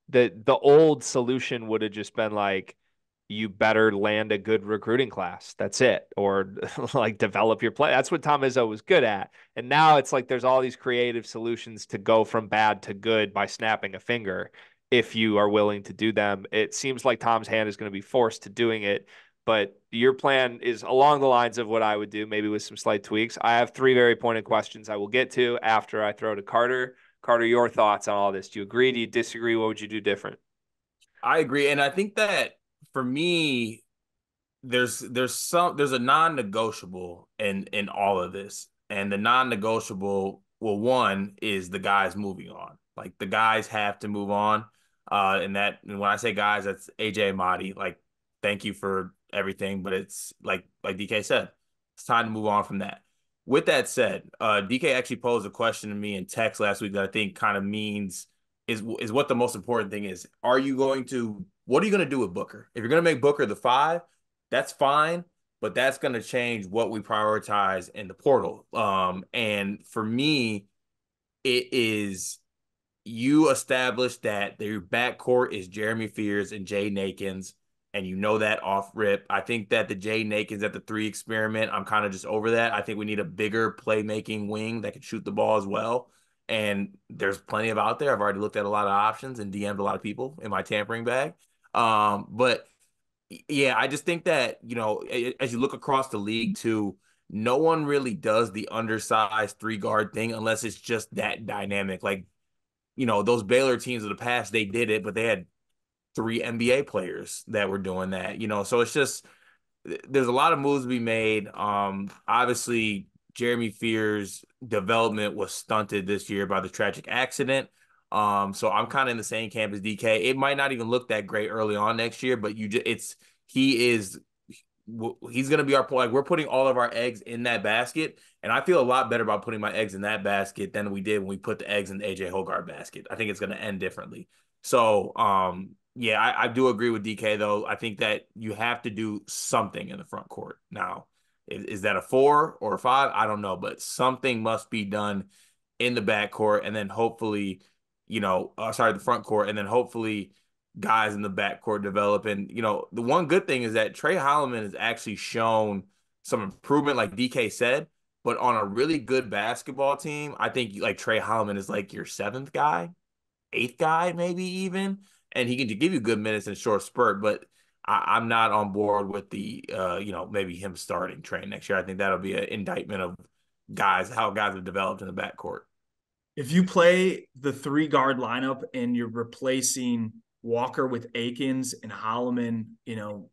the, the old solution would have just been like, you better land a good recruiting class. That's it. Or like develop your play. That's what Tom Izzo was good at. And now it's like, there's all these creative solutions to go from bad to good by snapping a finger. If you are willing to do them, it seems like Tom's hand is going to be forced to doing it, but your plan is along the lines of what I would do, maybe with some slight tweaks. I have three very pointed questions I will get to after I throw to Carter. Carter, your thoughts on all this. Do you agree? Do you disagree? What would you do different? I agree. And I think that for me, there's, there's some, there's a non-negotiable in, in all of this. And the non-negotiable, well, one is the guys moving on. Like the guys have to move on. Uh, and that, and when I say guys, that's A J Mahdi. Like, thank you for everything, but it's like, like D K said, it's time to move on from that. With that said, uh, D K actually posed a question to me in text last week that I think kind of means is, is what the most important thing is. Are you going to, what are you going to do with Booker? If you're going to make Booker the five, that's fine, but that's going to change what we prioritize in the portal. Um, and for me, it is, you establish that their backcourt is Jeremy Fears and Jaden Akins, and you know that off rip. I think that the Jaden Akins at the three experiment, I'm kind of just over that. I think we need a bigger playmaking wing that can shoot the ball as well, and there's plenty of out there. I've already looked at a lot of options and D M'd a lot of people in my tampering bag. Um, but, yeah, I just think that, you know, as you look across the league too, no one really does the undersized three guard thing unless it's just that dynamic. Like, you know, those Baylor teams of the past, they did it, but they had three N B A players that were doing that, you know? So it's just, there's a lot of moves to be made. Um, obviously Jeremy Fears' development was stunted this year by the tragic accident. Um, so I'm kind of in the same camp as D K. It might not even look that great early on next year, but you just, it's, he is, he's going to be our point. Like, we're putting all of our eggs in that basket. And I feel a lot better about putting my eggs in that basket than we did when we put the eggs in the A J Hoggard basket. I think it's going to end differently. So, um, yeah, I, I do agree with D K, though. I think that you have to do something in the front court. Now, is, is that a four or a five? I don't know, but something must be done in the back court. And then hopefully, you know, uh, sorry, the front court. And then hopefully guys in the backcourt develop. And, you know, the one good thing is that Tre Holloman has actually shown some improvement, like D K said, but on a really good basketball team, I think, like, Tre Holloman is, like, your seventh guy, eighth guy, maybe even, and he can give you good minutes in a short spurt, but I, I'm not on board with the, uh, you know, maybe him starting train next year. I think that'll be an indictment of guys, how guys have developed in the backcourt. If you play the three-guard lineup and you're replacing – Walker with Akins and Holloman, you know,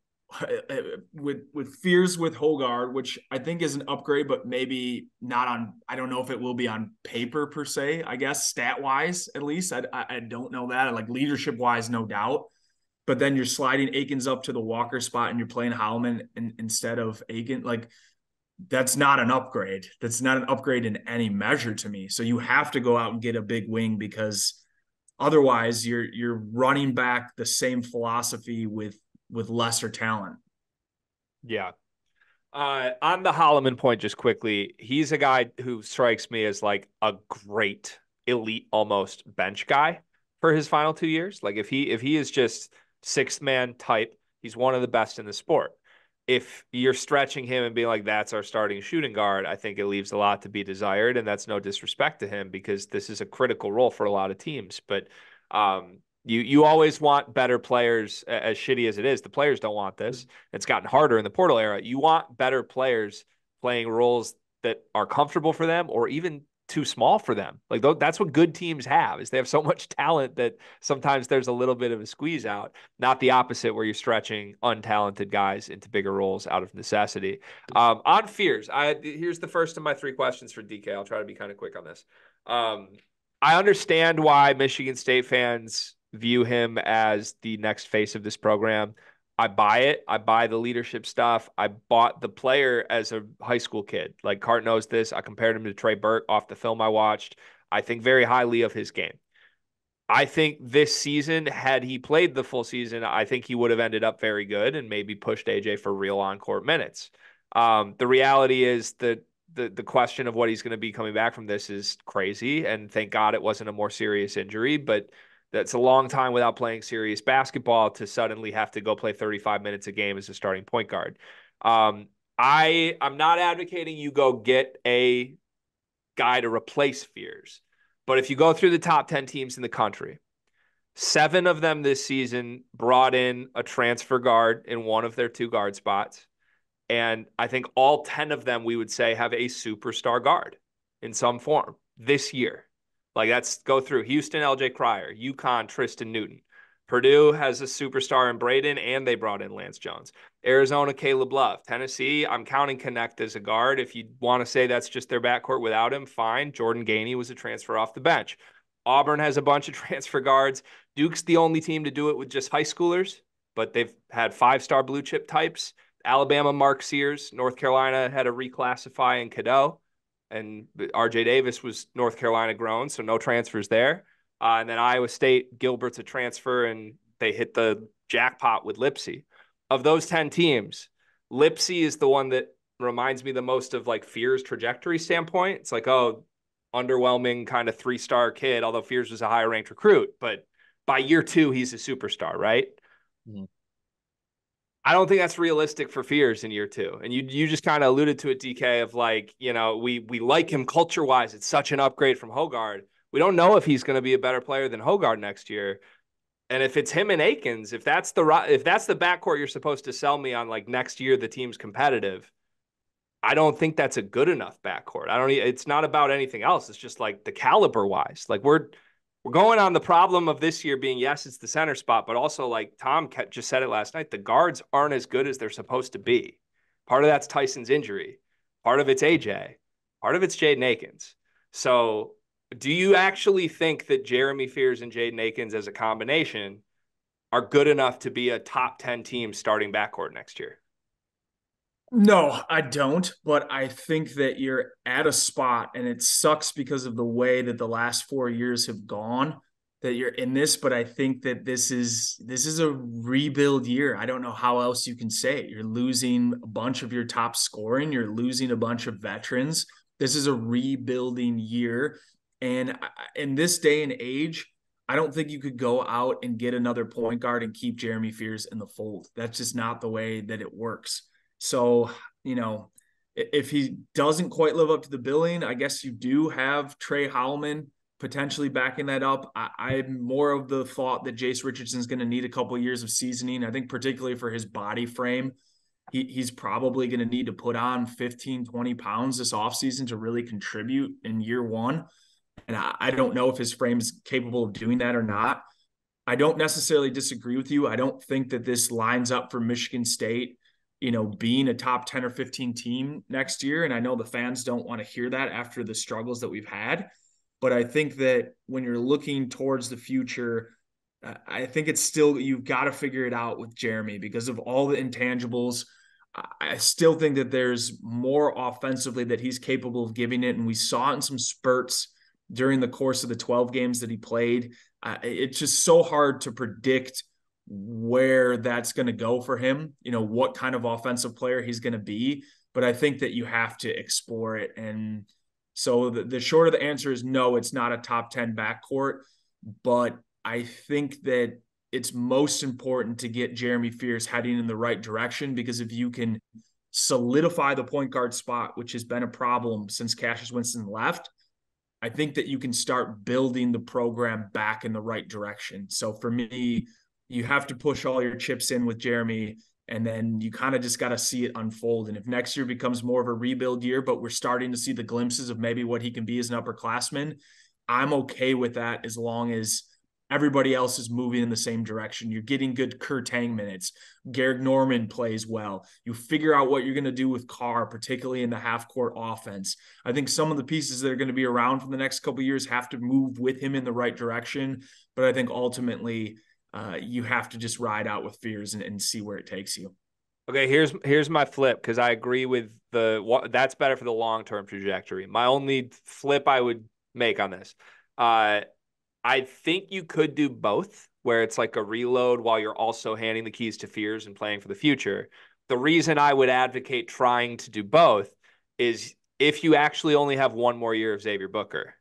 with with Fears with Hoggard, which I think is an upgrade, but maybe not on, I don't know if it will be on paper per se, I guess, stat-wise at least. I, I don't know that. Like, leadership-wise, no doubt. But then you're sliding Akins up to the Walker spot and you're playing Holloman in, instead of Akins. Like, that's not an upgrade. That's not an upgrade in any measure to me. So you have to go out and get a big wing, because – otherwise, you're you're running back the same philosophy with with lesser talent. Yeah. Uh, on the Holloman point, just quickly, he's a guy who strikes me as like a great elite, almost bench guy for his final two years. Like, if he if he is just sixth man type, he's one of the best in the sport. If you're stretching him and being like, that's our starting shooting guard, I think it leaves a lot to be desired. And that's no disrespect to him, because this is a critical role for a lot of teams. But um, you you always want better players. As shitty as it is, the players don't want this. It's gotten harder in the portal era. You want better players playing roles that are comfortable for them, or even too small for them. Like, that's what good teams have, is they have so much talent that sometimes there's a little bit of a squeeze out, not the opposite where you're stretching untalented guys into bigger roles out of necessity. Um, on Fears, I, here's the first of my three questions for D K. I'll try to be kind of quick on this. Um, I understand why Michigan State fans view him as the next face of this program. I buy it. I buy the leadership stuff. I bought the player as a high school kid. Like, Cart knows this. I compared him to Trey Burke off the film I watched. I think very highly of his game. I think this season, had he played the full season, I think he would have ended up very good and maybe pushed A J for real on-court minutes. Um, the reality is that the, the question of what he's going to be coming back from this is crazy, and thank God it wasn't a more serious injury, but that's a long time without playing serious basketball to suddenly have to go play thirty-five minutes a game as a starting point guard. Um, I, I'm not advocating you go get a guy to replace Fears, but if you go through the top ten teams in the country, seven of them this season brought in a transfer guard in one of their two guard spots. And I think all ten of them, we would say, have a superstar guard in some form this year. Like, that's go through Houston, L J Cryer, UConn, Tristan Newton. Purdue has a superstar in Braden, and they brought in Lance Jones. Arizona, Caleb Love. Tennessee, I'm counting Knecht as a guard. If you want to say that's just their backcourt without him, fine. Jordan Ganey was a transfer off the bench. Auburn has a bunch of transfer guards. Duke's the only team to do it with just high schoolers, but they've had five-star blue chip types. Alabama, Mark Sears. North Carolina had a reclassify in Cadeau. And R J Davis was North Carolina grown, so no transfers there. Uh, and then Iowa State, Gilbert's a transfer, and they hit the jackpot with Lipsy. Of those ten teams, Lipsy is the one that reminds me the most of, like, Fears' trajectory standpoint. It's like, oh, underwhelming kind of three-star kid, although Fears was a higher-ranked recruit. But by year two, he's a superstar, right? Mm-hmm. I don't think that's realistic for Fears in year two. And you you just kind of alluded to it, D K, of like, you know, we we like him culture-wise. It's such an upgrade from Hoggard. We don't know if he's going to be a better player than Hoggard next year. And if it's him and Akins, if that's the if that's the backcourt you're supposed to sell me on, like, next year the team's competitive, I don't think that's a good enough backcourt. I don't. It's not about anything else. It's just like the caliber wise. Like we're we're going on the problem of this year being, yes, it's the center spot, but also like Tom just said it last night, the guards aren't as good as they're supposed to be. Part of that's Tyson's injury. Part of it's A J. Part of it's Jaden Akins. So do you actually think that Jeremy Fears and Jaden Akins as a combination are good enough to be a top ten team starting backcourt next year? No, I don't, but I think that you're at a spot, and it sucks because of the way that the last four years have gone that you're in this, but I think that this is this is a rebuild year. I don't know how else you can say it. You're losing a bunch of your top scoring. You're losing a bunch of veterans. This is a rebuilding year, and in this day and age, I don't think you could go out and get another point guard and keep Jeremy Fears in the fold. That's just not the way that it works. So, you know, if he doesn't quite live up to the billing, I guess you do have Tre Holloman potentially backing that up. I, I'm more of the thought that Jace Richardson's going to need a couple of years of seasoning. I think particularly for his body frame, he, he's probably going to need to put on fifteen, twenty pounds this offseason to really contribute in year one. And I, I don't know if his frame is capable of doing that or not. I don't necessarily disagree with you. I don't think that this lines up for Michigan State, you know, being a top ten or fifteen team next year. And I know the fans don't want to hear that after the struggles that we've had, but I think that when you're looking towards the future, I think it's still, you've got to figure it out with Jeremy because of all the intangibles. I still think that there's more offensively that he's capable of giving it. And we saw it in some spurts during the course of the twelve games that he played. Uh, it's just so hard to predict where that's going to go for him, you know, what kind of offensive player he's going to be. But I think that you have to explore it. And so the, the short of the answer is no, it's not a top ten backcourt, but I think that it's most important to get Jeremy Fears heading in the right direction, because if you can solidify the point guard spot, which has been a problem since Cassius Winston left, I think that you can start building the program back in the right direction. So for me, you have to push all your chips in with Jeremy, and then you kind of just got to see it unfold. And if next year becomes more of a rebuild year, but we're starting to see the glimpses of maybe what he can be as an upperclassman, I'm okay with that as long as everybody else is moving in the same direction. You're getting good Kurtang minutes. Garrick Norman plays well. You figure out what you're going to do with Carr, particularly in the half-court offense. I think some of the pieces that are going to be around for the next couple of years have to move with him in the right direction, but I think ultimately – Uh, you have to just ride out with Fears and, and see where it takes you. Okay, here's here's my flip, because I agree with the – that's better for the long-term trajectory. My only flip I would make on this, uh, I think you could do both, where it's like a reload while you're also handing the keys to Fears and playing for the future. The reason I would advocate trying to do both is if you actually only have one more year of Xavier Booker.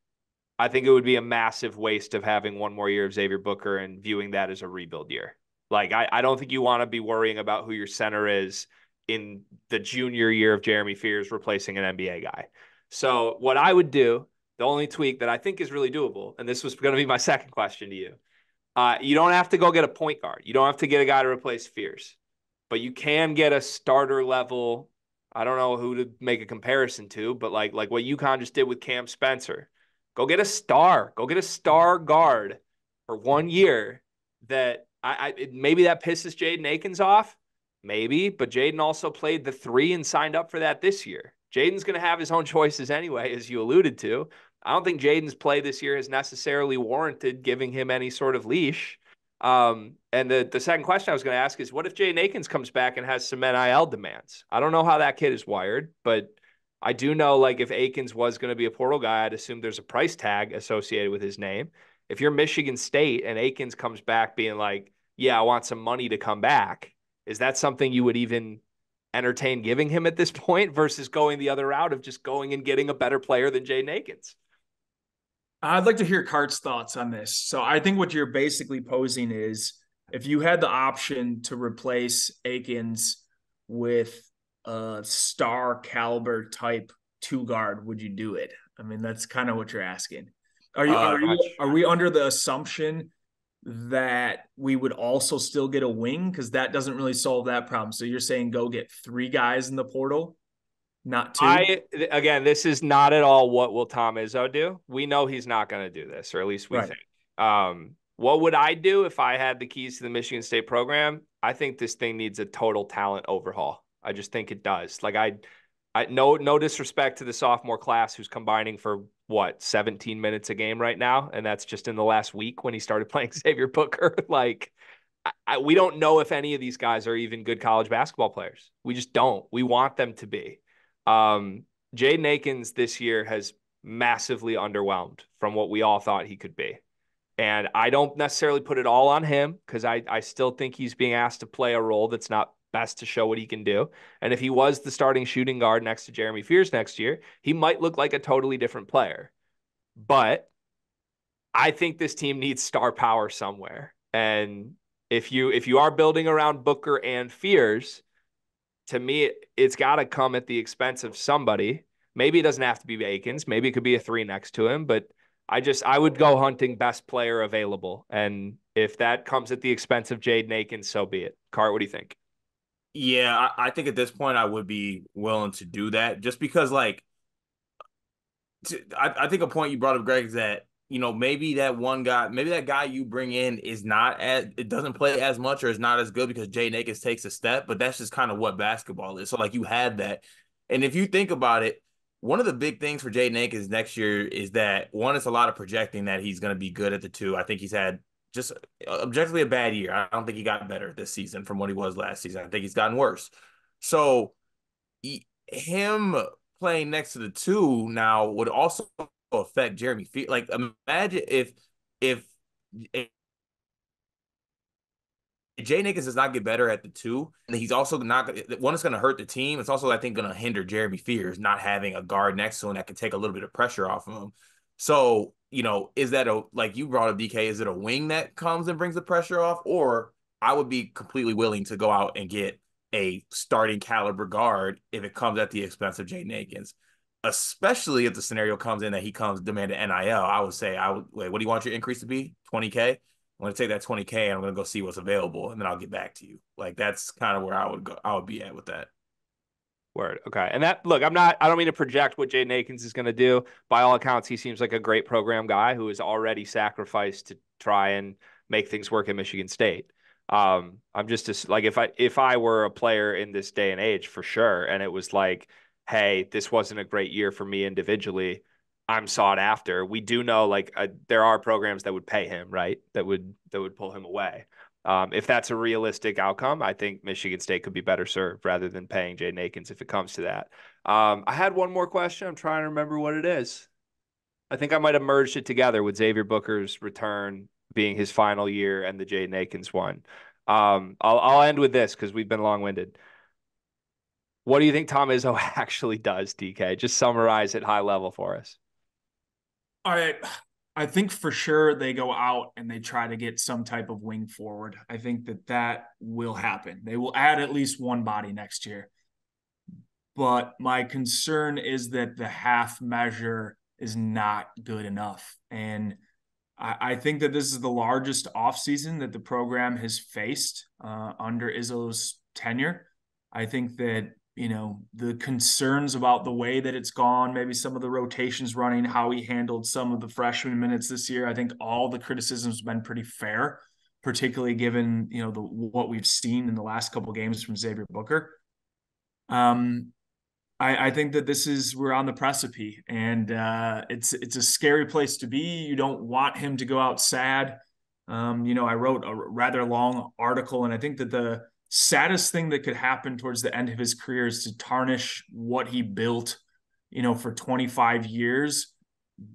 I think it would be a massive waste of having one more year of Xavier Booker and viewing that as a rebuild year. Like, I, I don't think you want to be worrying about who your center is in the junior year of Jeremy Fears replacing an N B A guy. So what I would do, the only tweak that I think is really doable, and this was going to be my second question to you, uh, you don't have to go get a point guard. You don't have to get a guy to replace Fears, but you can get a starter level. I don't know who to make a comparison to, but like, like what UConn just did with Cam Spencer. Go get a star. Go get a star guard for one year. That I, I it, maybe that pisses Jaden Akins off, maybe. But Jaden also played the three and signed up for that this year. Jaden's going to have his own choices anyway, as you alluded to. I don't think Jaden's play this year has necessarily warranted giving him any sort of leash. Um, and the the second question I was going to ask is, what if Jaden Akins comes back and has some N I L demands? I don't know how that kid is wired, but I do know, like, if Akins was going to be a portal guy, I'd assume there's a price tag associated with his name. If you're Michigan State and Akins comes back being like, yeah, I want some money to come back, is that something you would even entertain giving him at this point versus going the other route of just going and getting a better player than Jaden Akins? I'd like to hear Cart's thoughts on this. So I think what you're basically posing is, if you had the option to replace Akins with a star caliber type two guard, would you do it? I mean, that's kind of what you're asking. Are you, uh, are you are we under the assumption that we would also still get a wing? Because that doesn't really solve that problem. So you're saying go get three guys in the portal? Not two. I, again, this is not at all what will Tom Izzo do. We know he's not going to do this, or at least we right. think. Um, what would I do if I had the keys to the Michigan State program? I think this thing needs a total talent overhaul. I just think it does. Like I, I no no disrespect to the sophomore class who's combining for what seventeen minutes a game right now, and that's just in the last week when he started playing Xavier Booker. Like. I, we don't know if any of these guys are even good college basketball players. We just don't. We want them to be. Um, Jaden Akins this year has massively underwhelmed from what we all thought he could be. And I don't necessarily put it all on him because I, I still think he's being asked to play a role that's not best to show what he can do. And if he was the starting shooting guard next to Jeremy Fears next year, he might look like a totally different player. But I think this team needs star power somewhere. And If you if you are building around Booker and Fears, to me, it, it's got to come at the expense of somebody. Maybe it doesn't have to be Akins. Maybe it could be a three next to him. But I just I would go hunting best player available. And if that comes at the expense of Jaden Akins, so be it. Cart, what do you think? Yeah, I, I think at this point I would be willing to do that just because, like, to, I, I think a point you brought up, Greg, is that, you know, maybe that one guy, maybe that guy you bring in is not as, it doesn't play as much or is not as good because Jaden Akins takes a step, but that's just kind of what basketball is. So, like, you had that. And if you think about it, one of the big things for Jaden Akins next year is that, one, it's a lot of projecting that he's going to be good at the two. I think he's had just objectively a bad year. I don't think he got better this season from what he was last season. I think he's gotten worse. So, he, him playing next to the two now would also – affect Jeremy Fears. Like, imagine if if, if Jaden Akins does not get better at the two, and he's also not one is going to hurt the team. It's also, I think, going to hinder Jeremy Fears not having a guard next to him that can take a little bit of pressure off of him. So, you know, is that a, like you brought up, D K, is it a wing that comes and brings the pressure off? Or I would be completely willing to go out and get a starting caliber guard if it comes at the expense of Jaden Akins. Especially if the scenario comes in that he comes demanding N I L, I would say, I would wait, what do you want your increase to be? twenty K? I'm going to take that twenty K and I'm going to go see what's available, and then I'll get back to you. Like, that's kind of where I would go. I would be at with that. Word. Okay. And that, look, I'm not, I don't mean to project what Jaden Akins is going to do. By all accounts, he seems like a great program guy who is already sacrificed to try and make things work at Michigan State. Um, I'm just a, like, if I, if I were a player in this day and age, for sure. And it was like, hey, this wasn't a great year for me individually, I'm sought after. We do know, like, uh, there are programs that would pay him, right? That would that would pull him away. Um, if that's a realistic outcome, I think Michigan State could be better served rather than paying Jaden Akins if it comes to that. Um, I had one more question. I'm trying to remember what it is. I think I might have merged it together with Xavier Booker's return being his final year and the Jaden Akins one. Um, I'll, I'll end with this because we've been long-winded. What do you think Tom Izzo actually does, D K? Just summarize it high level for us. All right. I think for sure they go out and they try to get some type of wing forward. I think that that will happen. They will add at least one body next year. But my concern is that the half measure is not good enough. And I, I think that this is the largest offseason that the program has faced uh, under Izzo's tenure. I think that, you know, the concerns about the way that it's gone, maybe some of the rotations running, how he handled some of the freshman minutes this year. I think all the criticisms have been pretty fair, particularly given, you know, the what we've seen in the last couple of games from Xavier Booker. Um, I, I think that this is, we're on the precipice, and uh, it's it's a scary place to be. You don't want him to go out sad. Um, you know, I wrote a rather long article, and I think that the saddest thing that could happen towards the end of his career is to tarnish what he built, you know, for twenty-five years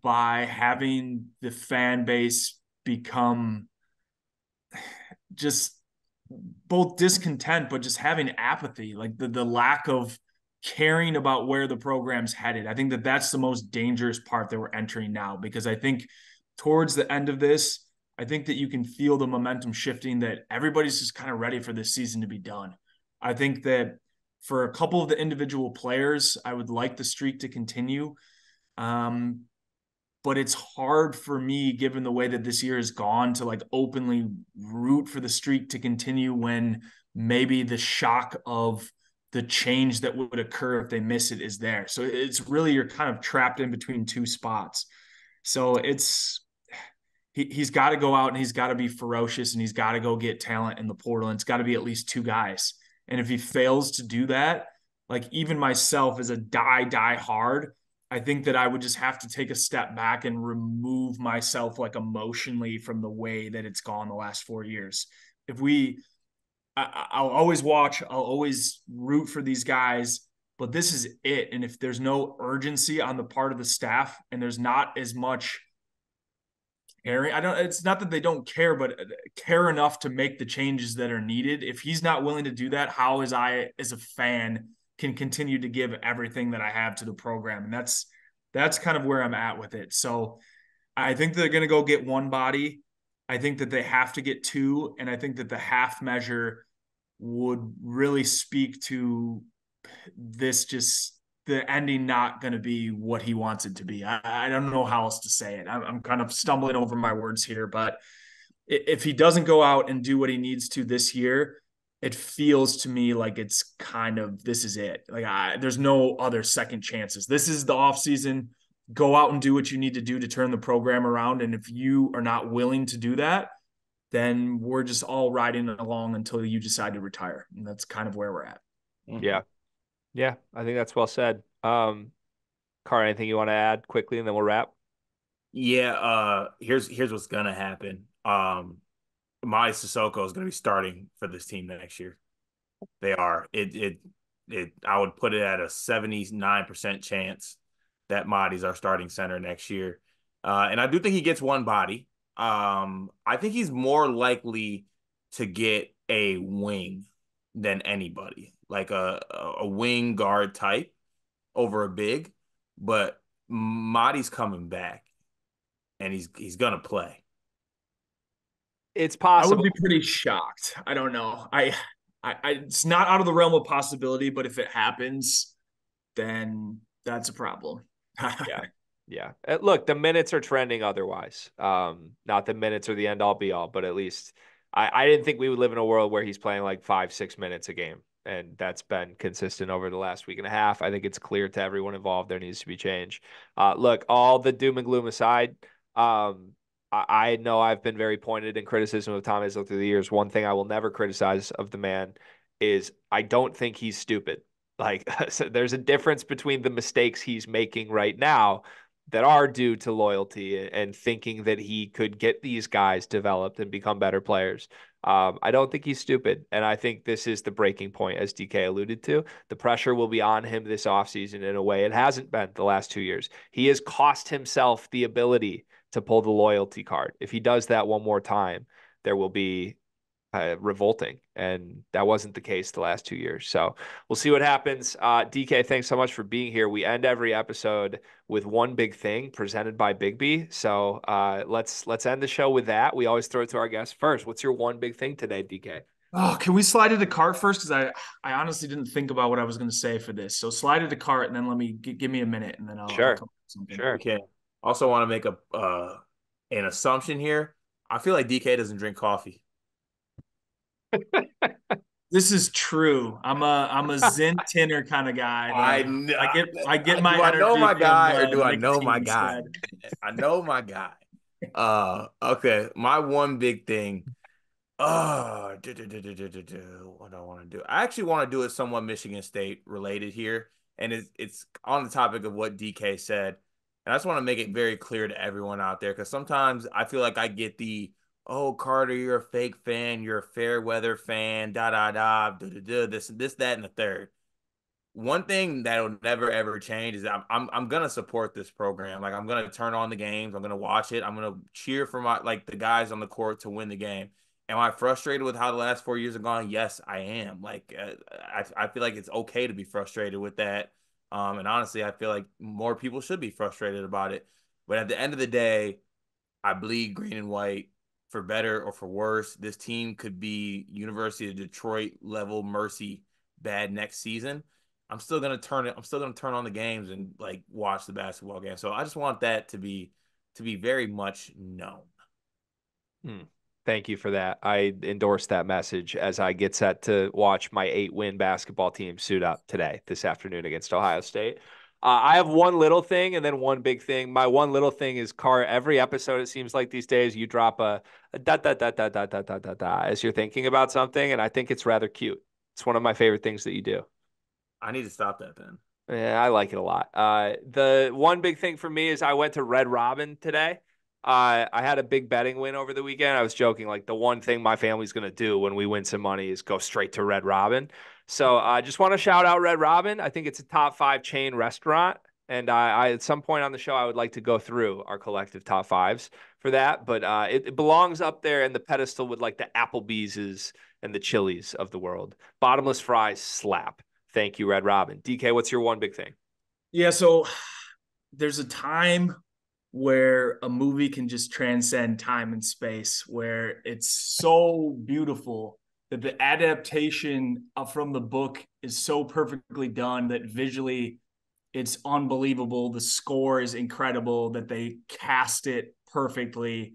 by having the fan base become just both discontent, but just having apathy, like the, the lack of caring about where the program's headed. I think that that's the most dangerous part that we're entering now, because I think towards the end of this, I think that you can feel the momentum shifting, that everybody's just kind of ready for this season to be done. I think that for a couple of the individual players, I would like the streak to continue. Um, but it's hard for me, given the way that this year has gone, to like openly root for the streak to continue when maybe the shock of the change that would occur if they miss it is there. So it's really, you're kind of trapped in between two spots. So it's, he, he's got to go out and he's got to be ferocious and he's got to go get talent in the portal. And it's got to be at least two guys. And if he fails to do that, like even myself as a die, die hard, I think that I would just have to take a step back and remove myself like emotionally from the way that it's gone the last four years. If we, I, I'll always watch, I'll always root for these guys, but this is it. And if there's no urgency on the part of the staff and there's not as much caring, I don't, it's not that they don't care, but care enough to make the changes that are needed. If he's not willing to do that, how is I, as a fan, can continue to give everything that I have to the program? And that's, that's kind of where I'm at with it. So I think they're going to go get one body. I think that they have to get two. And I think that the half measure would really speak to this, just the ending, not going to be what he wants it to be. I, I don't know how else to say it. I'm, I'm kind of stumbling over my words here, but if he doesn't go out and do what he needs to this year, it feels to me like it's kind of, this is it. Like I, there's no other second chances. This is the off season. Go out and do what you need to do to turn the program around. And if you are not willing to do that, then we're just all riding along until you decide to retire. And that's kind of where we're at. Yeah. Yeah. I think that's well said. Um, Carr, anything you want to add quickly and then we'll wrap? Yeah. Uh, here's, here's what's going to happen. Um, Mali Sissoko is going to be starting for this team next year. They are. It, it, it, I would put it at a seventy-nine percent chance that Madi's our starting center next year. Uh, and I do think he gets one body. Um, I think he's more likely to get a wing than anybody, like a, a wing guard type over a big. But Madi's coming back, and he's he's going to play. It's possible. I would be pretty shocked. I don't know. I, I, I, it's not out of the realm of possibility, but if it happens, then that's a problem. yeah. Yeah. And look, the minutes are trending otherwise. Um, not the minutes are the end all be all, but at least I, I didn't think we would live in a world where he's playing like five, six minutes a game. And that's been consistent over the last week and a half. I think it's clear to everyone involved there needs to be change. Uh, look, all the doom and gloom aside, um, I know I've been very pointed in criticism of Tom Izzo through the years. One thing I will never criticize of the man is I don't think he's stupid. Like, so there's a difference between the mistakes he's making right now that are due to loyalty and thinking that he could get these guys developed and become better players. Um, I don't think he's stupid. And I think this is the breaking point, as D K alluded to. The pressure will be on him this offseason in a way it hasn't been the last two years. He has cost himself the ability to pull the loyalty card. If he does that one more time, there will be uh, revolting. And that wasn't the case the last two years. So we'll see what happens. Uh, D K, thanks so much for being here. We end every episode with one big thing presented by Bigby. So uh, let's, let's end the show with that. We always throw it to our guests first. What's your one big thing today, D K? Oh, can we slide it to Cart first? Cause I, I honestly didn't think about what I was going to say for this. So slide it to Cart and then let me g- give me a minute and then I'll. Sure. I'll come up with something. Sure. Okay. Also want to make a uh, an assumption here. I feel like D K doesn't drink coffee. This is true. I'm a I'm a Zen Tinner kind of guy. I, I, I get I get my. Do I know my guy or do I know my guy? I know my guy. Uh, okay. My one big thing. Uh, do, do, do, do, do, do, what do I want to do? I actually want to do it somewhat Michigan State related here, and it's it's on the topic of what D K said. And I just want to make it very clear to everyone out there, because sometimes I feel like I get the, oh, Carter, you're a fake fan, you're a fair weather fan, da da da, da da da, this this that and the third. One thing that will never ever change is I'm I'm I'm gonna support this program. Like I'm gonna turn on the games, I'm gonna watch it, I'm gonna cheer for my like the guys on the court to win the game. Am I frustrated with how the last four years have gone? Yes, I am. Like uh, I I feel like it's okay to be frustrated with that. Um, and honestly, I feel like more people should be frustrated about it. But at the end of the day, I bleed green and white for better or for worse. This team could be University of Detroit level mercy bad next season. I'm still going to turn it. I'm still going to turn on the games and like watch the basketball game. So I just want that to be to be very much known. Hmm. Thank you for that. I endorse that message as I get set to watch my eight-win basketball team suit up today, this afternoon against Ohio State. Uh, I have one little thing and then one big thing. My one little thing is, Car, every episode, it seems like these days, you drop a, a dot, dot, dot, dot, dot, dot, dot, dot, dot, as you're thinking about something, and I think it's rather cute. It's one of my favorite things that you do. I need to stop that then. Yeah, I like it a lot. Uh, the one big thing for me is I went to Red Robin today. Uh, I had a big betting win over the weekend. I was joking, like, the one thing my family's going to do when we win some money is go straight to Red Robin. So I uh, just want to shout out Red Robin. I think it's a top five chain restaurant. And I, I, at some point on the show, I would like to go through our collective top fives for that. But uh, it, it belongs up there in the pedestal with, like, the Applebee's and the Chili's of the world. Bottomless fries slap. Thank you, Red Robin. D K, what's your one big thing? Yeah, so there's a time where a movie can just transcend time and space, where it's so beautiful that the adaptation from the book is so perfectly done that visually it's unbelievable. The score is incredible, that they cast it perfectly.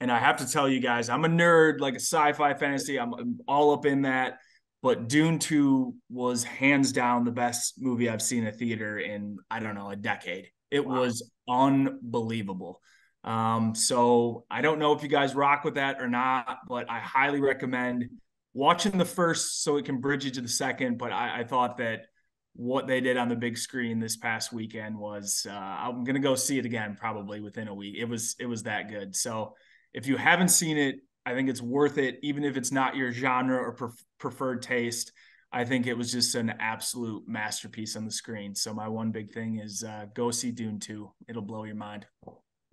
And I have to tell you guys, I'm a nerd, like a sci-fi fantasy. I'm, I'm all up in that. But Dune two was hands down the best movie I've seen in a theater in, I don't know, a decade. It wow. was unbelievable. Um, so I don't know if you guys rock with that or not, but I highly recommend watching the first so it can bridge you to the second. But I, I thought that what they did on the big screen this past weekend was, uh, I'm going to go see it again probably within a week. It was, it was that good. So if you haven't seen it, I think it's worth it, even if it's not your genre or pre- preferred taste. I think it was just an absolute masterpiece on the screen. So my one big thing is uh, go see Dune two. It'll blow your mind.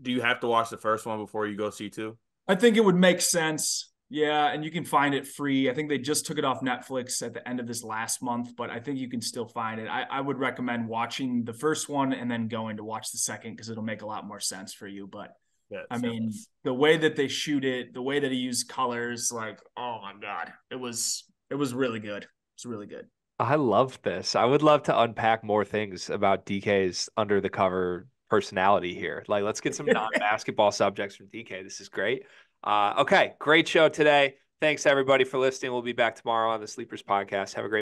Do you have to watch the first one before you go see two? I think it would make sense. Yeah, and you can find it free. I think they just took it off Netflix at the end of this last month, but I think you can still find it. I, I would recommend watching the first one and then going to watch the second, because it'll make a lot more sense for you. But yeah, I mean, nice. The way that they shoot it, the way that he used colors, like, oh my God, it was it was really good. It's really good. I love this. I would love to unpack more things about D K's under the cover personality here. Like, let's get some non-basketball subjects from D K. This is great. Uh, okay. Great show today. Thanks everybody for listening. We'll be back tomorrow on the Sleepers Podcast. Have a great